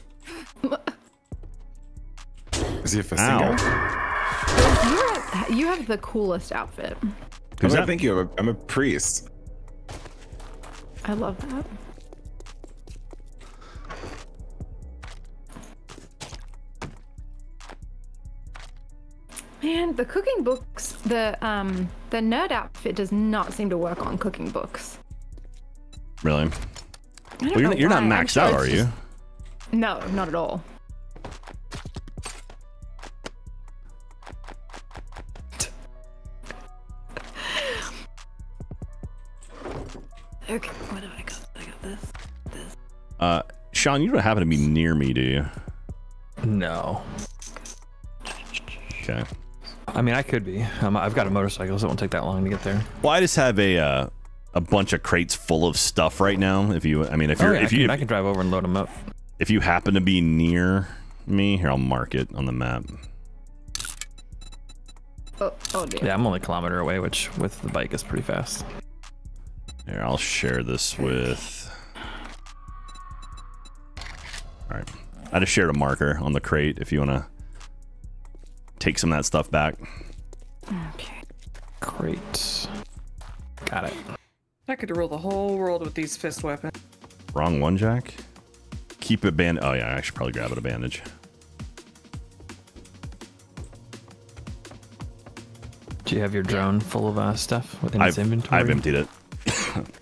Is he a fisting guy? You have the coolest outfit. Thank you. I'm a priest. I love that. Man, the cooking books, the nerd outfit does not seem to work on cooking books. Really? Well, you're not maxed out, are you? No, not at all. Okay, what have I got? I got this. Sean, you don't happen to be near me, do you? No. Okay. I mean, I could be. I've got a motorcycle, so it won't take that long to get there. Well, I just have a bunch of crates full of stuff right now. I can drive over and load them up. If you happen to be near me, here, I'll mark it on the map. Oh dear. Yeah, I'm only a kilometer away, which with the bike is pretty fast. Here, I'll share this with. All right, I just shared a marker on the crate. If you want to take some of that stuff back. Okay. Crate. Got it. I could rule the whole world with these fist weapons. Wrong one, Jack. Keep a bandage. Oh, yeah, I should probably grab it a bandage. Do you have your drone full of stuff within its inventory? I've emptied it.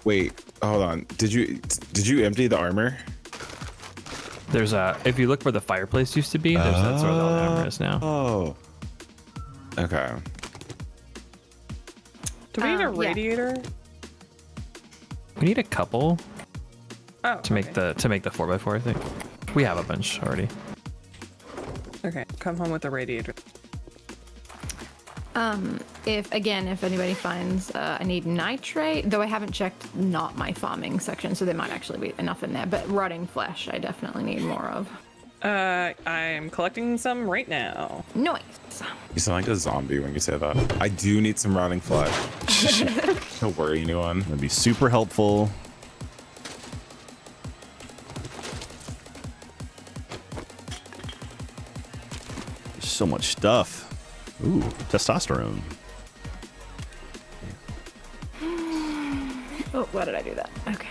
Wait, hold on. Did you empty the armor? There's a. If you look where the fireplace used to be, that's where the armor is now. Oh. Okay. Do we need a radiator? Yeah. We need a couple to make the 4x4, I think. We have a bunch already. Okay, come home with the radiator. If anybody finds I need nitrate, though I haven't checked not my farming section, so there might actually be enough in there, but rotting flesh I definitely need more of. I'm collecting some right now. Nice. You sound like a zombie when you say that. I do need some rotting flesh. Don't worry, anyone. That'd be super helpful. There's so much stuff. Ooh, testosterone. Oh, why did I do that? Okay.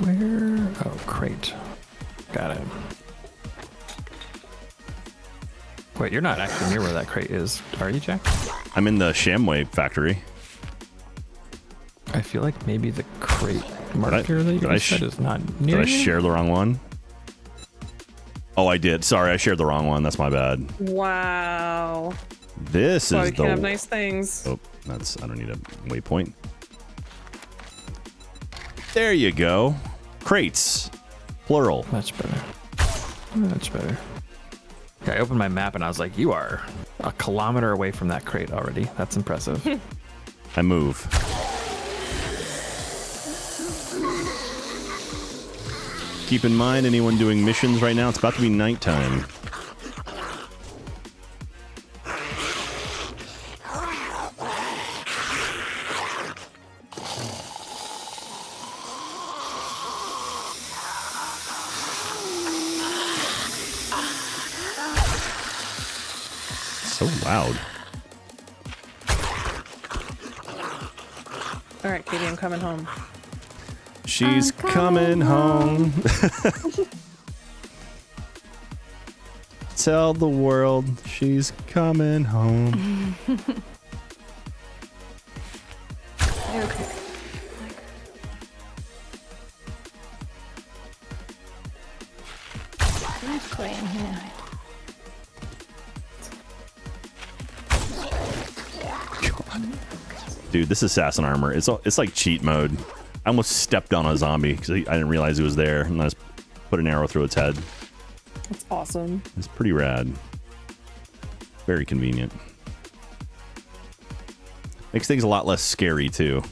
Where? Oh, crate. Got it. Wait, you're not actually near where that crate is, are you, Jack? I'm in the Shamway factory. I feel like maybe the crate marker that you said is not near. Did I share the wrong one? Oh, I did. Sorry, I shared the wrong one. That's my bad. Wow. This is the... we can have nice things. Oh, that's... I don't need a waypoint. There you go. Crates. Plural. Much better. Much better. Okay, I opened my map and I was like, you are a kilometer away from that crate already. That's impressive. I move. Keep in mind, anyone doing missions right now, it's about to be nighttime. So loud. All right, Katie, I'm coming home. She's coming home. Tell the world she's coming home. Okay. Let's play in here. God. Dude, this assassin armor, it's like cheat mode. I almost stepped on a zombie because I didn't realize it was there, and I just put an arrow through its head. That's awesome. It's pretty rad. Very convenient. Makes things a lot less scary, too.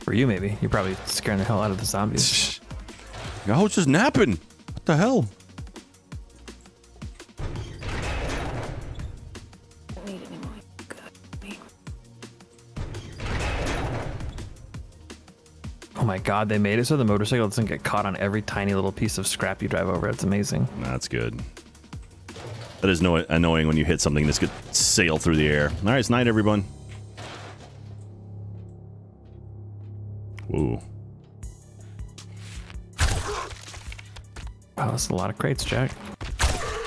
For you, maybe. You're probably scaring the hell out of the zombies. I was just napping. What the hell? Oh my God, they made it so the motorcycle doesn't get caught on every tiny little piece of scrap you drive over. It's amazing. That's good. That is annoying when you hit something and just gets sailed through the air. All right, it's night, everyone. Whoa. Wow, that's a lot of crates, Jack.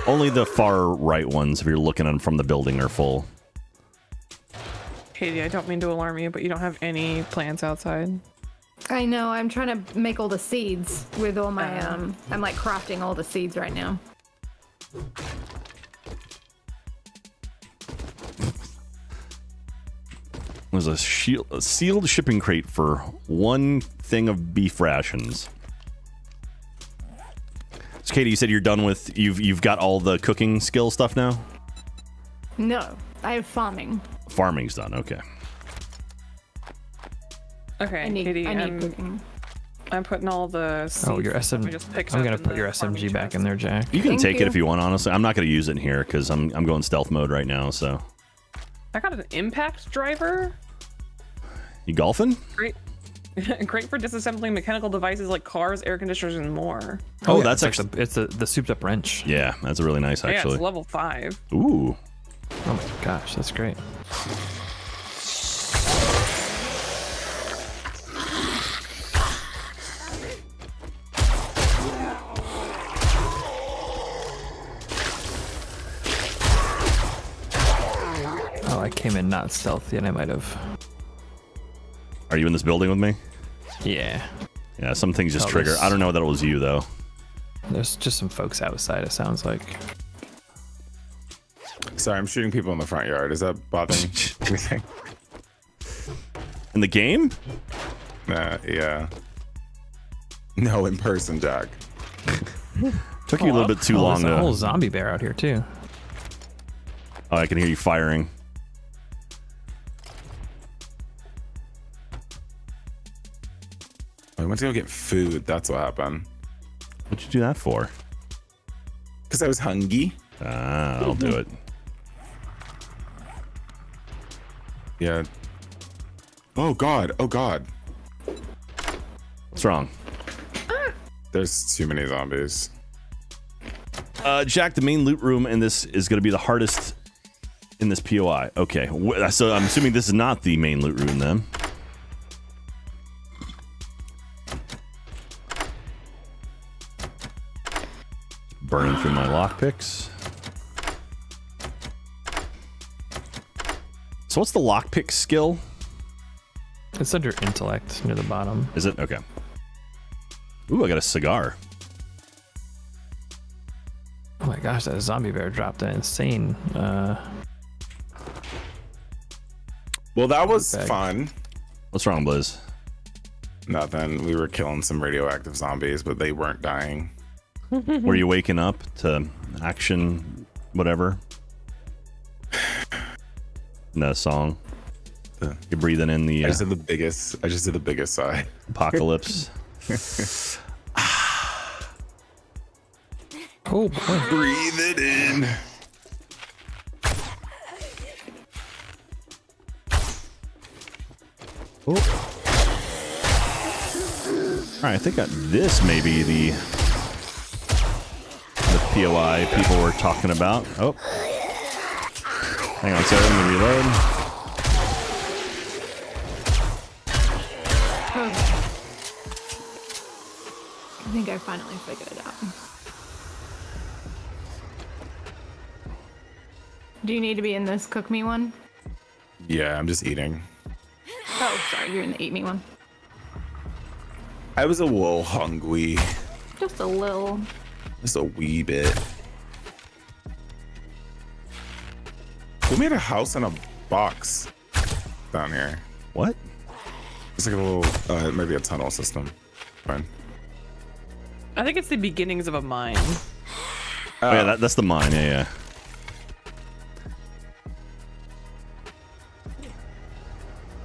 Only the far right ones, if you're looking at them from the building, are full. Katie, I don't mean to alarm you, but you don't have any plants outside. I know, I'm trying to make all the seeds with all my, I'm like crafting all the seeds right now. There's a sealed shipping crate for one thing of beef rations. So Katie, you said you're done with, you've got all the cooking skill stuff now? No, I have farming. Farming's done, okay. Okay, Katie, I'm putting all the seeds. Oh, your SMG. I'm gonna put your SMG back in there, Jack. You can take it if you want. Honestly, I'm not gonna use it in here because I'm going stealth mode right now. So. I got an impact driver. You golfing? Great, great for disassembling mechanical devices like cars, air conditioners, and more. Oh, yeah, that's actually like the souped up wrench. Yeah, that's really nice actually. Yeah, it's level 5. Ooh. Oh my gosh, that's great. I came in not stealthy, and I might have. Are you in this building with me? Yeah. Yeah, some things just trigger. I don't know that it was you, though. There's just some folks outside, it sounds like. Sorry, I'm shooting people in the front yard. Is that bothering anything? In the game? Yeah. No, in person, Jack. Took you a little bit too long, though. There's a whole zombie bear out here, too. Oh, I can hear you firing. I went to go get food. That's what happened. What'd you do that for? Because I was hungry. Ah, I'll do it. Yeah. Oh, God. Oh, God. What's wrong? There's too many zombies. Jack, the main loot room in this is going to be the hardest in this POI. Okay, so I'm assuming this is not the main loot room then. Burning through my lockpicks. So what's the lockpick skill? It's under intellect near the bottom. Is it? Okay. Ooh, I got a cigar. Oh my gosh, that zombie bear dropped an insane. Well, that was fun. What's wrong, Blizz? Nothing. We were killing some radioactive zombies, but they weren't dying. Were you waking up to action, whatever? No song. You're breathing in the. I just did the biggest. I just did the biggest sigh. Apocalypse. Oh, boy. Breathe it in. Oh. All right, I think this may be the POI people were talking about. Oh, hang on, so let me reload. I think I finally figured it out. Do you need to be in this cook me one? Yeah, I'm just eating. Oh, sorry, you're in the eat me one. I was a little hungry. Just a little. Just a wee bit. We made a house in a box down here. What? It's like a little, maybe a tunnel system. Fine. I think it's the beginnings of a mine. Oh, yeah, that's the mine, yeah, yeah.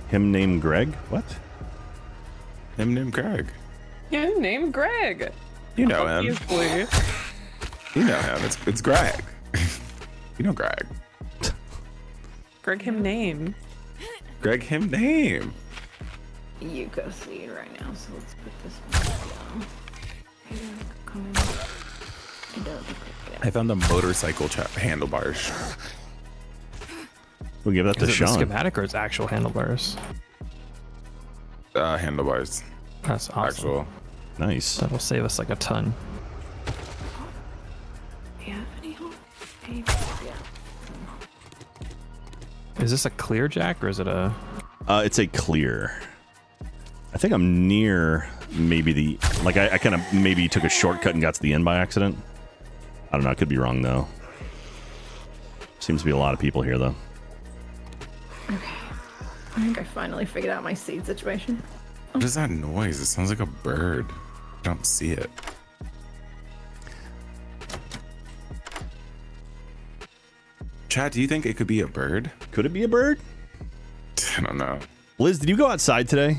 Him named Greg? What? Him named Greg. Yeah, him named Greg. You know him. You know him. It's Greg. You know Greg. Greg him name. Greg him name. You go see it right now, so let's put this one down. I found a motorcycle handlebars. We'll give that to Sean. Is it the schematic or its actual handlebars? Handlebars. That's awesome. Actual. Nice. That'll save us like a ton. Yeah. Is this a clear, Jack, or is it a? It's a clear. I think I'm near. Maybe the I kind of maybe took a shortcut and got to the end by accident. I don't know. I could be wrong though. Seems to be a lot of people here though. Okay, I think I finally figured out my seed situation. What is that noise? It sounds like a bird. I don't see it. Chad, do you think it could be a bird? Could it be a bird? I don't know. Liz, did you go outside today?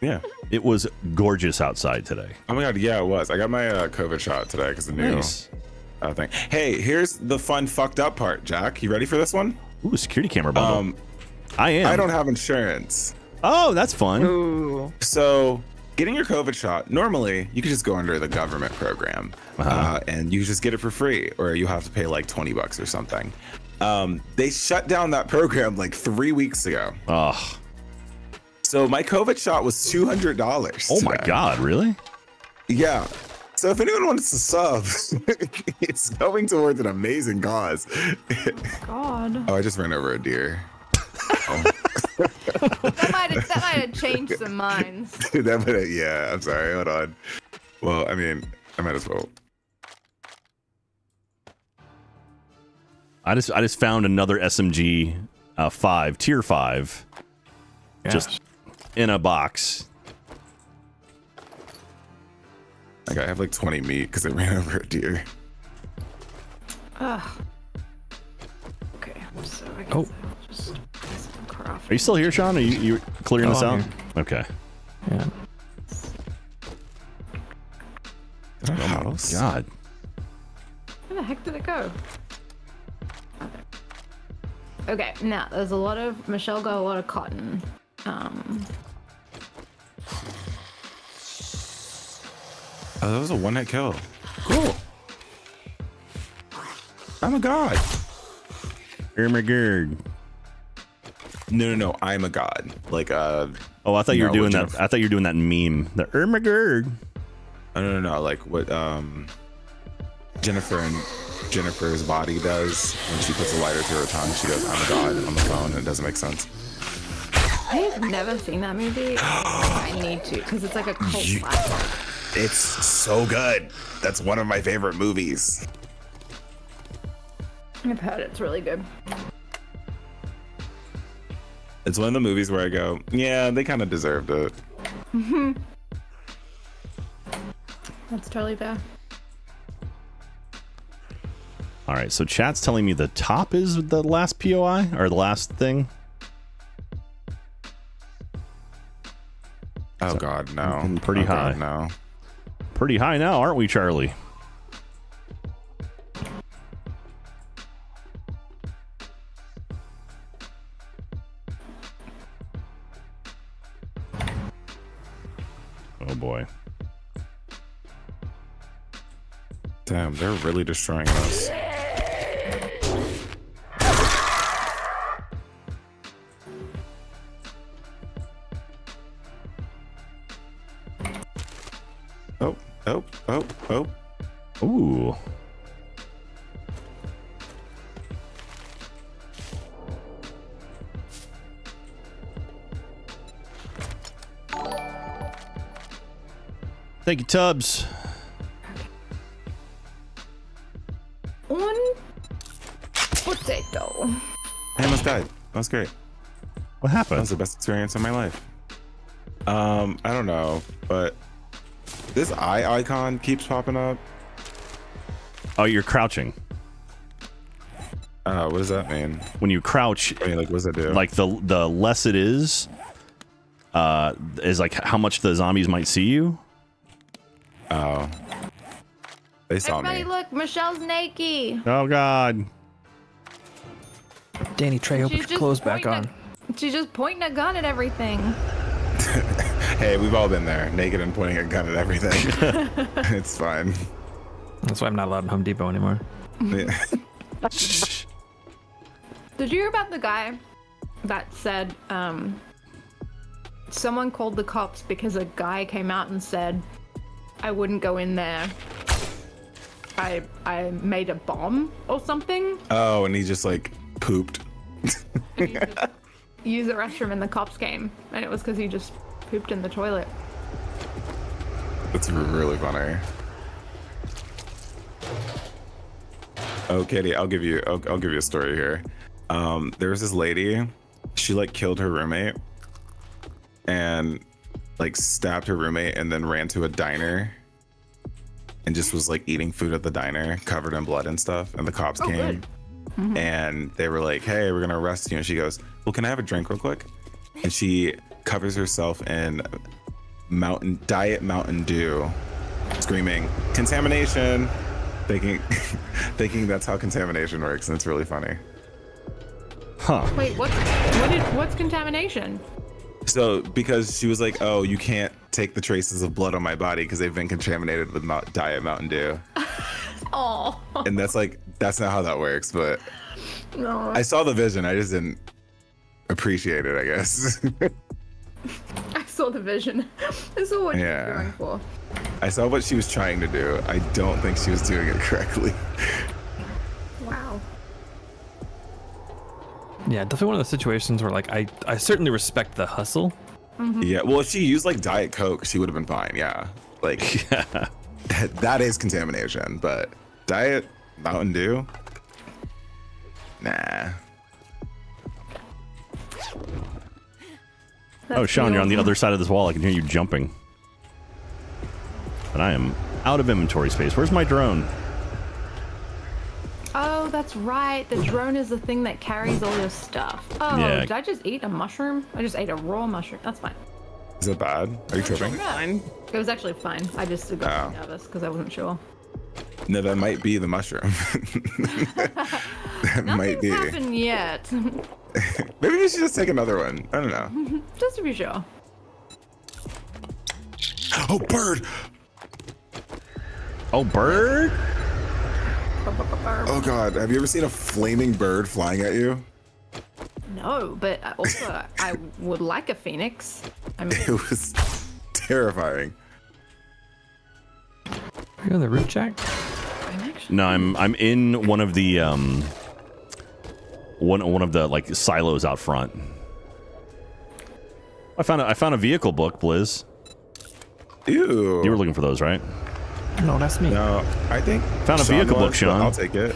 Yeah. It was gorgeous outside today. Oh my God, yeah, it was. I got my COVID shot today because the new thing. Hey, here's the fun fucked up part, Jack. You ready for this one? Ooh, security camera bundle. I am. I don't have insurance. Oh, that's fun. Ooh. So getting your COVID shot, normally you could just go under the government program and you just get it for free, or you have to pay like 20 bucks or something. They shut down that program like 3 weeks ago. Ugh. So my COVID shot was $200. Oh my God, really? Yeah. So if anyone wants to sub, it's going towards an amazing cause. God. Oh, I just ran over a deer. Oh. That might have changed some minds. That might have, yeah, I'm sorry, hold on. Well, I mean, I might as well. I just found another SMG 5, tier 5. Gosh. Just in a box. Like I have like 20 meat because I ran over a deer. Ugh. Okay, so I guess I'll just play some craft. Are you still here, Sean? Are you clearing this out? Okay. Yeah. House? God. Where the heck did it go? Okay, now there's a lot of Michelle got a lot of cotton. Oh, that was a one-hit kill. Cool. I'm a god. I'm a god. No, I'm a god. Like oh, I thought you were doing that. I thought you were doing that meme. The Ermagerd. Oh, no. Like what Jennifer's body does when she puts a lighter through her tongue. She goes, "I'm a god" on the phone, and it doesn't make sense. I have never seen that movie. I need to, because it's like a cult classic. It's so good. That's one of my favorite movies. I've heard it's really good. It's one of the movies where I go, yeah, they kind of deserved it. Mm-hmm. That's totally fair. All right, so chat's telling me the top is the last POI or the last thing. Oh, so God, no. Pretty high. God, no. Pretty high now, aren't we, Charlie? Oh, boy. Damn, they're really destroying us. Oh. Ooh. Thank you, Tubbs. Potato. I almost died. That was great. What happened? That was the best experience of my life. I don't know, but this eye icon keeps popping up. Oh, you're crouching. What does that mean? When you crouch, I mean, like, what does that do? Like the less it is like how much the zombies might see you. Oh. They saw me. Look, Michelle's naked. Oh God. Danny Trejo, put your clothes back on. She's just pointing a gun at everything. Hey, we've all been there, naked and pointing a gun at everything. It's fine. That's why I'm not allowed in Home Depot anymore. Yeah. Did you hear about the guy that said someone called the cops because a guy came out and said, "I wouldn't go in there. I made a bomb or something." Oh, and he just like pooped. And he just used the restroom and the cops came, and it was because he just pooped in the toilet. That's really funny. Oh, Katie, I'll give you a story here. There was this lady, she like killed her roommate and like stabbed her roommate and then ran to a diner and just was like eating food at the diner covered in blood and stuff. And the cops came and they were like, "Hey, we're gonna arrest you." And she goes, "Well, can I have a drink real quick?" And she covers herself in Diet Mountain Dew, screaming, "Contamination!" Thinking that's how contamination works, and it's really funny. Huh. Wait, what's contamination? So, because she was like, "Oh, you can't take the traces of blood on my body because they've been contaminated with Diet Mountain Dew." Oh. And that's like, that's not how that works, but no. I saw the vision. I just didn't appreciate it, I guess. I saw the vision. I saw what you were going for. I saw what she was trying to do. I don't think she was doing it correctly. Wow. Yeah, definitely one of those situations where, like, I certainly respect the hustle. Mm-hmm. Yeah, well, if she used, like, Diet Coke, she would have been fine, yeah. Like, yeah. That is contamination, but Diet Mountain Dew? Nah. That's Sean, you're on the other side of this wall. I can hear you jumping. And I am Out of inventory space. Where's my drone? Oh, that's right. The drone is the thing that carries all your stuff. Oh, yeah. Did I just eat a mushroom? I just ate a raw mushroom. That's fine. Is it bad? Are you tripping? Fine. It was actually fine. I just got nervous because I wasn't sure. No, that might be the mushroom. That might be. Nothing's happened yet. Maybe we should just take another one. I don't know. Just to be sure. Oh, bird! Oh, bird? Oh, God. Have you ever seen a flaming bird flying at you? No, but also, I would like a phoenix. I mean, it was terrifying. Are you on the roof, Jack? No, I'm in one of the one of the like silos out front. I found a vehicle book, Blizz. Ew. You were looking for those, right? No, that's me. No, I think found a vehicle book, Sean. I'll take it.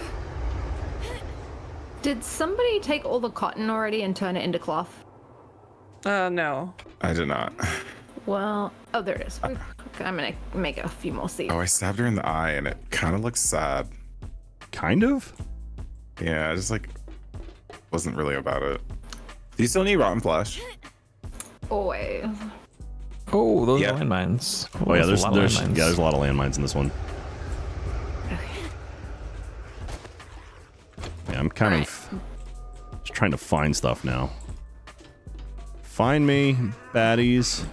Did somebody take all the cotton already and turn it into cloth? No. I did not. Well, oh, there it is. I'm gonna make a few more seeds. Oh, I stabbed her in the eye and it kind of looks sad. Kind of? Yeah, I just like wasn't really about it. Do you still need rotten flesh? Always. Oh, those are landmines. Oh, yeah, there's a lot of landmines in this one. Yeah, I'm kind of just trying to find stuff now. Find me, baddies.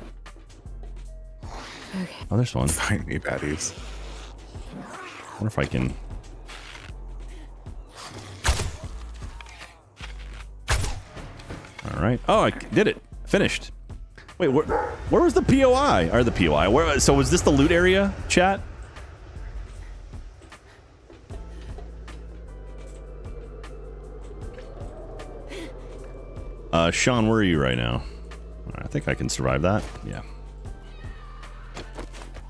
Okay. Oh, there's one. Find me, baddies. I wonder if I can. All right. Oh, I did it. Finished. Wait, where was the POI? Or the POI? Where? So was this the loot area, chat? Sean, where are you right now? I think I can survive that. Yeah.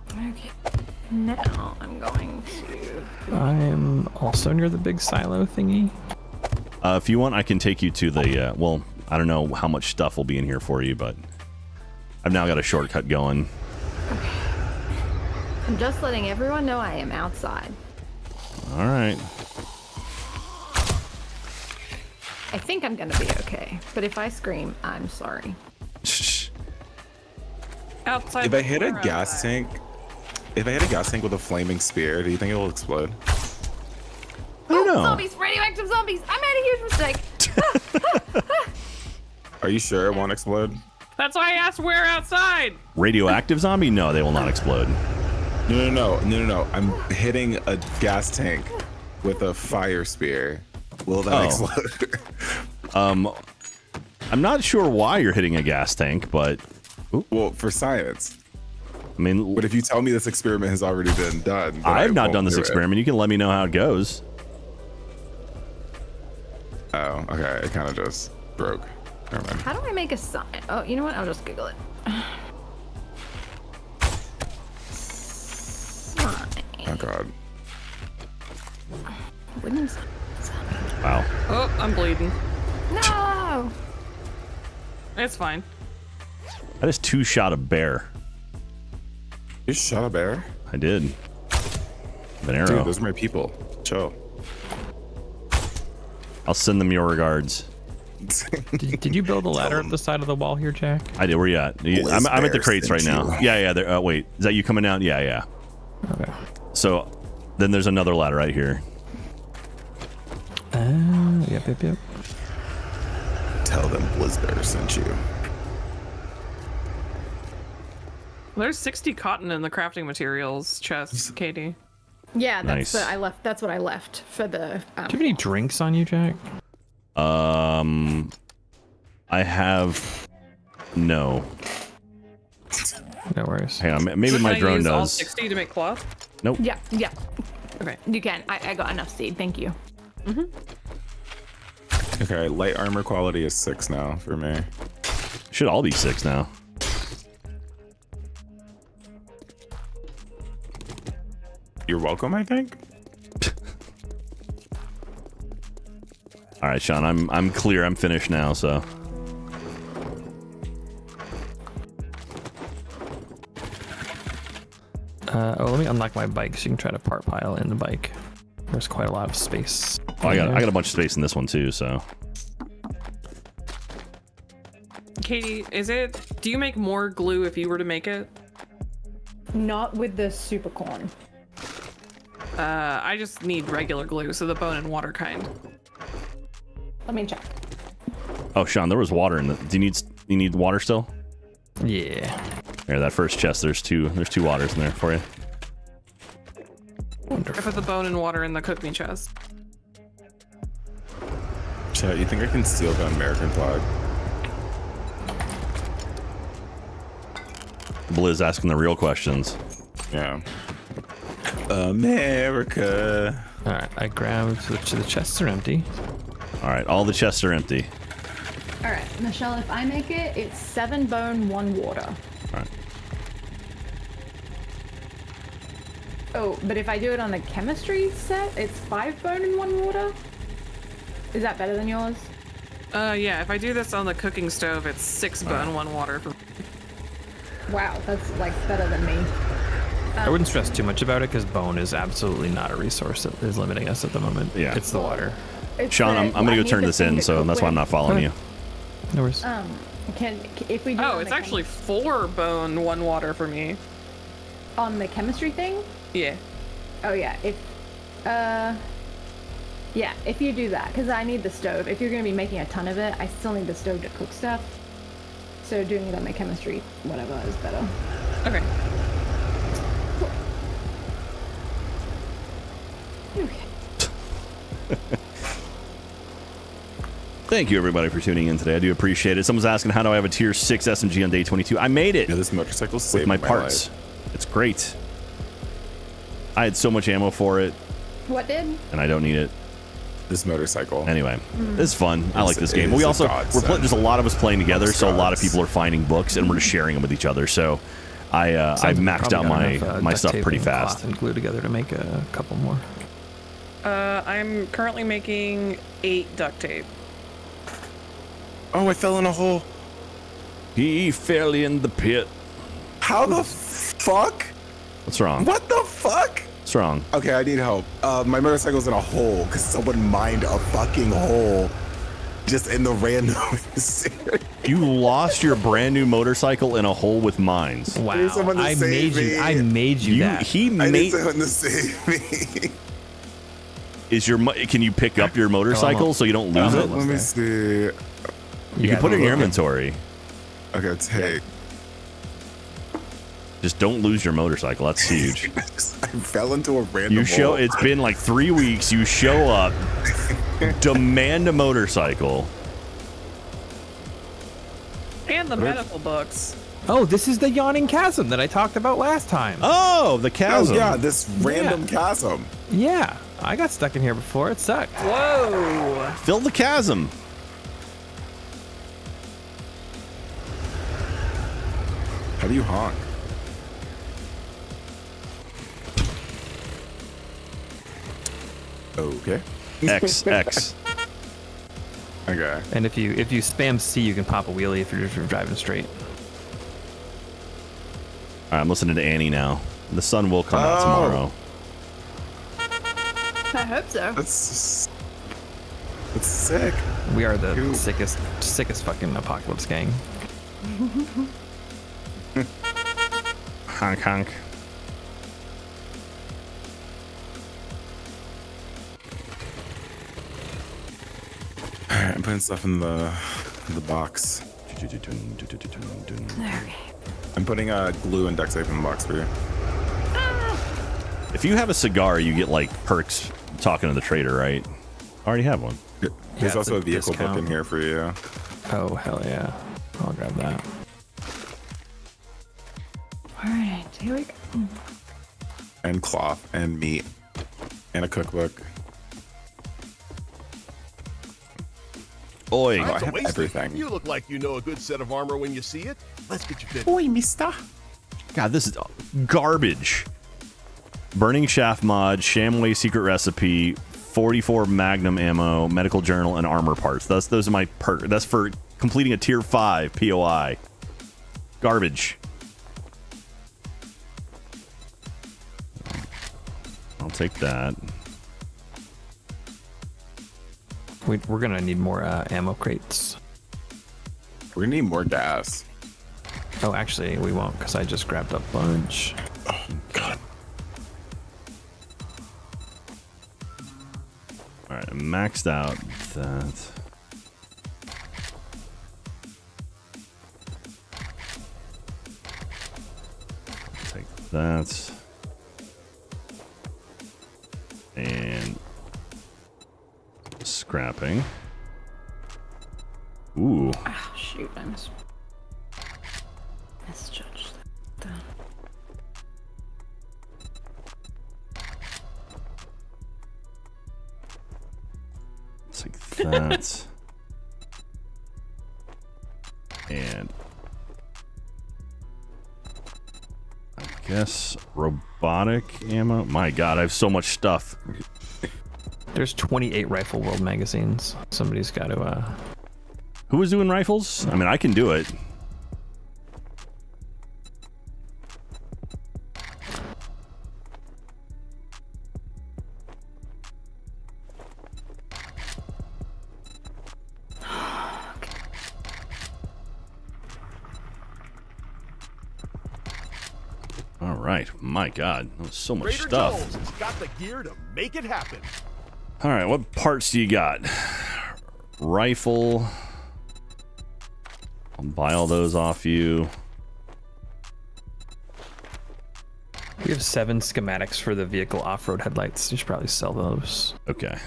Okay. Now I'm going to. I'm also near the big silo thingy. If you want, I can take you to the. Well, I don't know how much stuff will be in here for you, but I've now got a shortcut going. Okay. I'm just letting everyone know I am outside. All right. I think I'm gonna be okay, but if I scream, I'm sorry. Outside. If I hit a gas tank, if I hit a gas tank with a flaming spear, do you think it will explode? I don't know. Zombies, radioactive zombies! I made a huge mistake. Are you sure it won't explode? That's why I asked where outside. Radioactive zombie? No, they will not explode. No. I'm hitting a gas tank with a fire spear. Will that explode? I'm not sure why you're hitting a gas tank, but well, for science. I mean, but if you tell me this experiment has already been done, I've not done this experiment. You can let me know how it goes. Oh, okay. It kind of just broke. Never mind. How do I make a sign? Oh, you know what? I'll just Google it. Sign. Oh God. Wouldn't. Wow. Oh, I'm bleeding. No! It's fine. I just two-shot a bear. You shot a bear? I did. With an arrow. Dude, those are my people. Chill. I'll send them your regards. Did you build a ladder up the side of the wall here, Jack? I did. Where you at? I'm at the crates right now. Yeah. Wait, is that you coming down? Yeah. Okay. So, then there's another ladder right here. Yep. Tell them Blizzbear sent you. There's 60 cotton in the crafting materials chest, Katie. Yeah, that's what I left. That's what I left for the. Do you have any drinks on you, Jack? I have no. No worries. Hang on, maybe my drone does. All 60 to make cloth? Nope. Yeah. Okay, you can. I got enough seed. Thank you. Mm-hmm. Okay, light armor quality is 6 now for me. Should all be 6 now. You're welcome, I think. All right, Sean, I'm clear. I'm finished now, so. Oh, let me unlock my bike so you can try to part pile in the bike. There's quite a lot of space. Oh, I got a bunch of space in this one too, so. Katie, do you make more glue if you were to make it? Not with the super corn. I just need regular glue, so the bone and water kind. Let me check. Oh, Sean, there was water in the. Do you need water still? Yeah. Here, that first chest. There's two waters in there for you. Wonderful. I put the bone and water in the cook me chest. Chat, you think I can steal the American flag? Blizz asking the real questions. Yeah. America. All right, I grabbed the chests are empty. All right, all the chests are empty. All right, Michelle, if I make it, it's 7 bone, 1 water. All right. Oh, but if I do it on the chemistry set, it's 5 bone and 1 water. Is that better than yours? Yeah. If I do this on the cooking stove, it's 6 bone, 1 water. Wow, that's like better than me. I wouldn't stress too much about it because bone is absolutely not a resource that is limiting us at the moment. Yeah, it's the water. It's Sean, I'm gonna go turn this in, so that's why I'm not following you. No worries. If we do it's actually 4 bone, 1 water for me. On the chemistry thing? Yeah. Oh yeah. If you do that, because I need the stove. If you're gonna be making a ton of it, I still need the stove to cook stuff. So doing it on my chemistry, whatever, is better. Okay. Cool. Okay. Thank you, everybody, for tuning in today. I do appreciate it. Someone's asking, how do I have a tier 6 SMG on day 22? I made it. Yeah, this motorcycle saved my parts. Life. It's great. I had so much ammo for it. What did? And I don't need it. This motorcycle. Anyway, this is fun. I like this game. We also, there's a lot of us playing together, so a lot of people are finding books and we're just sharing them with each other. So I maxed out my stuff pretty fast. And glue together to make a couple more. I'm currently making 8 duct tape. Oh, I fell in a hole. He fell in the pit. How the fuck? What's wrong? What the fuck? What's wrong? Okay, I need help. My motorcycle's in a hole because someone mined a fucking hole just in the random area. You lost your brand new motorcycle in a hole with mines. Wow. I made you that. I need someone to save me. Can you pick up your motorcycle so you don't lose it? Let me see. You can put it in your inventory. Okay, take. Just don't lose your motorcycle. That's huge. I fell into a random hole. It's been like 3 weeks. You show up, demand a motorcycle. And the medical books. Oh, this is the yawning chasm that I talked about last time. Oh, the chasm. Oh, yeah, this random chasm. Yeah, I got stuck in here before. It sucked. Whoa. Fill the chasm. How do you honk? Okay. X. Okay. And if you spam C, you can pop a wheelie if you're driving straight. All right, I'm listening to Annie now. The sun will come out tomorrow. I hope so. That's sick. We are the sickest fucking apocalypse gang. Honk honk. Alright, I'm putting stuff in the box. Okay. I'm putting glue and duct tape in the box for you. If you have a cigar, you get like perks talking to the trader, right? I already have one. There's also a vehicle book in here for you. Oh hell yeah! I'll grab that. All right, here we go. And cloth and meat and a cookbook. Oi, I have everything. You look like you know a good set of armor when you see it. Let's get your fit. Oi, mister. God, this is garbage. Burning Shaft mod, Shamway secret recipe, 44 Magnum ammo, medical journal, and armor parts. Those are my perks. That's for completing a tier 5 POI. Garbage. take that. We're gonna need more ammo crates. We're gonna need more gas. Oh, actually, we won't, because I just grabbed a bunch. Oh, God. All right, I maxed out that. Take that. And scrapping. Ooh. Oh, shoot, I misjudged that. Take that. And I guess robotic ammo. My God, I have so much stuff. There's 28 Rifle World magazines. Somebody's got to, Who was doing rifles? I mean, I can do it. All right, my God, that was so much Raider stuff. Jones has got the gear to make it happen. All right, what parts do you got? Rifle. I'll buy all those off you. We have 7 schematics for the vehicle off-road headlights. You should probably sell those. Okay.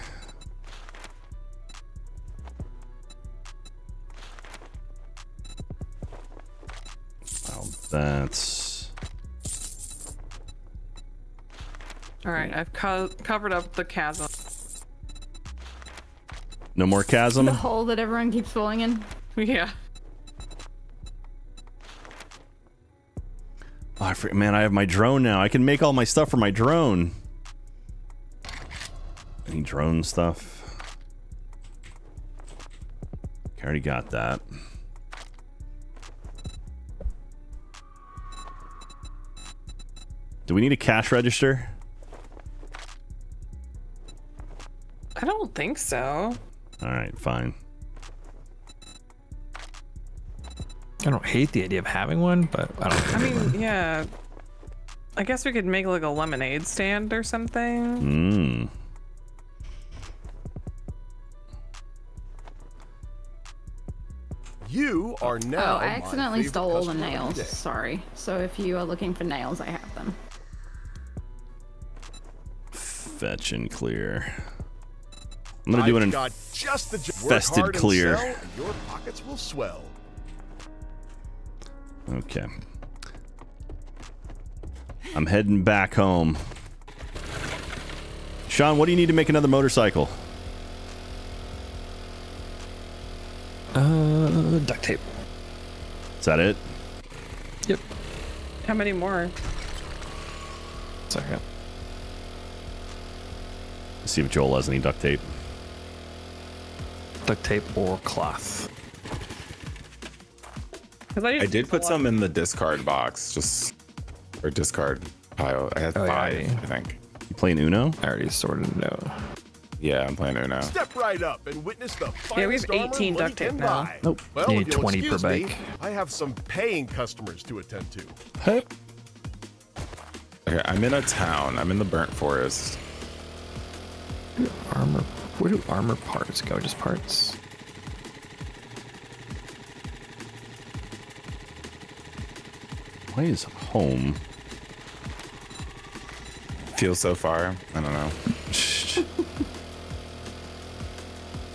Well, that's... All right, I've covered up the chasm. No more chasm? The hole that everyone keeps falling in. Yeah. Oh, man, I have my drone now. I can make all my stuff for my drone. Any drone stuff? I already got that. Do we need a cash register? I don't think so. All right, fine. I don't hate the idea of having one, but I don't. I mean, yeah. I guess we could make like a lemonade stand or something. Mm. You are now. Oh, I accidentally stole all the nails. Sorry. So if you are looking for nails, I have them. Fetch and clear. I'm gonna do an infested clear. Sell, and your pockets will swell. Okay. I'm heading back home. Sean, what do you need to make another motorcycle? Duct tape. Is that it? Yep. How many more? Sorry. Let's see if Joel has any duct tape. Duct tape or cloth. I did put some in the discard box, or discard pile. I had 5, yeah. I think. You playing Uno? I already sorted it out. Yeah, I'm playing Uno. Step right up and witness the yeah, we have 18 duct tape now. Nope. Well, you need 20 per bike. I have some paying customers to attend to. Hey. Okay, I'm in a town. I'm in the burnt forest. Armor. Where do armor parts go? Just parts. Why is home? Feels so far. I don't know.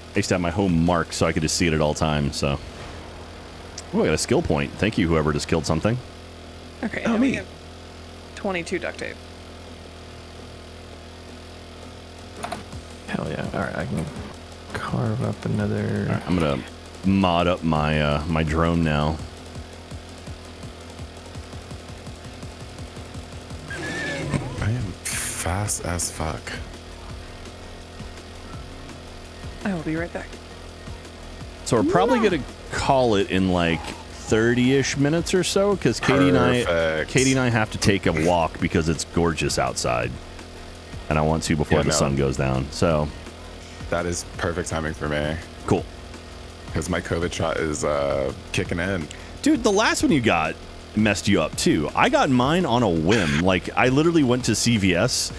I used to have my home marked so I could just see it at all times. So, oh, I got a skill point. Thank you, whoever just killed something. Okay, oh, me. 22 duct tape. Hell yeah! All right, I can carve up another. All right, I'm gonna mod up my my drone now. Fast as fuck. I will be right back. So we're probably gonna call it in like 30-ish minutes or so, because Katie and I have to take a walk because it's gorgeous outside. and I want to before the sun goes down. So that is perfect timing for me. Cool. Because my COVID shot is kicking in. Dude, the last one you got messed you up too. I got mine on a whim. Like, I literally went to CVS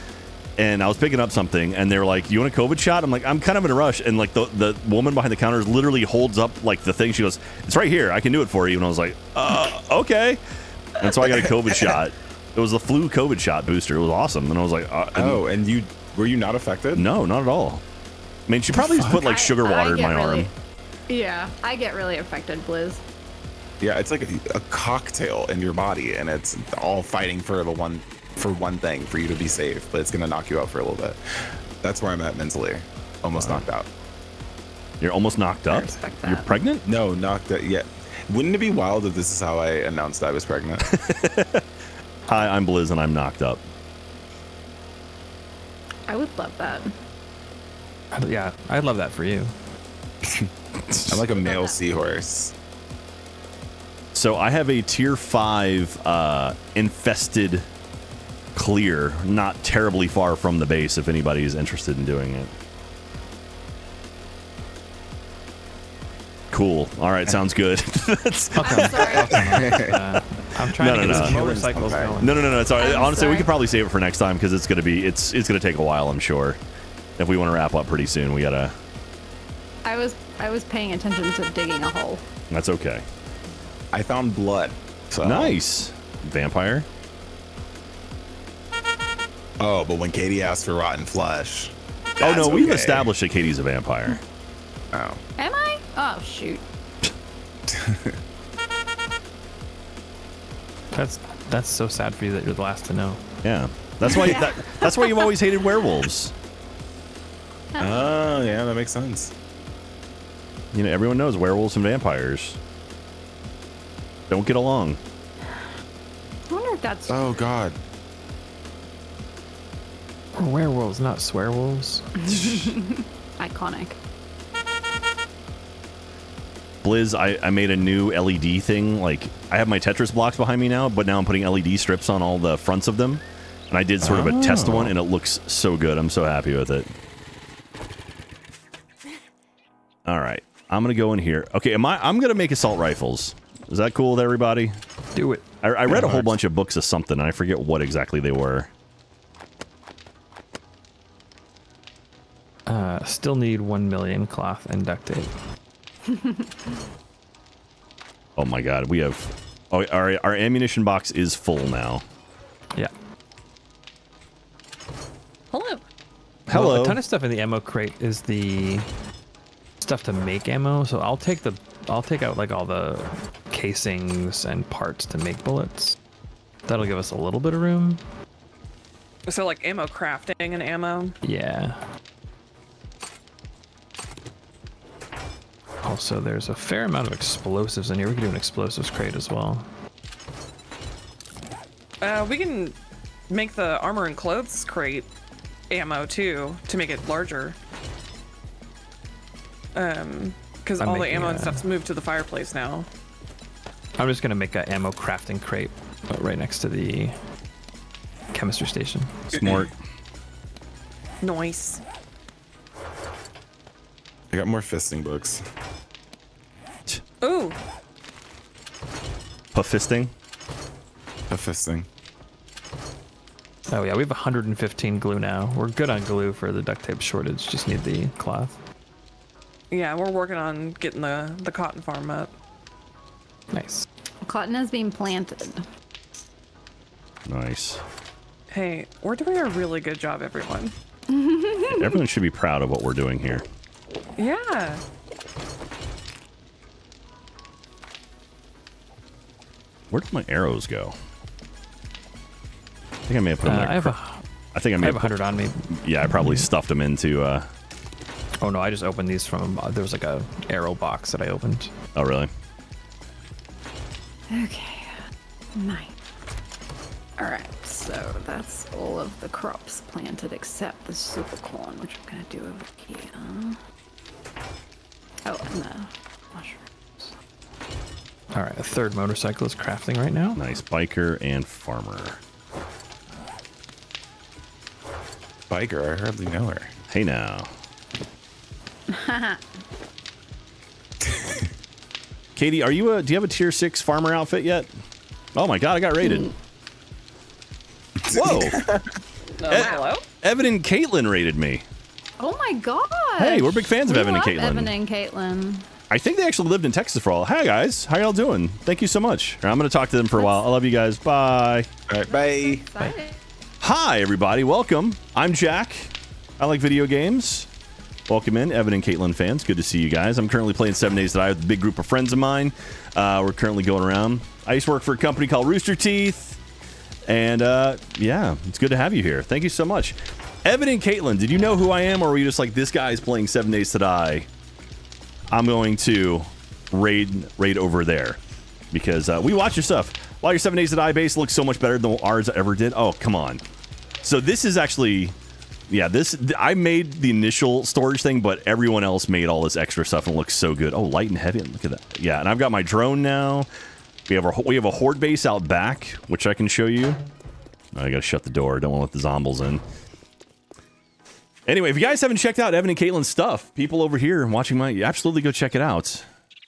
and I was picking up something and they were like, you want a COVID shot? I'm like, I'm kind of in a rush. And like the woman behind the counter literally holds up like the thing. She goes, it's right here. I can do it for you. And I was like, okay. And so I got a COVID shot. It was the flu COVID shot booster. It was awesome. And I was like, oh, and you, were you not affected? No, not at all. I mean, she probably just put like sugar water in my arm. Yeah, I get really affected, Blizz. Yeah, it's like a cocktail in your body, and it's all fighting for one thing for you to be safe, but it's gonna knock you out for a little bit. That's where I'm at mentally. Almost knocked out. You're almost knocked up? You're pregnant? No, knocked out. Yeah. Wouldn't it be wild if this is how I announced I was pregnant? Hi, I'm Blizz, and I'm knocked up. I would love that. Yeah, I'd love that for you. I'm like a male seahorse. So I have a tier 5 infested clear, not terribly far from the base if anybody is interested in doing it. Cool. All right, sounds good. I'm trying to get some motorcycles going. No. It's all right. Honestly, we could probably save it for next time because it's going to be it's going to take a while, I'm sure. If we want to wrap up pretty soon, we got to... I was paying attention to digging a hole. That's okay. I found blood. So. Nice. Vampire. Oh, but when Katie asked for rotten flesh. Oh no, we've established that Katie's a vampire. Oh. Am I? Oh shoot. That's so sad for you that you're the last to know. Yeah. That's why that's why you've always hated werewolves. Oh yeah, that makes sense. You know, everyone knows werewolves and vampires don't get along. I wonder if that's... Oh, God. We're werewolves, not swearwolves. Iconic. Blizz, I made a new LED thing. Like, I have my Tetris blocks behind me now, but now I'm putting LED strips on all the fronts of them. And I did sort of a test one, and it looks so good. I'm so happy with it. All right. I'm going to go in here. Okay, I'm going to make assault rifles. Is that cool with everybody? Do it. I read a whole bunch of books of something, and I forget what exactly they were. Still need 1 million cloth and duct tape. Oh my God, we have... Oh, our ammunition box is full now. Yeah. Hello. Hello. Well, a ton of stuff in the ammo crate is the stuff to make ammo, so I'll take the... I'll take out like all the casings and parts to make bullets. That'll give us a little bit of room. So like ammo crafting and ammo? Yeah. Also, there's a fair amount of explosives in here. We can do an explosives crate as well. We can make the armor and clothes crate ammo too to make it larger. Because all the ammo and stuff's moved to the fireplace now. I'm just going to make an ammo crafting crate right next to the chemistry station. Smart. Nice. I got more fisting books. Ooh. Puff fisting? Puff fisting. Oh yeah, we have 115 glue now. We're good on glue for the duct tape shortage. Just need the cloth. Yeah, we're working on getting the cotton farm up. Nice. Cotton is being planted. Nice. Hey, we're doing a really good job, everyone. Everyone should be proud of what we're doing here. Yeah. Where did my arrows go? I think I may have put them in. I have 100 on me. Yeah, I probably stuffed them into... Oh no, I just opened these from, there was like a arrow box that I opened. Oh really? Okay, nice. Alright, so that's all of the crops planted except the super corn, which I'm gonna do over here. Oh, and the mushrooms. Alright, a third motorcycle is crafting right now. Nice, biker and farmer. biker. I hardly know her. Hey now. Katie, are you do you have a tier 6 farmer outfit yet? Oh my god, I got raided. Whoa. Hello? Evan and Katelyn raided me. Oh my god. Hey, we're big fans of Evan and Katelyn. Evan and Katelyn. I think they actually lived in Texas for all. Hey guys, how y'all doing? Thank you so much. I'm going to talk to them for a while. I love you guys. Bye. All right, bye. Bye. Hi everybody, welcome. I'm Jack. I like video games. Welcome in, Evan and Katelyn fans. Good to see you guys. I'm currently playing 7 Days to Die with a big group of friends of mine. We're currently going around. I used to work for a company called Rooster Teeth. And yeah, it's good to have you here. Thank you so much. Evan and Katelyn, did you know who I am, or were you just like, this guy's playing 7 Days to Die? I'm going to raid over there because we watch your stuff. While your 7 Days to Die base looks so much better than ours ever did. Oh, come on. So this is actually, yeah, this, I made the initial storage thing, but everyone else made all this extra stuff and it looks so good. Oh, light and heavy, look at that. Yeah, and I've got my drone now. We have a horde base out back, which I can show you. I gotta shut the door, don't wanna let the zombies in. Anyway, if you guys haven't checked out Evan and Katelyn's stuff, people over here watching my, absolutely go check it out.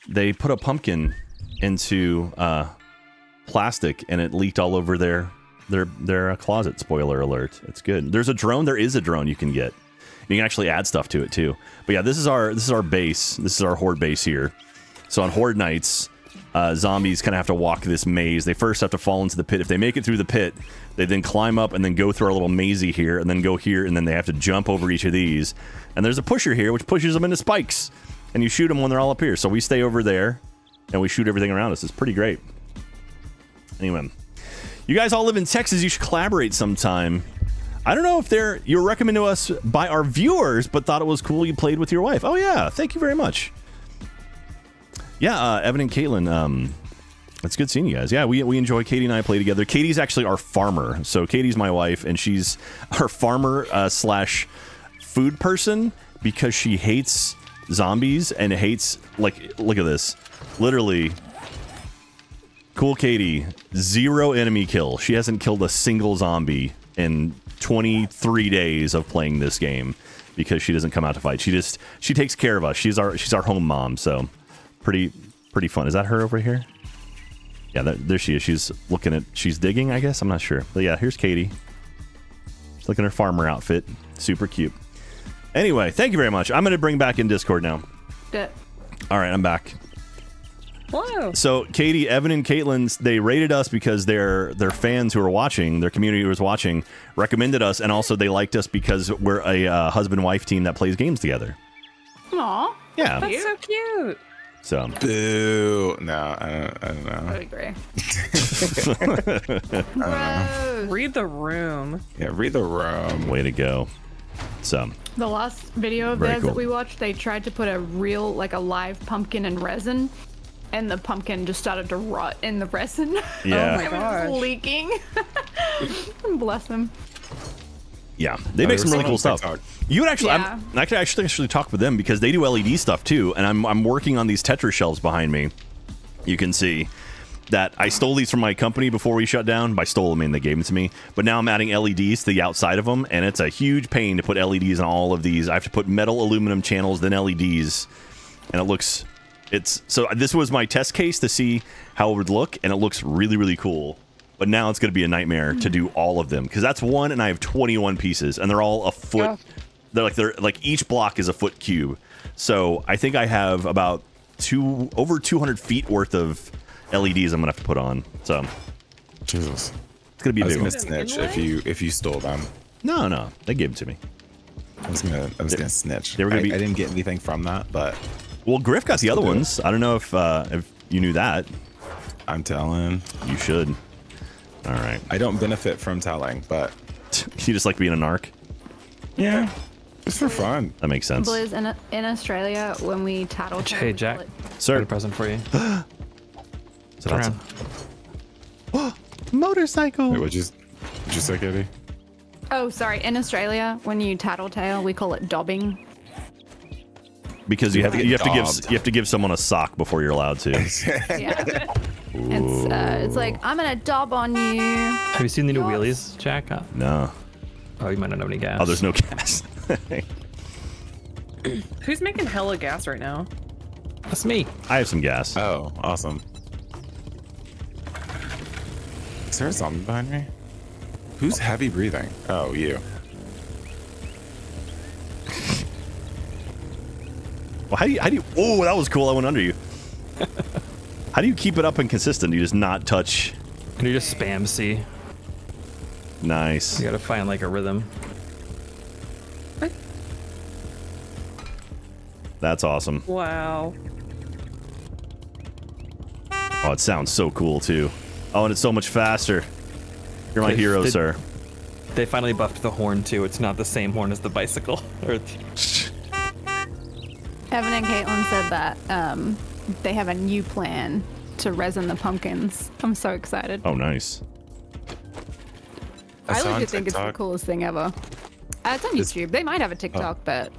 They put a pumpkin into plastic and it leaked all over their closet. Spoiler alert. It's good. There's a drone. There is a drone you can get. You can actually add stuff to it too. But yeah, this is our base. This is our horde base here. So on horde nights, zombies kind of have to walk this maze. They first have to fall into the pit. If they make it through the pit, they then climb up and then go through our little mazy here and then go here and then they have to jump over each of these. And there's a pusher here which pushes them into spikes and you shoot them when they're all up here. So we stay over there and we shoot everything around us. It's pretty great. Anyway, you guys all live in Texas. You should collaborate sometime. I don't know if you were recommended to us by our viewers, but thought it was cool you played with your wife. Oh yeah, thank you very much. Yeah, Evan and Katelyn, it's good seeing you guys. Yeah, we enjoy, Katie and I play together. Katie's actually our farmer. So Katie's my wife, and she's our farmer slash food person because she hates zombies and hates, like, look at this. Literally, cool Katie, 0 enemy kill. She hasn't killed a single zombie in 23 days of playing this game because she doesn't come out to fight. She takes care of us. She's our home mom, so... Pretty fun. Is that her over here? Yeah, there she is. She's looking at, she's digging, I guess. I'm not sure. But yeah, here's Katie. She's looking at her farmer outfit. Super cute. Anyway, thank you very much. I'm going to bring back in Discord now. Yeah. All right, I'm back. Hello. So Katie, Evan, and Katelyn, they rated us because their fans who are watching, their community who was watching, recommended us, and also they liked us because we're a husband-wife team that plays games together. Aw. Yeah. That's so cute. So. Boo. No, I don't know. I would agree. Read the room. Yeah, read the room. Way to go. So. The last video of theirs that we watched, they tried to put a real, like a live pumpkin in resin, and the pumpkin just started to rot in the resin. Yeah. Oh my gosh. It was leaking. Bless them. Yeah, they make some really cool stuff. You would actually, yeah. I could actually talk with them because they do LED stuff too, and I'm working on these Tetris shelves behind me. You can see that I stole these from my company before we shut down. By stole them, I mean they gave them to me. But now I'm adding LEDs to the outside of them, and it's a huge pain to put LEDs on all of these. I have to put metal, aluminum channels, then LEDs, and it looks. It's so. This was my test case to see how it would look, and it looks really, really cool. But now it's going to be a nightmare to do all of them because that's one, and I have 21 pieces, and they're all a foot. Oh. They're like each block is a foot cube. So I think I have about over 200 feet worth of LEDs I'm gonna have to put on. So Jesus, it's gonna be a big one. I was gonna snitch if you stole them. No, no, they gave them to me. I was gonna snitch. I didn't get anything from that, but well, Griff got the other ones. I don't know if you knew that. I'm telling. You should. All right. I don't benefit from telling, but you just like being a narc. Yeah, it's for fun. That makes sense. Blizz, in Australia, when we tattle, hey Jack, sir, I got a present for you. So that's a motorcycle. Wait, what'd you say, Katie? Oh, sorry. In Australia, when you tattletale, we call it dobbing. Because you have to give someone a sock before you're allowed to. Yeah. It's like I'm gonna dob on you. Have you seen the new wheelies, Jack? No. Oh, you might not have any gas. Oh, there's no gas. Who's making hella gas right now? That's me. I have some gas. Oh, awesome. Is there a zombie behind me? Who's heavy breathing? Oh, you. Well, how do you? Oh, that was cool. I went under you. How do you keep it up and consistent? You just not touch. And you just spam C. Nice. You gotta find like a rhythm. That's awesome. Wow. Oh, it sounds so cool, too. Oh, and it's so much faster. You're my hero, sir. They finally buffed the horn, too. It's not the same horn as the bicycle. Evan and Katelyn said that they have a new plan to resin the pumpkins. I'm so excited. Oh, nice. I legit think it's the coolest thing ever. It's on YouTube. They might have a TikTok, but...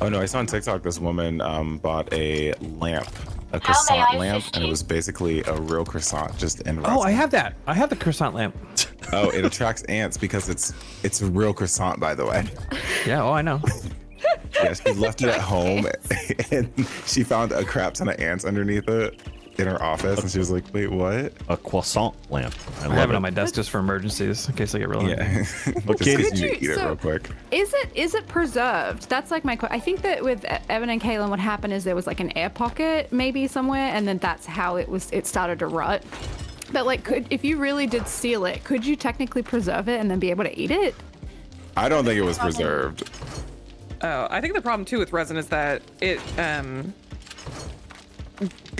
Oh no, I saw on TikTok this woman bought a lamp, a croissant lamp, and it was basically a real croissant just in resin. Oh, I have that. I have the croissant lamp. Oh, it attracts ants because it's a real croissant, by the way. Yeah, oh, I know. Yeah, she left it at home and she found a crap ton of ants underneath it in her office, and she was like, wait, what? A croissant lamp. I have it on my desk just for emergencies in case I get really hungry. Yeah. Okay, you eat it real quick. Is it preserved? That's like my question. I think that with Evan and Katelyn, what happened is there was like an air pocket maybe somewhere, and then that's how it started to rot. But like, if you really did seal it, could you technically preserve it and then be able to eat it? I don't think it was preserved. Oh, I think the problem too with resin is that it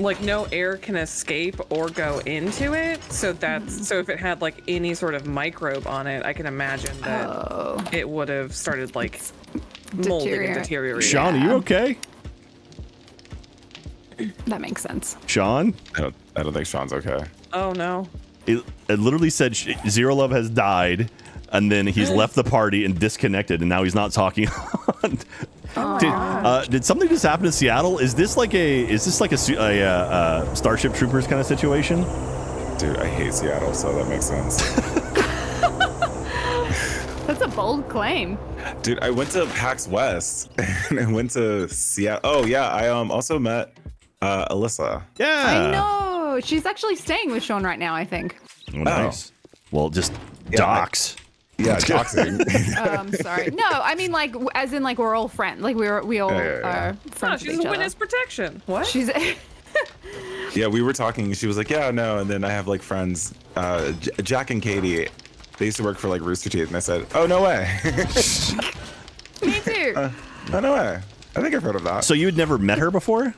like no air can escape or go into it, so that's so if it had like any sort of microbe on it, I can imagine that it would have started like molding and deteriorating. Sean, are you okay? That makes sense. Sean? I don't think Sean's okay. Oh no. It literally said Zero Love has died, and then he's left the party and disconnected, and now he's not talking. Did something just happen in Seattle? Is this like a Starship Troopers kind of situation? Dude, I hate Seattle, so that makes sense. That's a bold claim. Dude, I went to PAX West and I went to Seattle. Oh yeah, I also met Alyssa. Yeah. I know. She's actually staying with Sean right now, I think. Oh, nice. Well, just docs. Yeah, doxing. I'm sorry. No, I mean like as in like we're all friends. Like we all are friends. No, she's with each witness other. Protection. What? She's Yeah, we were talking. She was like, "Yeah, no." And then I have like friends, Jack and Katie. They used to work for like Rooster Teeth, and I said, "Oh, no way." Me too. Oh, no way. I think I've heard of that. So you had never met her before?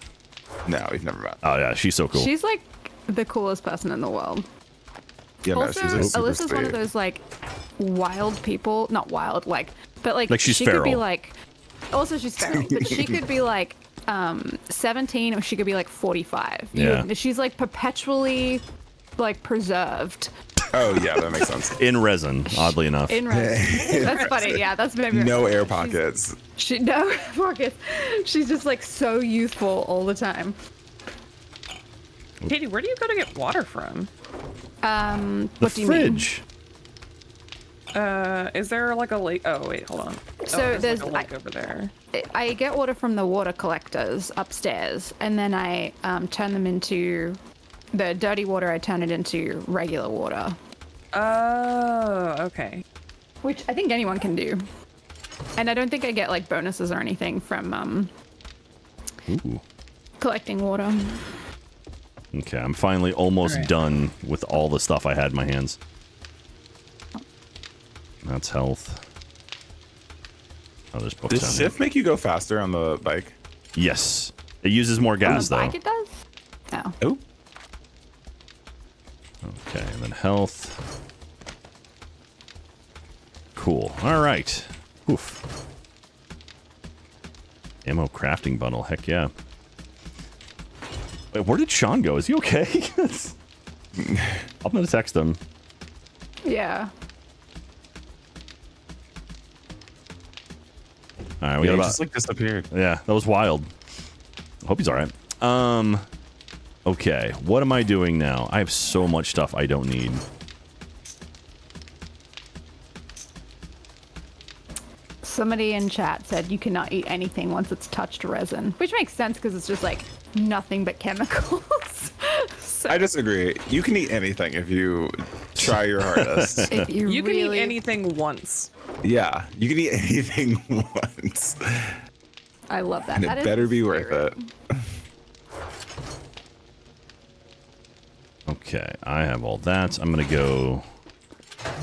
No, we've never met. Oh yeah, she's so cool. She's like the coolest person in the world. Yeah, also, no, she's like Alyssa's one of those like wild people, not wild, but she's feral. Could be like, also she's feral, but she could be like 17 or she could be like 45. Yeah. She's like perpetually like preserved. Oh yeah, that makes sense. In resin, oddly enough. In resin. That's funny. Yeah, that's maybe no air pockets. No air pockets. She's just like so youthful all the time. Katie, where do you go to get water from? What do you mean? The fridge. Is there like a lake? Oh wait, hold on. So there's like a lake over there. I get water from the water collectors upstairs, and then I turn them into the dirty water. I turn it into regular water. Oh, okay. Which I think anyone can do, and I don't think I get like bonuses or anything from collecting water. Okay, I'm finally almost done with all the stuff I had in my hands. That's health. Oh, there's books. Does shift make you go faster on the bike? Yes. It uses more gas, though. On the bike it does? Oh. Okay, and then health. Cool. All right. Oof. Ammo crafting bundle. Heck yeah. Wait, where did Sean go? Is he okay? I'm going to text him. Yeah. All right, we got about, just like disappeared. Yeah, that was wild. I hope he's all right. Okay, what am I doing now? I have so much stuff I don't need. Somebody in chat said you cannot eat anything once it's touched resin, which makes sense because it's just like nothing but chemicals. So. I disagree. You can eat anything if you try your hardest. You really... can eat anything once. Yeah, you can eat anything once. I love that. And that it better be worth it. Okay, I have all that. I'm gonna go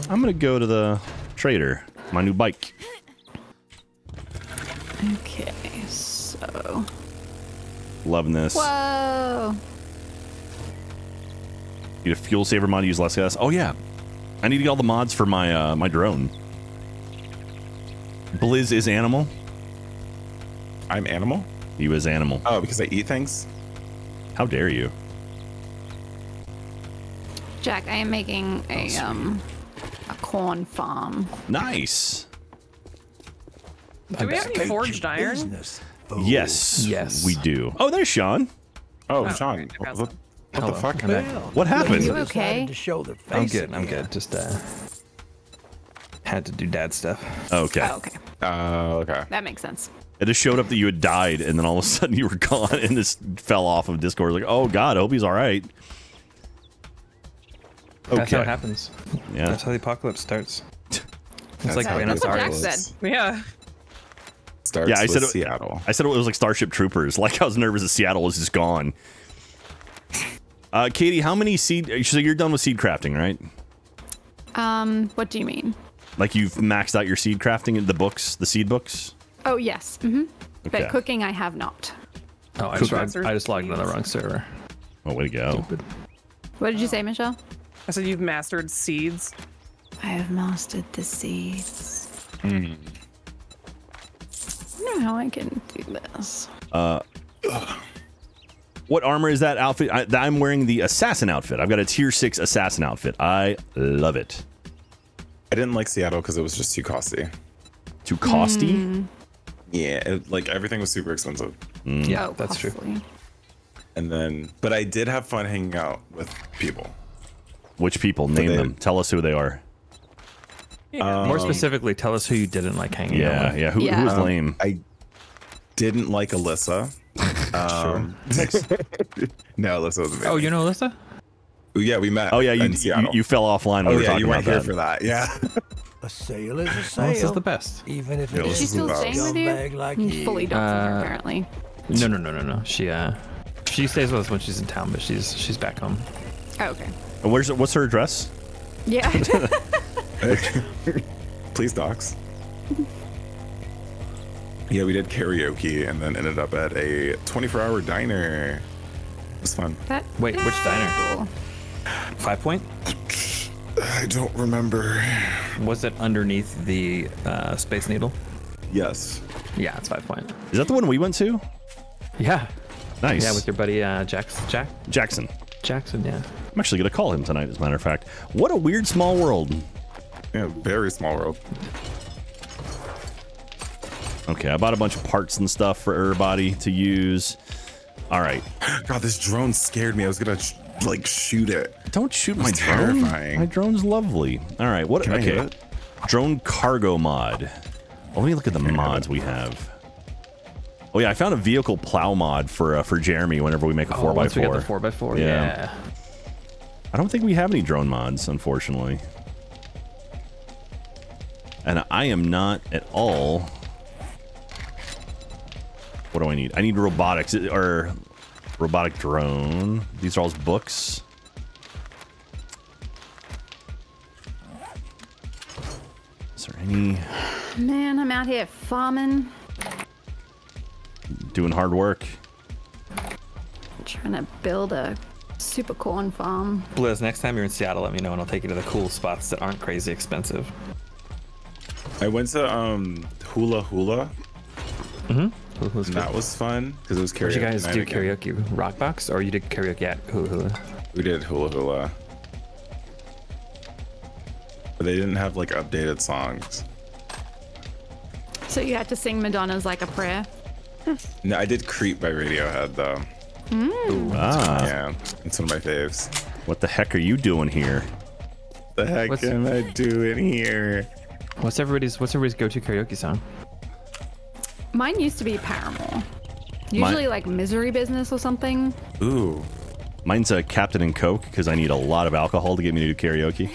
to the trader. My new bike. Okay, so. Loving this. Whoa. Get a fuel saver mod to use less gas. Oh yeah, I need to get all the mods for my my drone. Blizz is animal. I'm animal? You is animal. Oh, because I eat things? How dare you? Jack, I am making a corn farm. Nice. Do we have any forged iron? Oh. Yes. Yes, we do. Oh, there's Sean. Oh, Sean. What the fuck? What happened? You okay? I'm good. I'm good. Just had to do dad stuff. Okay. Oh, okay. Okay. That makes sense. It just showed up that you had died, and then all of a sudden you were gone, and this fell off of Discord. Like, oh god, I hope he's all right. Okay. That's how it happens. Yeah. That's how the apocalypse starts. It's like that's what Jack said. Yeah. Starts yeah, I said it, Seattle. I said it was like Starship Troopers. Like I was nervous that Seattle was just gone. Katie, how many seed? So you're done with seed crafting, right? What do you mean? Like you've maxed out your seed crafting in the books, the seed books. Oh yes. Mm-hmm. Okay. But cooking, I have not. Oh, I just logged on the wrong server. Oh, way to go! Stupid. What did you say, Michelle? I said you've mastered seeds. I have mastered the seeds. Mm. I don't know how I can do this. What armor is that outfit? I'm wearing the assassin outfit. I've got a tier 6 assassin outfit. I love it. I didn't like Seattle because it was just too costly. Too costly? Mm. Yeah, like everything was super expensive. Mm. Yeah, oh, that's costly. True. And then, but I did have fun hanging out with people. Which people? Name them. Tell us who they are. Yeah. More specifically, tell us who you didn't like hanging out with. Yeah, who was lame? I didn't like Alyssa. No, Alyssa wasn't me. Oh, you know Alyssa? Yeah, we met. Oh, yeah, you fell offline when we were talking about that. You weren't here for that, yeah. A sale is a sale. Alyssa's the best. Even if it's she's still staying with you? Like fully dumped apparently. No. She stays with us when she's in town, but she's back home. Oh, okay. And what's her address? Yeah. Please, docs. Yeah, we did karaoke and then ended up at a 24-hour diner. It was fun. Wait, which diner? 5 Point? I don't remember. Was it underneath the Space Needle? Yes. Yeah, it's 5 Point. Is that the one we went to? Yeah. Nice. Yeah, with your buddy Jackson. Jackson, yeah. I'm actually going to call him tonight, as a matter of fact. What a weird small world. Yeah, very small world. Okay, I bought a bunch of parts and stuff for everybody to use. All right. God, this drone scared me. I was going to, like, shoot it. Don't shoot my drone. Terrifying. My drone's lovely. All right, what? Can okay. Drone cargo mod. Oh, let me look at the mods we have. Oh, yeah, I found a vehicle plow mod for Jeremy whenever we make a 4x4. Once we get the 4x4, yeah. I don't think we have any drone mods, unfortunately. And I am not at all. What do I need? I need robotics or robotic drone. These are all books. Is there any? Man, I'm out here farming. Doing hard work. I'm trying to build a super corn farm. Blizz, next time you're in Seattle, let me know and I'll take you to the cool spots that aren't crazy expensive. I went to Hula Hula. Mm-hmm. That was fun because it was karaoke. Did you guys do karaoke? Rockbox, or you did karaoke at Hula Hula? We did Hula Hula. But they didn't have like updated songs. So you had to sing Madonna's Like a Prayer? No, I did Creep by Radiohead though. Mm. Ooh, yeah, it's one of my faves. What the heck are you doing here? What the heck am I doing here? What's everybody's go-to karaoke song? Mine used to be Paramore. Usually like Misery Business or something. Ooh. Mine's a Captain and Coke because I need a lot of alcohol to get me to do karaoke.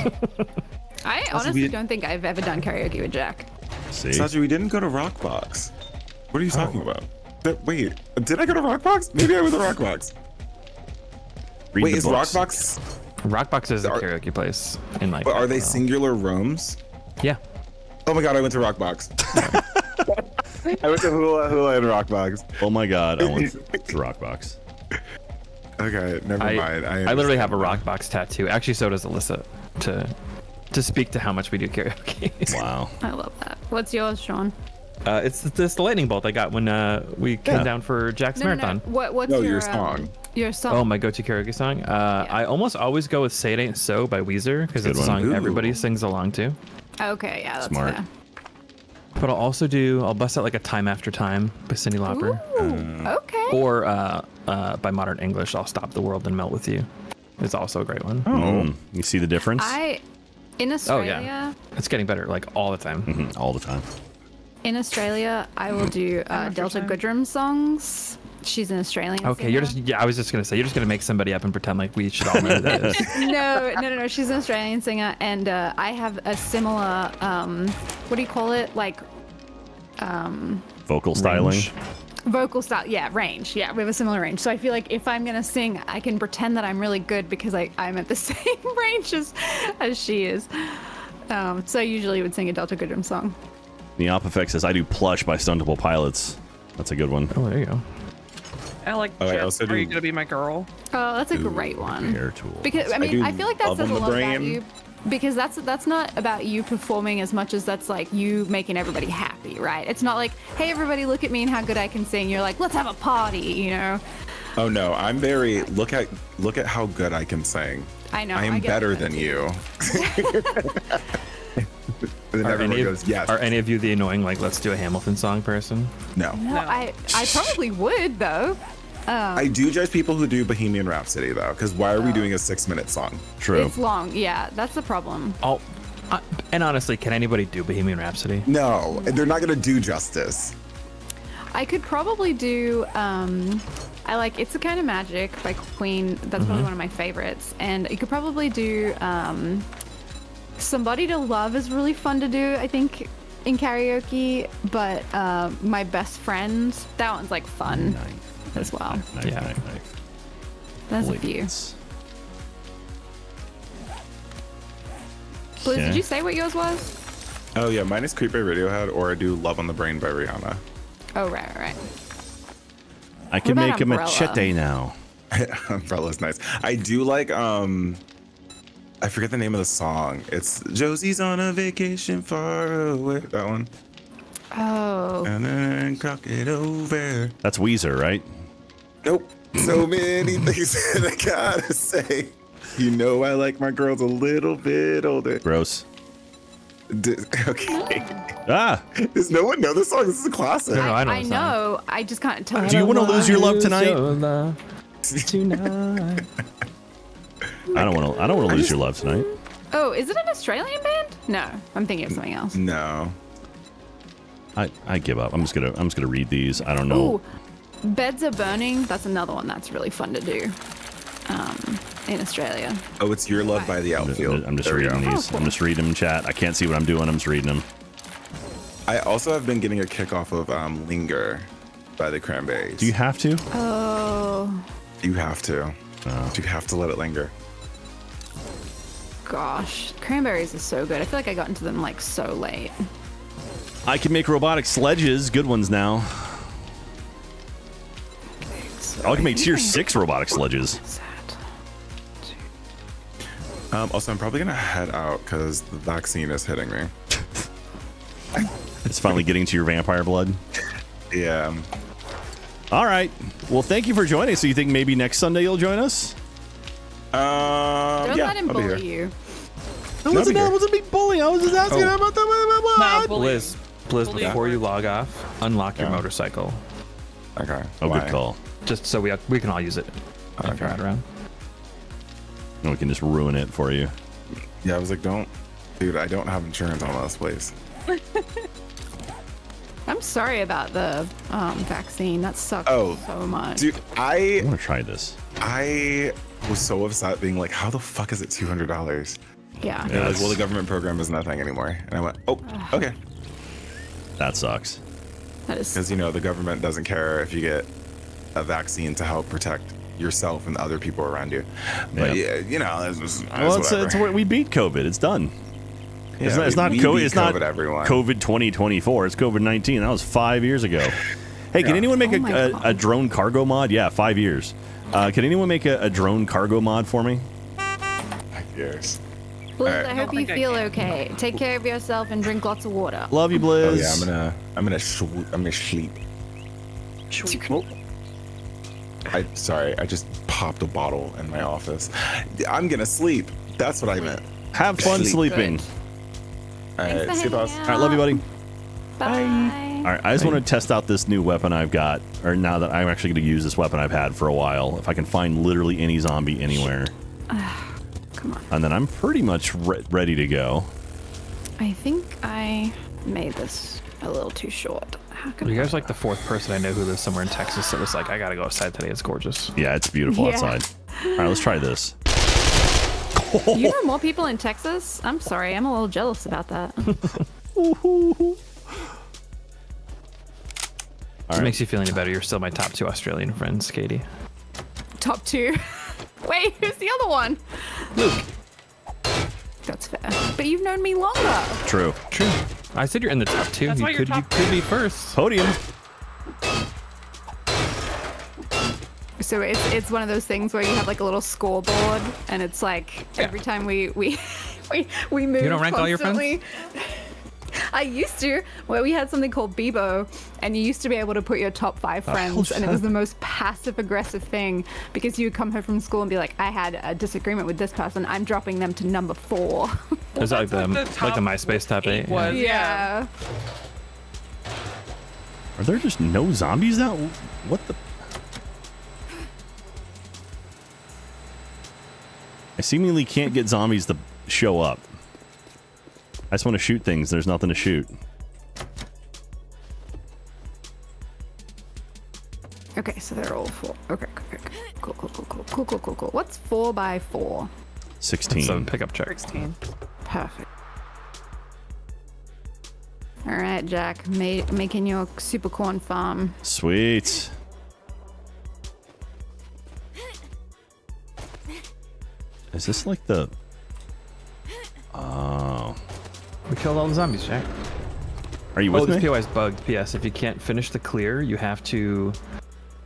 I honestly don't think I've ever done karaoke with Jack. See? Saji, we didn't go to Rockbox. What are you talking about? Wait, did I go to Rockbox? Maybe I was at Rockbox. Wait, is Rockbox? Rockbox is a karaoke place in Minecraft. But are they singular rooms? Yeah. Oh my god, I went to Rockbox. I went to Hula Hula and Rockbox. Oh my god, I went to Rockbox. Okay, never mind. I literally have a Rockbox tattoo. Actually, so does Alyssa. To speak to how much we do karaoke. Wow. I love that. What's yours, Sean? It's this lightning bolt I got when we came down for Jack's marathon. What's your song? Your song. Oh, my go-to karaoke song. I almost always go with "Say It Ain't So" by Weezer because it's a song everybody sings along to. Okay, yeah, that's smart. Fair. But I'll also do, I'll bust out like a Time After Time by Cyndi Lauper. Ooh, okay. Or by Modern English, I'll Stop the World and Melt With You. It's also a great one. Oh, you see the difference? In Australia. Oh, yeah. It's getting better like all the time. Mm-hmm, all the time. In Australia, I will do Delta Goodrem songs. She's an Australian singer. I was just gonna say, you're just gonna make somebody up and pretend like we should all know this. No, she's an Australian singer, and I have a similar, what do you call it? Like, vocal styling. Range. Vocal style, yeah, range. Yeah, we have a similar range. So I feel like if I'm gonna sing, I can pretend that I'm really good because I'm at the same range as she is. So I usually would sing a Delta Goodrem song. Neopafex says, I do Plush by Stuntable Pilots. That's a good one. Oh, there you go. I like Are You Gonna Be My Girl? Oh, that's a great one. Because I mean, I feel like that says a lot about you. Because that's not about you performing as much as that's like you making everybody happy, right? It's not like, hey, everybody, look at me and how good I can sing. You're like, let's have a party, you know? Oh no, I'm very look at how good I can sing. I know. I'm better than you. And then everyone goes, yes. Are any of you the annoying, like, let's do a Hamilton song person? No. No, I probably would, though. I do judge people who do Bohemian Rhapsody, though, because why are we doing a 6-minute song? True. It's long. Yeah, that's the problem. And honestly, can anybody do Bohemian Rhapsody? No, they're not going to do justice. I could probably do... I like It's a Kind of Magic by Queen. That's probably one of my favorites. And you could probably do... Somebody to Love is really fun to do, I think, in karaoke, but My Best Friend, that one's like fun as well. Nice. That's a few. Blue, did you say what yours was? Oh yeah, mine is Creep by Radiohead, or I do Love on the Brain by Rihanna. Oh right. I can make a machete now. Umbrella's nice. I do like I forget the name of the song. It's Josie's on a Vacation Far Away. That one. Oh. And then cock it over. That's Weezer, right? Nope. So many things that I gotta say. You know I like my girls a little bit older. Gross. Okay. Does no one know this song? This is a classic. No, I know. I just can't tell. Do you want to lose your love tonight? I don't want to lose your love tonight. Oh, is it an Australian band? No, I'm thinking of something else. No. I give up. I'm just gonna read these. I don't know. Ooh, Beds Are Burning. That's another one that's really fun to do. In Australia. Oh, it's Your Love by The Outfield. I'm just reading these. I'm just reading them, chat. I can't see what I'm doing. I'm just reading them. I also have been getting a kick off of Linger by the Cranberries. Do you have to? Oh. You have to. No. You have to let it linger. Gosh, Cranberries is so good. I feel like I got into them like so late. I can make robotic sledges, good ones now. I can make tier 6 robotic sledges. Also, I'm probably gonna head out because the vaccine is hitting me. It's finally getting to your vampire blood. Yeah. All right. Well, thank you for joining. So you think maybe next Sunday you'll join us? Don't let him bully you. No, wasn't me bullying. I was just asking about that. No, Blizz, before you log off, unlock your motorcycle. Okay. Oh, good call. Just so we can all use it. Okay. Around. And we can just ruin it for you. Yeah, I was like, don't. Dude, I don't have insurance on this place. I'm sorry about the vaccine. That sucks so much. Dude, I want to try this. I was so upset being like, how the fuck is it $200? Yeah. And I was, well, the government program is nothing anymore. And I went, oh, okay. That sucks. That is. Because, you know, the government doesn't care if you get a vaccine to help protect yourself and the other people around you. But, yeah, you know, it's what we beat COVID. It's done. Yeah, it's not COVID 2024. It's COVID-19. That was 5 years ago. Hey, can anyone make a drone cargo mod? Yeah, 5 years. Can anyone make a drone cargo mod for me? 5 years. Blizz, right. I hope you feel okay. Take care of yourself and drink lots of water. Love you, Blizz. Oh, yeah, I'm gonna sleep. Sorry, I just popped a bottle in my office. I'm gonna sleep. That's what I meant. Have fun sleeping. All right, skip us. All right, love you, buddy. Bye. All right, I just want to test out this new weapon I've got, or now that I'm actually going to use this weapon I've had for a while. If I can find literally any zombie anywhere. Come on. And then I'm pretty much ready to go. I think I made this a little too short. You guys like the fourth person I know who lives somewhere in Texas that was like, I got to go outside today. It's gorgeous. Yeah, it's beautiful outside. All right, let's try this. You know more people in Texas? I'm sorry, I'm a little jealous about that. It makes you feel any better. You're still my top 2 Australian friends, Katie. Top 2? Wait, who's the other one? Luke. That's fair. But you've known me longer. True. True. I said you're in the top 2. That's you could be first. Podium. So it's one of those things where you have like a little scoreboard, and it's like every time we move. You don't rank all your friends? I used to, where we had something called Bebo, and you used to be able to put your top 5 friends, and it was the most passive-aggressive thing, because you would come home from school and be like, I had a disagreement with this person, I'm dropping them to number 4. Is that like the MySpace top 8? Was, yeah. Are there just no zombies now? What the... I seemingly can't get zombies to show up. I just want to shoot things. There's nothing to shoot. Okay, so they're all 4. Okay, cool. What's 4 by 4? 16. So pickup check. 16. Perfect. All right, Jack, making your super corn farm. Sweet. Is this like the... Oh. We killed all the zombies, Jack. Are you with me? Oh, this POI's bugged. P.S. If you can't finish the clear, you have to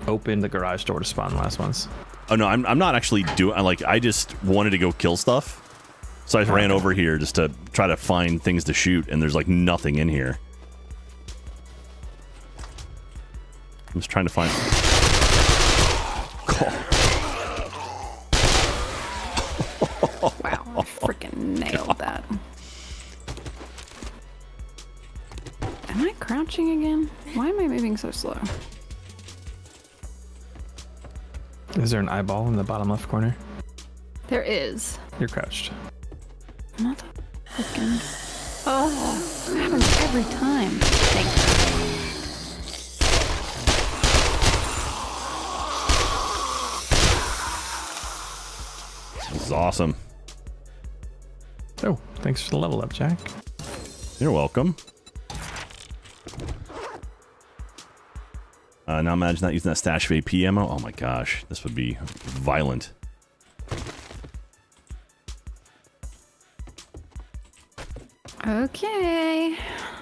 open the garage door to spawn the last ones. Oh, no, I'm not actually doing... Like, I just wanted to go kill stuff. So I just ran over here just to try to find things to shoot, and there's, like, nothing in here. I'm just trying to find... Wow, I freaking nailed that. Am I crouching again? Why am I moving so slow? Is there an eyeball in the bottom left corner? There is. You're crouched. Mother freaking. Oh, that happens every time. Thank you. This is awesome. Oh, thanks for the level up, Jack. You're welcome. Now imagine not using that stash of AP ammo. Oh my gosh, this would be violent. Okay.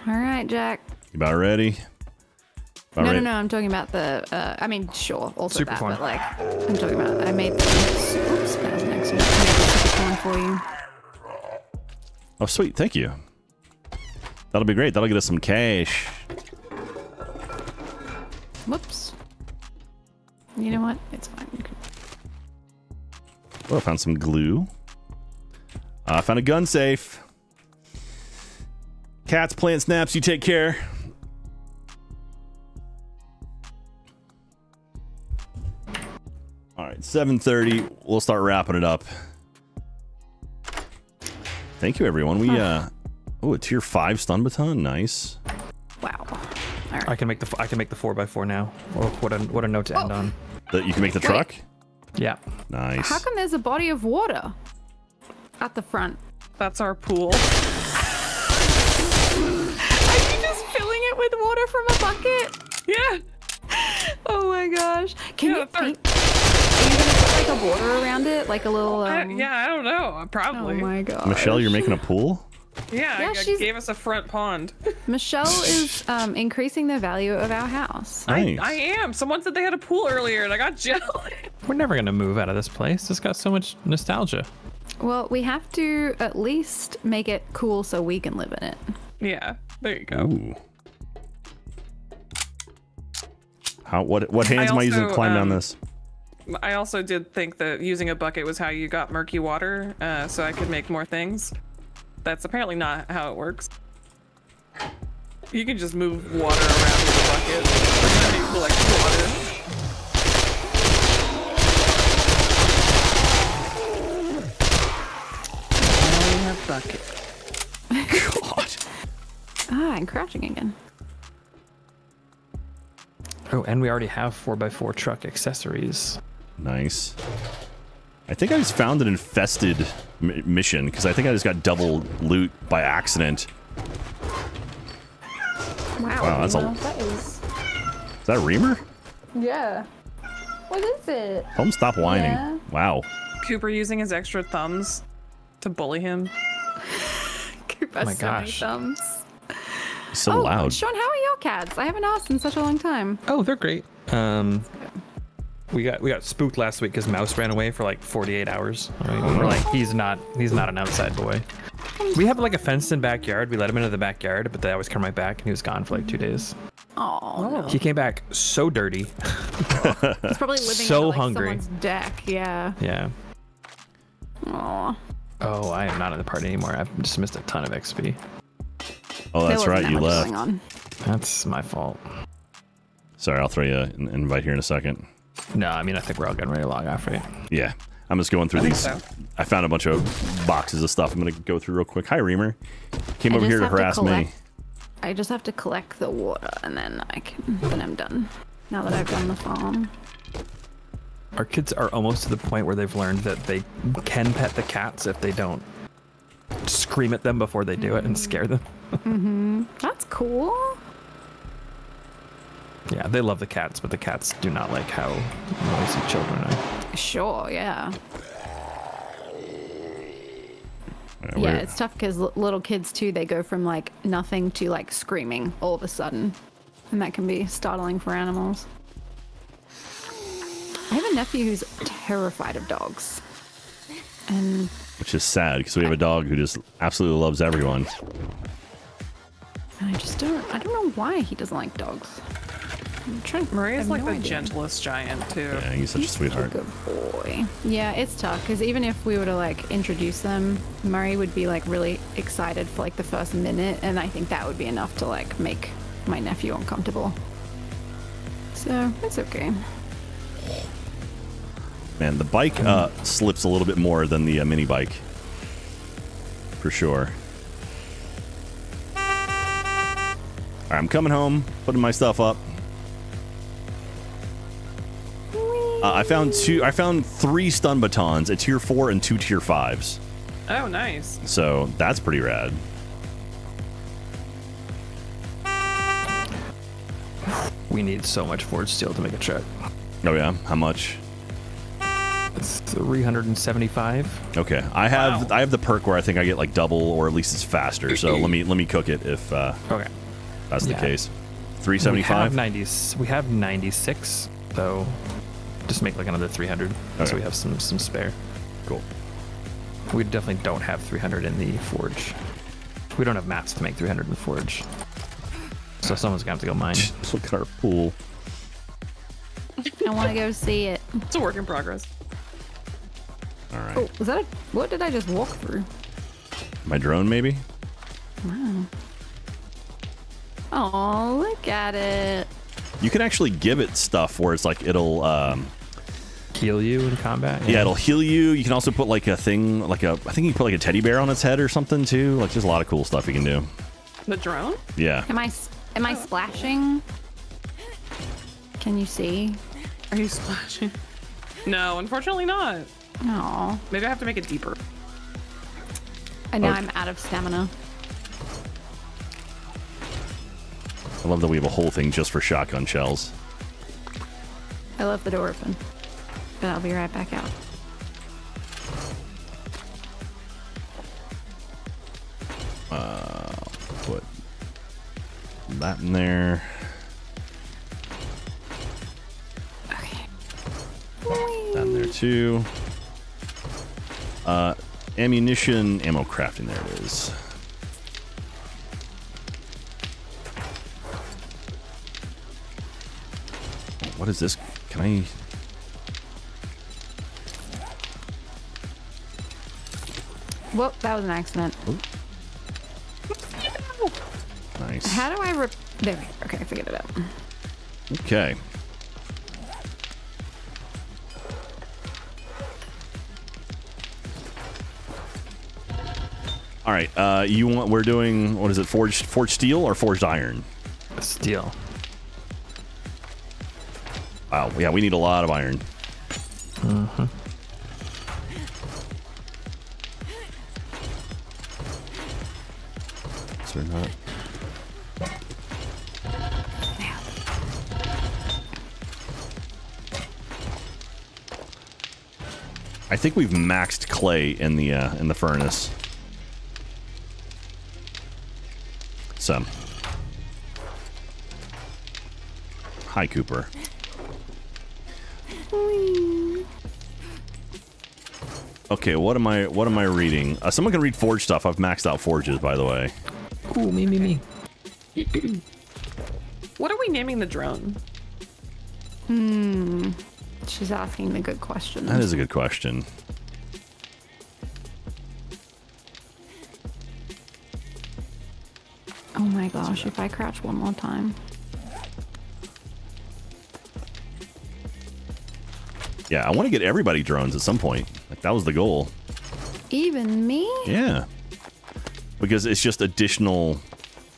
All right, Jack. You about ready? No, I'm talking about the, I mean, sure, also super that, but like, I'm talking about, I made the, oops, that was an excellent one for you. Oh, sweet, thank you. That'll be great, that'll get us some cash. Whoops. You know what, it's fine. Well, I found some glue. I found a gun safe. Cats, plant snaps, you take care. All right, 7:30. We'll start wrapping it up. Thank you, everyone. We a tier 5 stun baton. Nice. Wow. All right. I can make the 4x4 now. Oh, what a note to end on. You can make the truck? Yeah. Nice. How come there's a body of water at the front? That's our pool. Are you just filling it with water from a bucket? Yeah. Oh my gosh. Can you paint? Are you gonna put like a border around it, like a little? I don't know. Probably. Oh my god. Michelle, you're making a pool? Yeah, she gave us a front pond. Michelle is increasing the value of our house. Nice. I am. Someone said they had a pool earlier and I got jealous. We're never going to move out of this place. It's got so much nostalgia. Well, we have to at least make it cool so we can live in it. Yeah, there you go. Ooh. What hands am I using to climb down this? I also did think that using a bucket was how you got murky water, so I could make more things. That's apparently not how it works. You can just move water around with a bucket. You collect water. Only a bucket. God. I'm crashing again. Oh, and we already have 4x4 truck accessories. Nice. I think I just found an infested mission because I think I just got double loot by accident. Wow, that's a... Is that a reamer? Yeah. What is it? Tell him stop whining. Yeah. Wow. Cooper using his extra thumbs to bully him. Cooper has so many thumbs. So loud. Sean, how are your cats? I haven't asked in such a long time. Oh, they're great. We got spooked last week because Mouse ran away for like 48 hours. We're like, he's not an outside boy. We have like a fenced-in backyard. We let him into the backyard, but they always come right back, and he was gone for like 2 days. Oh, no. He came back so dirty. He's probably living so like hungry. Someone's deck. Yeah. Yeah. Aww. Oh, I am not in the party anymore. I've just missed a ton of XP. Oh, that's right. You left. That's my fault. Sorry, I'll throw you an invite here in a second. No, I mean, I think we're all getting ready to log off, right? Yeah. I'm just going through these. I found a bunch of boxes of stuff I'm going to go through real quick. Hi, Reamer. Came over here to harass me. I just have to collect the water, and then I'm done. Now that I've done the farm. Our kids are almost to the point where they've learned that they can pet the cats if they don't scream at them before they do it and scare them. That's cool. Yeah, they love the cats, but the cats do not like how noisy children are. Sure, yeah. Yeah, it's tough because little kids, too, they go from, like, nothing to, like, screaming all of a sudden. And that can be startling for animals. I have a nephew who's terrified of dogs. And which is sad because we have a dog who just absolutely loves everyone. And I don't know why he doesn't like dogs. Maria's like the gentlest giant too. Yeah, he's such a sweetheart. He's a good boy. Yeah, it's tough because even if we were to like introduce them, Murray would be like really excited for like the first minute, and I think that would be enough to like make my nephew uncomfortable. So it's okay. Man, the bike slips a little bit more than the mini bike, for sure. All right, I'm coming home, putting my stuff up. I found 3 stun batons, a tier 4 and 2 tier 5s. Oh, nice. So that's pretty rad. We need so much forged steel to make a truck. Oh yeah, how much? It's 375. Okay, I have the perk where I think I get like double, or at least it's faster. So let me cook it if that's the case. 375. We have 96 though. Just make like another 300, so we have some spare. Cool. We definitely don't have 300 in the forge. We don't have mats to make 300 in the forge. So someone's gonna have to go mine. Look at our pool. I want to go see it. It's a work in progress. All right. Oh, was that? What did I just walk through? My drone, maybe. Wow. Oh, look at it. You can actually give it stuff where it's like it'll. Heal you in combat? Yeah, it'll heal you. You can also put like a thing, like a, I think you can put like a teddy bear on its head or something too. Like there's a lot of cool stuff you can do. The drone? Yeah. Am I Am I splashing? Can you see? Are you splashing? No, unfortunately not. No. Maybe I have to make it deeper. And now I'm out of stamina. I love that we have a whole thing just for shotgun shells. I left the door open, but I'll be right back out. Put that in there. Okay. That in there too. Ammunition, ammo crafting, there it is. What is this? Can I? Whoop, that was an accident. Ooh. Nice. How do I rip? There we go. Okay, I figured it out. Okay. All right. You want? We're doing. What is it? Forged steel or forged iron? Steel. Wow. Yeah, we need a lot of iron. Uh-huh. Or not. Yeah. I think we've maxed clay in the furnace. So, hi, Cooper. Okay, what am I reading? Someone can read forge stuff. I've maxed out forges, by the way. Cool, me. What are we naming the drone? Hmm. She's asking the good question. That is a good question. Oh my gosh, if I crouch one more time. Yeah, I want to get everybody drones at some point. Like, that was the goal. Even me? Yeah. Because it's just additional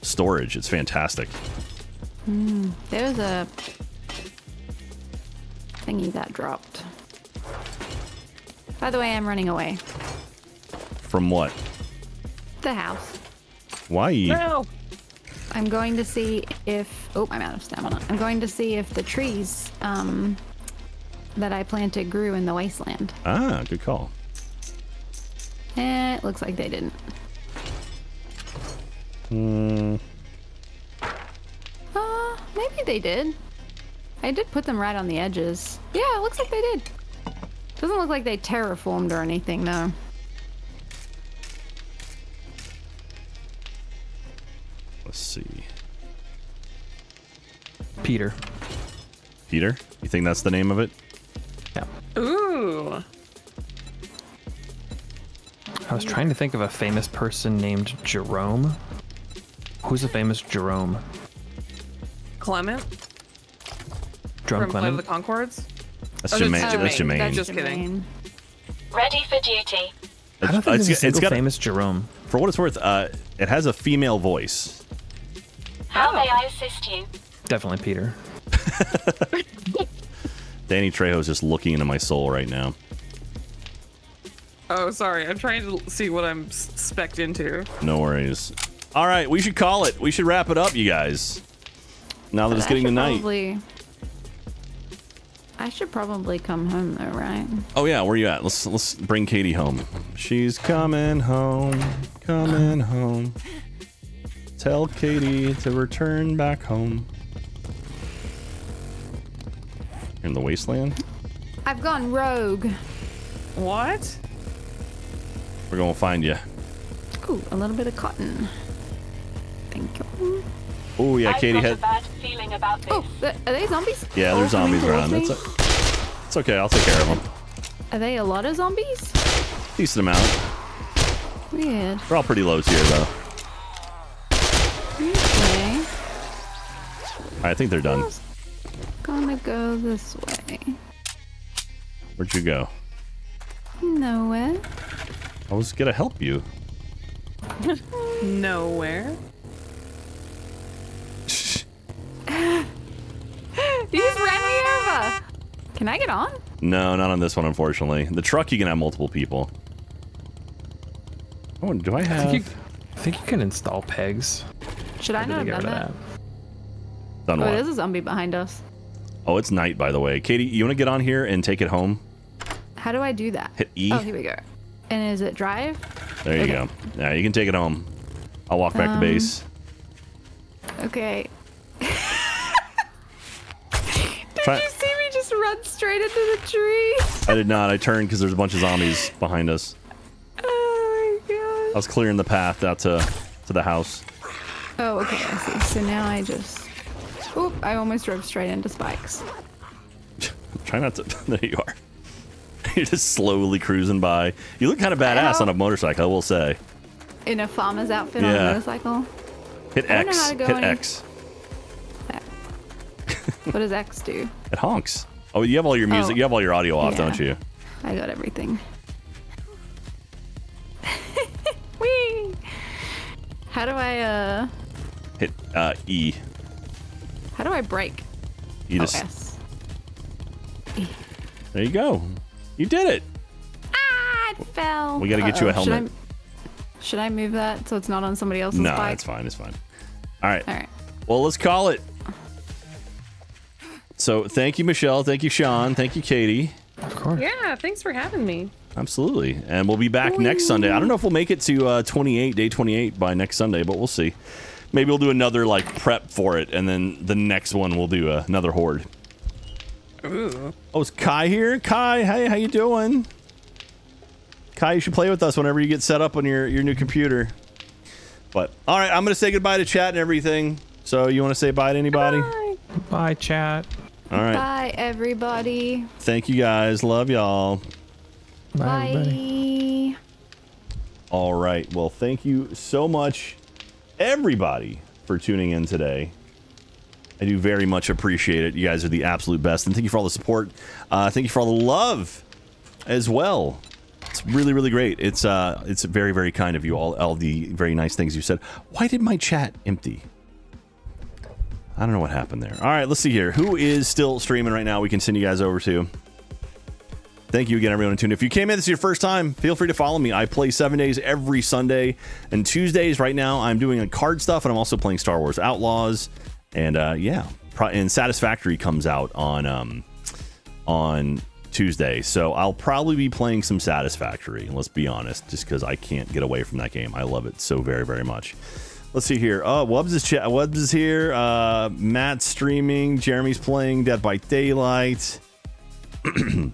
storage. It's fantastic. Mm, there's a thingy that dropped. By the way, I'm running away. From what? The house. Why? No! I'm going to see if... Oh, I'm out of stamina. I'm going to see if the trees that I planted grew in the wasteland. Ah, good call. Eh, it looks like they didn't. Maybe they did. I did put them right on the edges. Yeah, it looks like they did. Doesn't look like they terraformed or anything, though. Let's see. Peter. Peter? You think that's the name of it? Yeah. Ooh. I was trying to think of a famous person named Jerome. Who's a famous Jerome? Clement? Jerome Clement? From the Concords? That's Jermaine. That's Jermaine. That's just kidding. Ready for duty. I don't think there's a single famous Jerome. For what it's worth, it has a female voice. How may I assist you? Definitely Peter. Danny Trejo's just looking into my soul right now. Oh, sorry. I'm trying to see what I'm specced into. No worries. All right, we should call it. We should wrap it up, you guys. Now that it's getting to night. I should probably come home, though, right? Oh yeah, where you at? Let's bring Katie home. She's coming home, coming home. Tell Katie to return back home. You're in the wasteland? I've gone rogue. What? We're gonna find you. Ooh, a little bit of cotton. Thank you. Oh yeah, Katie had a bad feeling about this. Oh, are they zombies? Yeah, there's zombies around. It's okay, I'll take care of them. Are they a lot of zombies? Decent amount. Weird. They're all pretty low tier though. Okay. I think they're done. Gonna go this way. Where'd you go? Nowhere. I was gonna help you. Nowhere. Can I get on? No, not on this one, unfortunately. The truck, you can have multiple people. Oh, do I have... I think you can install pegs. Should I not have done that? Done what? Oh, there's a zombie behind us. Oh, it's night, by the way. Katie, you want to get on here and take it home? How do I do that? Hit E. Oh, here we go. And is it drive? There you go. Yeah, you can take it home. I'll walk back to base. Okay. Did you see me just run straight into the tree? I did not. I turned because there's a bunch of zombies behind us. Oh my gosh. I was clearing the path out to the house. Oh, okay. I see. So now I just... Oop, I almost drove straight into spikes. Try not to... There you are. You're just slowly cruising by. You look kind of badass on a motorcycle, I will say. In a farmer's outfit on a motorcycle? Hit X. Hit X. What does X do? It honks. Oh, you have all your music. You have all your audio off, don't you? I got everything. Whee! How do I, Hit, E. How do I brake? You just... S. E. There you go. You did it! Ah, it fell. We gotta get you a helmet. Should I move that so it's not on somebody else's bike? No, it's fine. It's fine. All right. All right. Well, let's call it. So, thank you, Michelle. Thank you, Sean. Thank you, Katie. Of course. Yeah, thanks for having me. Absolutely. And we'll be back next Sunday. I don't know if we'll make it to 28, day 28 by next Sunday, but we'll see. Maybe we'll do another, like, prep for it, and then the next one we'll do another horde. Ooh. Oh, is Kai here? Kai, hey, how you doing? Kai, you should play with us whenever you get set up on your new computer. But, all right, I'm going to say goodbye to chat and everything. So, you want to say bye to anybody? Bye. Bye, chat. All right. Bye, everybody. Thank you, guys. Love y'all. Bye. Bye. All right. Well, thank you so much, everybody, for tuning in today. I do very much appreciate it. You guys are the absolute best. And thank you for all the support. Thank you for all the love as well. It's really, really great. It's very, very kind of you all the very nice things you said. Why did my chat empty? I don't know what happened there. All right, let's see here. Who is still streaming right now? We can send you guys over to. Thank you again, everyone, who tuned in. If you came in, this is your first time, feel free to follow me. I play 7 days every Sunday and Tuesdays. Right now, I'm doing card stuff, and I'm also playing Star Wars Outlaws. And yeah, and Satisfactory comes out on Tuesday, so I'll probably be playing some Satisfactory. Let's be honest, just because I can't get away from that game. I love it so very, very much. Let's see here. Wubs is here. Matt's streaming. Jeremy's playing Dead by Daylight. Let's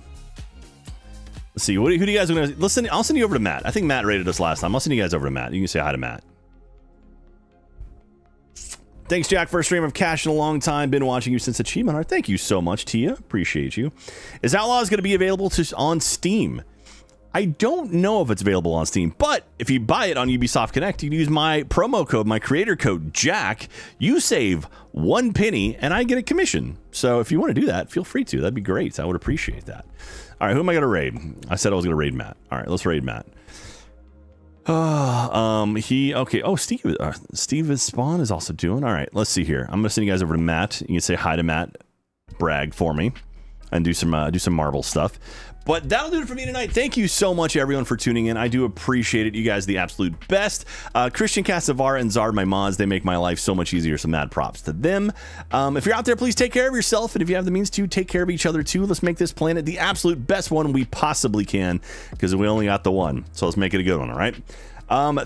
see. Who do you guys want to listen? I'll send you over to Matt. I think Matt rated us last time. I'll send you guys over to Matt. You can say hi to Matt. Thanks, Jack, for a stream of cash in a long time. Been watching you since Achievement Art. Thank you so much, Tia. Appreciate you. Is Outlaws going to be available on Steam? I don't know if it's available on Steam, but if you buy it on Ubisoft Connect, you can use my promo code, my creator code, Jack. You save 1 penny, and I get a commission. So if you want to do that, feel free to. That'd be great. I would appreciate that. All right, who am I going to raid? I said I was going to raid Matt. All right, let's raid Matt. Oh, Steve Spawn is also doing. All right, let's see here. I'm gonna send you guys over to Matt. You can say hi to Matt, brag for me, and do some Marvel stuff. But that'll do it for me tonight. Thank you so much, everyone, for tuning in. I do appreciate it. You guys are the absolute best. Christian Casavar and Zard, my mods, they make my life so much easier, so mad props to them. If you're out there, please take care of yourself. And if you have the means to, take care of each other, too. Let's make this planet the absolute best one we possibly can, because we only got the one. So let's make it a good one, all right?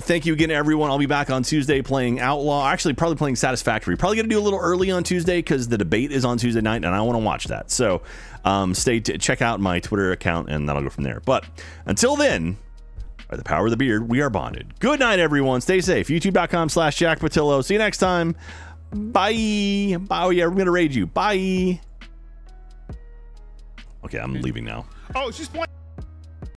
Thank you again, everyone. I'll be back on Tuesday playing Outlaw. Actually, probably playing Satisfactory. Probably going to do a little early on Tuesday because the debate is on Tuesday night, and I want to watch that. So check out my Twitter account, and that'll go from there. But until then, by the power of the beard, we are bonded. Good night, everyone. Stay safe. YouTube.com/JackPatillo. See you next time. Bye. Bye. Oh, yeah, we're going to raid you. Bye. Okay, I'm leaving now. Oh, it's just one.